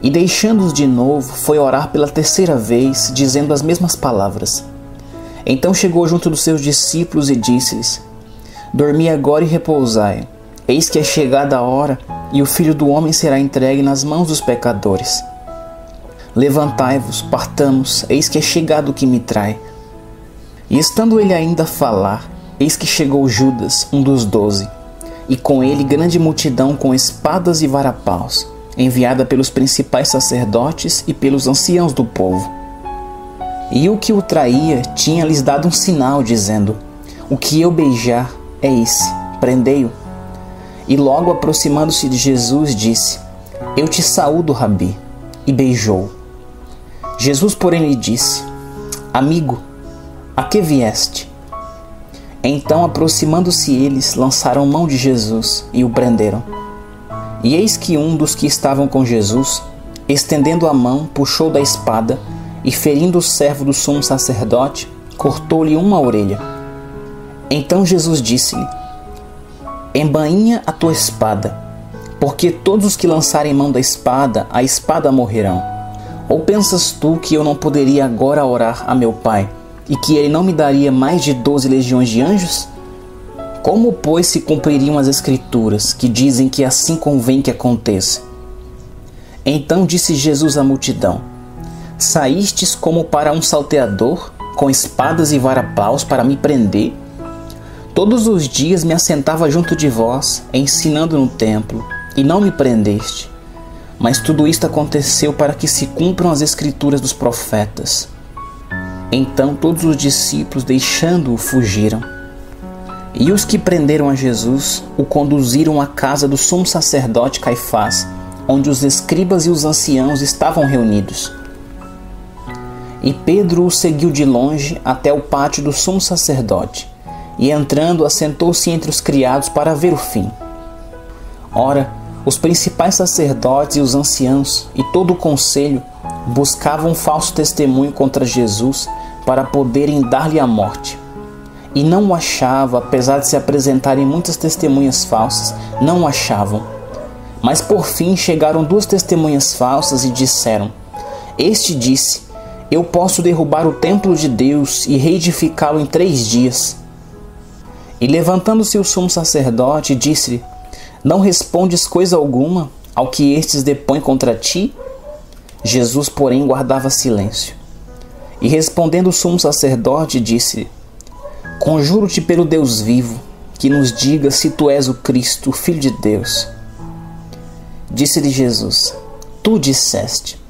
E deixando-os de novo, foi orar pela terceira vez, dizendo as mesmas palavras. Então chegou junto dos seus discípulos e disse-lhes: Dormi agora e repousai. Eis que é chegada a hora, e o Filho do Homem será entregue nas mãos dos pecadores. Levantai-vos, partamos, eis que é chegado o que me trai. E estando ele ainda a falar, eis que chegou Judas, um dos doze, e com ele grande multidão com espadas e varapaus, enviada pelos principais sacerdotes e pelos anciãos do povo. E o que o traía tinha-lhes dado um sinal, dizendo: O que eu beijar é esse, prendei-o. E logo aproximando-se de Jesus, disse: Eu te saúdo, Rabi, e beijou-o. Jesus, porém, lhe disse: Amigo, a que vieste? Então, aproximando-se eles, lançaram mão de Jesus e o prenderam. E eis que um dos que estavam com Jesus, estendendo a mão, puxou da espada e, ferindo o servo do sumo sacerdote, cortou-lhe uma orelha. Então Jesus disse-lhe: Embainha a tua espada, porque todos os que lançarem mão da espada, a espada morrerão. Ou pensas tu que eu não poderia agora orar a meu Pai, e que ele não me daria mais de doze legiões de anjos? Como, pois, se cumpririam as Escrituras, que dizem que assim convém que aconteça? Então disse Jesus à multidão: Saístes como para um salteador, com espadas e varapaus para me prender? Todos os dias me assentava junto de vós, ensinando no templo, e não me prendeste. Mas tudo isto aconteceu para que se cumpram as Escrituras dos profetas. Então todos os discípulos, deixando-o, fugiram. E os que prenderam a Jesus o conduziram à casa do sumo sacerdote Caifás, onde os escribas e os anciãos estavam reunidos. E Pedro o seguiu de longe até o pátio do sumo sacerdote, e entrando, assentou-se entre os criados para ver o fim. Ora, os principais sacerdotes e os anciãos e todo o conselho buscavam um falso testemunho contra Jesus para poderem dar-lhe a morte. E não o achavam, apesar de se apresentarem muitas testemunhas falsas, não o achavam. Mas por fim chegaram duas testemunhas falsas e disseram: Este disse: Eu posso derrubar o templo de Deus e reedificá-lo em três dias. E levantando-se o sumo sacerdote, disse-lhe: Não respondes coisa alguma ao que estes depõem contra ti? Jesus, porém, guardava silêncio. E respondendo o sumo sacerdote, disse: Conjuro-te pelo Deus vivo, que nos diga se tu és o Cristo, o Filho de Deus. Disse-lhe Jesus: Tu disseste.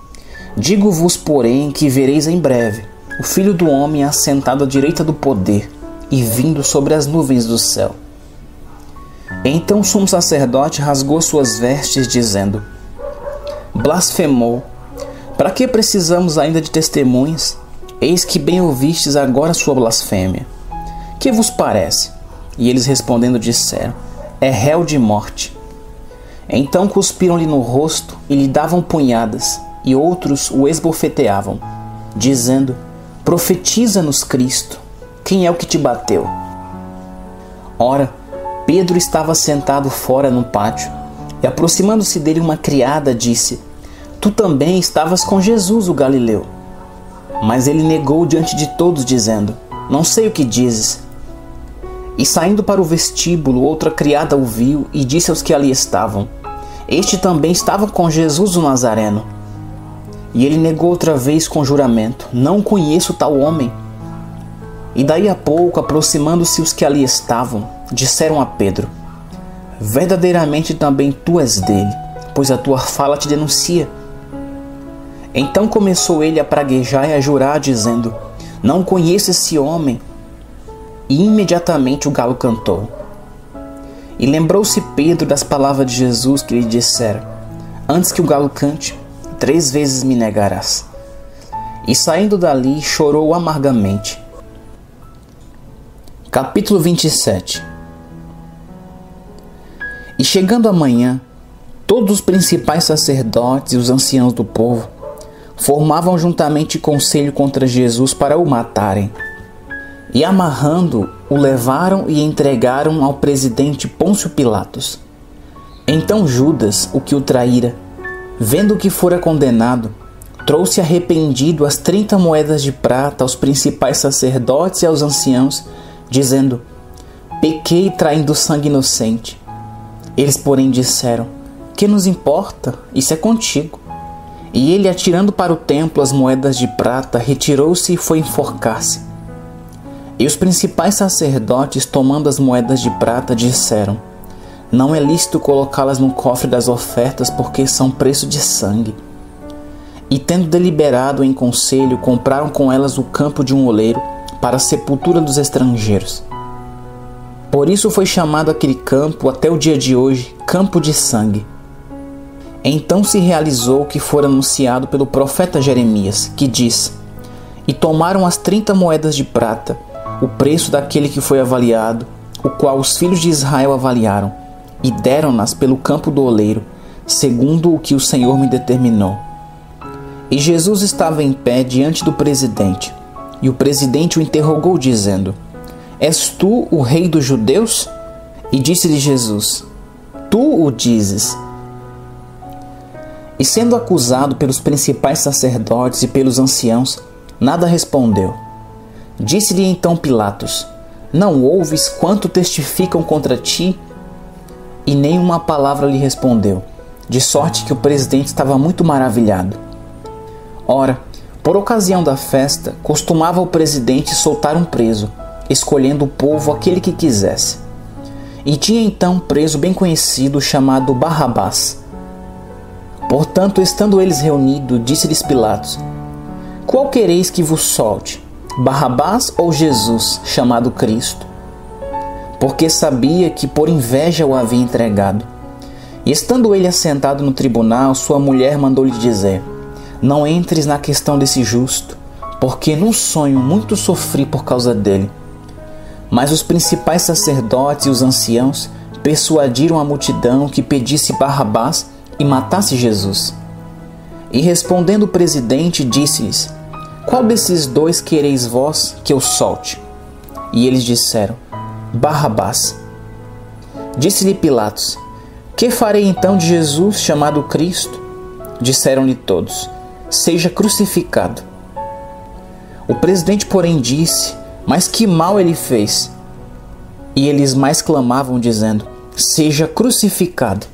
Digo-vos, porém, que vereis em breve o Filho do Homem assentado à direita do poder e vindo sobre as nuvens do céu. Então o sumo sacerdote rasgou suas vestes, dizendo: Blasfemou! Para que precisamos ainda de testemunhas? Eis que bem ouvistes agora sua blasfêmia. Que vos parece? E eles respondendo disseram: É réu de morte. Então cuspiram-lhe no rosto e lhe davam punhadas, e outros o esbofeteavam, dizendo: Profetiza-nos, Cristo, quem é o que te bateu? Ora, Pedro estava sentado fora no pátio, e aproximando-se dele uma criada disse: Tu também estavas com Jesus, o Galileu. Mas ele negou diante de todos, dizendo: Não sei o que dizes. E saindo para o vestíbulo, outra criada o viu e disse aos que ali estavam: Este também estava com Jesus, o Nazareno. E ele negou outra vez com juramento: Não conheço tal homem. E daí a pouco, aproximando-se os que ali estavam, disseram a Pedro: Verdadeiramente também tu és dele, pois a tua fala te denuncia. Então começou ele a praguejar e a jurar, dizendo: Não conheço esse homem. E imediatamente o galo cantou. E lembrou-se Pedro das palavras de Jesus que lhe dissera: Antes que o galo cante, três vezes me negarás. E saindo dali, chorou amargamente. Capítulo vinte e sete. E chegando a manhã, todos os principais sacerdotes e os anciãos do povo formavam juntamente conselho contra Jesus para o matarem. E amarrando-o, o levaram e entregaram ao presidente Pôncio Pilatos. Então Judas, o que o traíra, vendo que fora condenado, trouxe arrependido as trinta moedas de prata aos principais sacerdotes e aos anciãos, dizendo: Pequei traindo sangue inocente. Eles, porém, disseram: Que nos importa? Isso é contigo. E ele, atirando para o templo as moedas de prata, retirou-se e foi enforcar-se. E os principais sacerdotes, tomando as moedas de prata, disseram: Não é lícito colocá-las no cofre das ofertas, porque são preço de sangue. E tendo deliberado em conselho, compraram com elas o campo de um oleiro para a sepultura dos estrangeiros. Por isso foi chamado aquele campo, até o dia de hoje, Campo de Sangue. Então se realizou o que fora anunciado pelo profeta Jeremias, que diz: E tomaram as trinta moedas de prata, o preço daquele que foi avaliado, o qual os filhos de Israel avaliaram, e deram-nas pelo campo do oleiro, segundo o que o Senhor me determinou. E Jesus estava em pé diante do presidente, e o presidente o interrogou, dizendo: És tu o rei dos judeus? E disse-lhe Jesus: Tu o dizes. E sendo acusado pelos principais sacerdotes e pelos anciãos, nada respondeu. Disse-lhe então Pilatos: Não ouves quanto testificam contra ti? E nenhuma palavra lhe respondeu, de sorte que o presidente estava muito maravilhado. Ora, por ocasião da festa, costumava o presidente soltar um preso, escolhendo o povo aquele que quisesse. E tinha então um preso bem conhecido, chamado Barrabás. Portanto, estando eles reunidos, disse-lhes Pilatos: Qual quereis que vos solte, Barrabás ou Jesus, chamado Cristo? Porque sabia que por inveja o havia entregado. E estando ele assentado no tribunal, sua mulher mandou-lhe dizer: Não entres na questão desse justo, porque num sonho muito sofri por causa dele. Mas os principais sacerdotes e os anciãos persuadiram a multidão que pedisse Barrabás e matasse Jesus. E respondendo o presidente, disse-lhes: Qual desses dois quereis vós que eu solte? E eles disseram: Barrabás. Disse-lhe Pilatos: Que farei então de Jesus, chamado Cristo? Disseram-lhe todos: Seja crucificado. O presidente, porém, disse: Mas que mal ele fez? E eles mais clamavam, dizendo: Seja crucificado.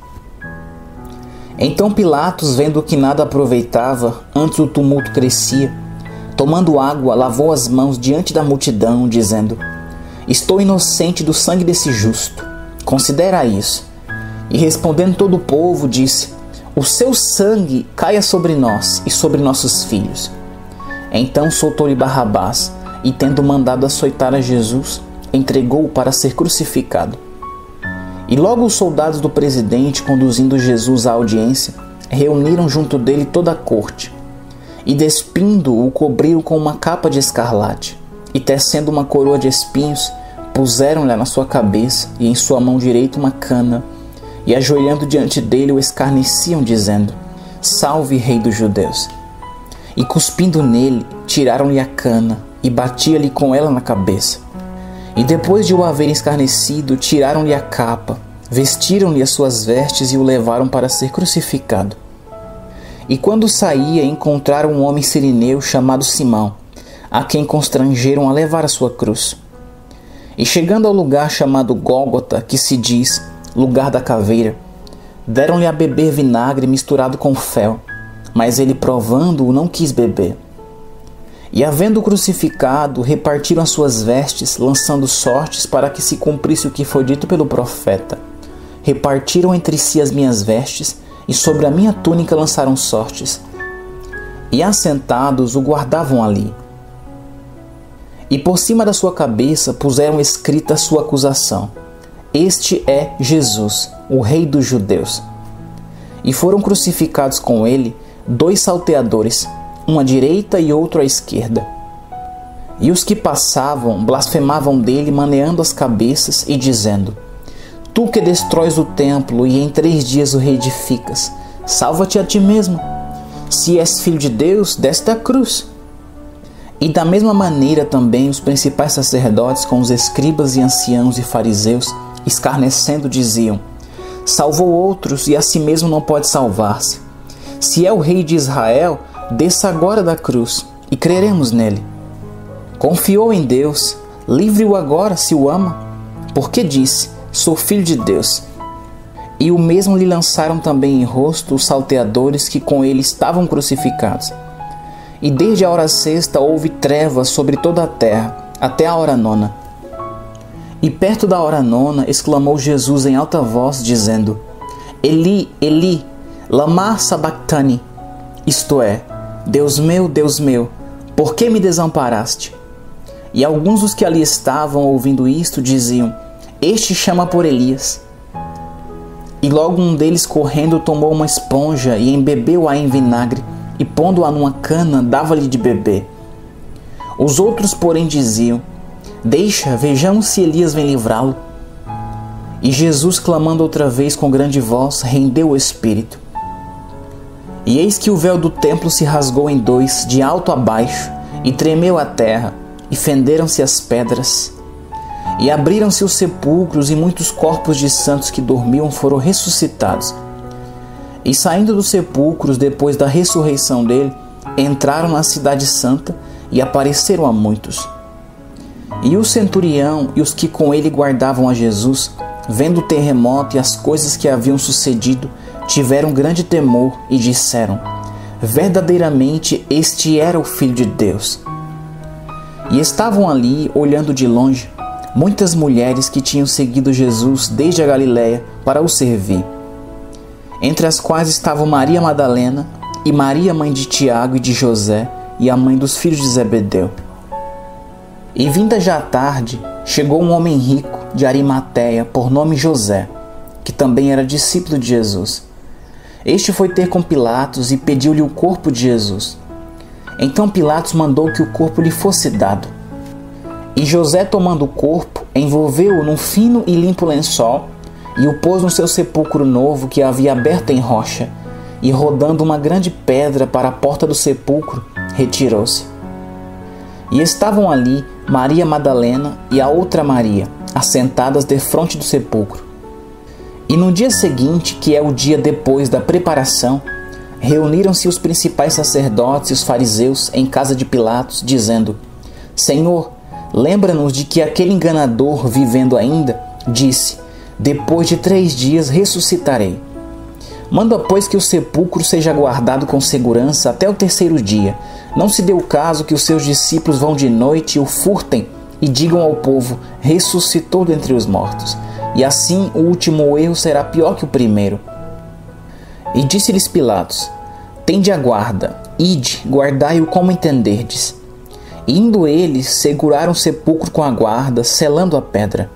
Então Pilatos, vendo que nada aproveitava, antes o tumulto crescia, tomando água, lavou as mãos diante da multidão, dizendo: Estou inocente do sangue desse justo. Considera isso. E respondendo todo o povo, disse: O seu sangue caia sobre nós e sobre nossos filhos. Então soltou-lhe Barrabás, e tendo mandado açoitar a Jesus, entregou-o para ser crucificado. E logo os soldados do presidente, conduzindo Jesus à audiência, reuniram junto dele toda a corte, e despindo-o, o cobriram com uma capa de escarlate, e tecendo uma coroa de espinhos, puseram-lhe na sua cabeça, e em sua mão direita uma cana, e ajoelhando diante dele o escarneciam, dizendo: Salve, Rei dos Judeus! E cuspindo nele, tiraram-lhe a cana, e batia-lhe com ela na cabeça. E depois de o haverem escarnecido, tiraram-lhe a capa, vestiram-lhe as suas vestes e o levaram para ser crucificado. E quando saía, encontraram um homem sirineu chamado Simão, a quem constrangeram a levar a sua cruz. E chegando ao lugar chamado Gólgota, que se diz Lugar da Caveira, deram-lhe a beber vinagre misturado com fel, mas ele, provando-o, não quis beber. E, havendo crucificado, repartiram as suas vestes, lançando sortes para que se cumprisse o que foi dito pelo profeta: Repartiram entre si as minhas vestes, e sobre a minha túnica lançaram sortes. E, assentados, o guardavam ali. E por cima da sua cabeça puseram escrita a sua acusação: Este é Jesus, o Rei dos Judeus. E foram crucificados com ele dois salteadores, um à direita e outro à esquerda. E os que passavam blasfemavam dele, maneando as cabeças e dizendo: Tu que destróis o templo e em três dias o reedificas, salva-te a ti mesmo. Se és filho de Deus, desce a cruz. E da mesma maneira também os principais sacerdotes, com os escribas e anciãos e fariseus, escarnecendo, diziam: Salvou outros e a si mesmo não pode salvar-se. Se é o Rei de Israel, desça agora da cruz, e creremos nele. Confiou em Deus, livre-o agora, se o ama, porque disse: Sou filho de Deus. E o mesmo lhe lançaram também em rosto os salteadores que com ele estavam crucificados. E desde a hora sexta houve trevas sobre toda a terra, até a hora nona. E perto da hora nona exclamou Jesus em alta voz, dizendo: Eli, Eli, lama sabachthani, isto é, Deus meu, Deus meu, por que me desamparaste? E alguns dos que ali estavam ouvindo isto diziam: Este chama por Elias. E logo um deles, correndo, tomou uma esponja e embebeu-a em vinagre, e pondo-a numa cana, dava-lhe de beber. Os outros, porém, diziam: Deixa, vejamos se Elias vem livrá-lo. E Jesus, clamando outra vez com grande voz, rendeu o espírito. E eis que o véu do templo se rasgou em dois, de alto a baixo, e tremeu a terra, e fenderam-se as pedras. E abriram-se os sepulcros, e muitos corpos de santos que dormiam foram ressuscitados. E saindo dos sepulcros, depois da ressurreição dele, entraram na cidade santa e apareceram a muitos. E o centurião e os que com ele guardavam a Jesus, vendo o terremoto e as coisas que haviam sucedido, tiveram grande temor e disseram: Verdadeiramente este era o Filho de Deus. E estavam ali, olhando de longe, muitas mulheres que tinham seguido Jesus desde a Galiléia para o servir, entre as quais estavam Maria Madalena e Maria, mãe de Tiago e de José, e a mãe dos filhos de Zebedeu. E vinda já a tarde, chegou um homem rico de Arimateia, por nome José, que também era discípulo de Jesus. Este foi ter com Pilatos e pediu-lhe o corpo de Jesus. Então Pilatos mandou que o corpo lhe fosse dado. E José, tomando o corpo, envolveu-o num fino e limpo lençol, e o pôs no seu sepulcro novo, que havia aberto em rocha, e rodando uma grande pedra para a porta do sepulcro, retirou-se. E estavam ali Maria Madalena e a outra Maria, assentadas defronte do sepulcro. E no dia seguinte, que é o dia depois da preparação, reuniram-se os principais sacerdotes e os fariseus em casa de Pilatos, dizendo: Senhor, lembra-nos de que aquele enganador, vivendo ainda, disse: Depois de três dias ressuscitarei. Manda, pois, que o sepulcro seja guardado com segurança até o terceiro dia. Não se dê o caso que os seus discípulos vão de noite e o furtem, e digam ao povo, ressuscitou dentre os mortos, e assim o último erro será pior que o primeiro. E disse-lhes Pilatos, tende a guarda, ide, guardai-o como entenderdes. E indo eles, seguraram o sepulcro com a guarda, selando a pedra.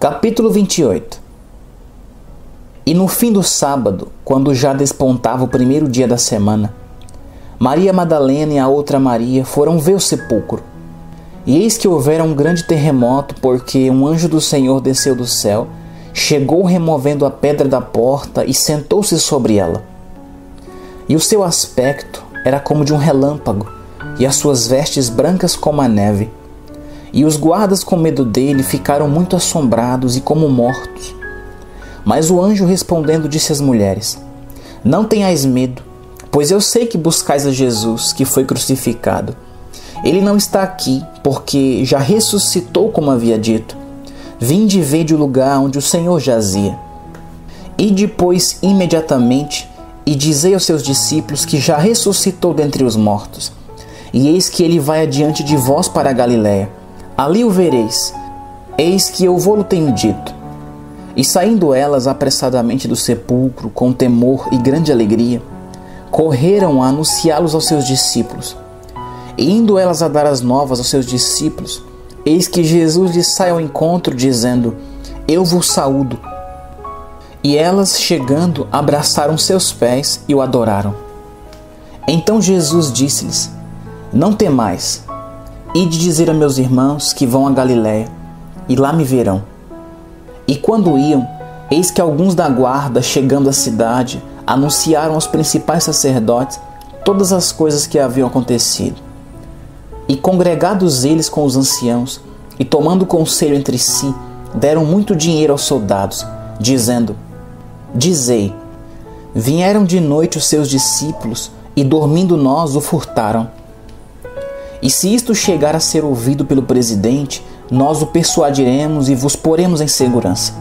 Capítulo vinte e oito. E no fim do sábado, quando já despontava o primeiro dia da semana, Maria Madalena e a outra Maria foram ver o sepulcro. E eis que houvera um grande terremoto, porque um anjo do Senhor desceu do céu, chegou removendo a pedra da porta e sentou-se sobre ela. E o seu aspecto era como de um relâmpago, e as suas vestes brancas como a neve. E os guardas com medo dele ficaram muito assombrados e como mortos. Mas o anjo respondendo disse às mulheres, não tenhais medo, pois eu sei que buscais a Jesus, que foi crucificado. Ele não está aqui, porque já ressuscitou, como havia dito. Vinde e vede o lugar onde o Senhor jazia. E depois, imediatamente, e dizei aos seus discípulos que já ressuscitou dentre os mortos. E eis que ele vai adiante de vós para a Galiléia. Ali o vereis. Eis que eu vou-lo tenho dito. E saindo elas apressadamente do sepulcro, com temor e grande alegria, correram a anunciá-los aos seus discípulos. E indo elas a dar as novas aos seus discípulos, eis que Jesus lhes sai ao encontro, dizendo, eu vos saúdo. E elas, chegando, abraçaram seus pés e o adoraram. Então Jesus disse-lhes, não temais, ide dizer a meus irmãos que vão a Galiléia, e lá me verão. E quando iam, eis que alguns da guarda, chegando à cidade, anunciaram aos principais sacerdotes todas as coisas que haviam acontecido. E congregados eles com os anciãos, e tomando conselho entre si, deram muito dinheiro aos soldados, dizendo, dizei, vieram de noite os seus discípulos, e dormindo nós o furtaram. E se isto chegar a ser ouvido pelo presidente, nós o persuadiremos e vos poremos em segurança.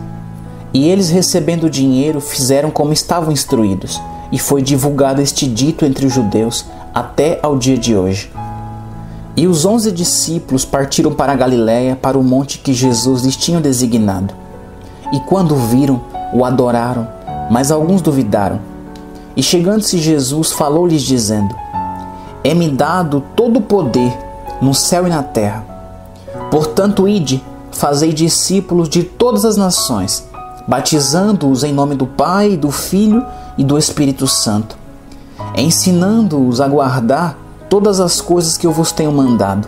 E eles, recebendo o dinheiro, fizeram como estavam instruídos, e foi divulgado este dito entre os judeus até ao dia de hoje. E os onze discípulos partiram para a Galiléia, para o monte que Jesus lhes tinha designado. E quando o viram, o adoraram, mas alguns duvidaram. E chegando-se Jesus, falou-lhes dizendo, é-me dado todo o poder no céu e na terra. Portanto, ide, fazei discípulos de todas as nações, batizando-os em nome do Pai, do Filho e do Espírito Santo, ensinando-os a guardar todas as coisas que eu vos tenho mandado.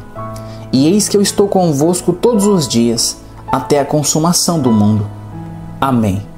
E eis que eu estou convosco todos os dias, até a consumação do mundo. Amém.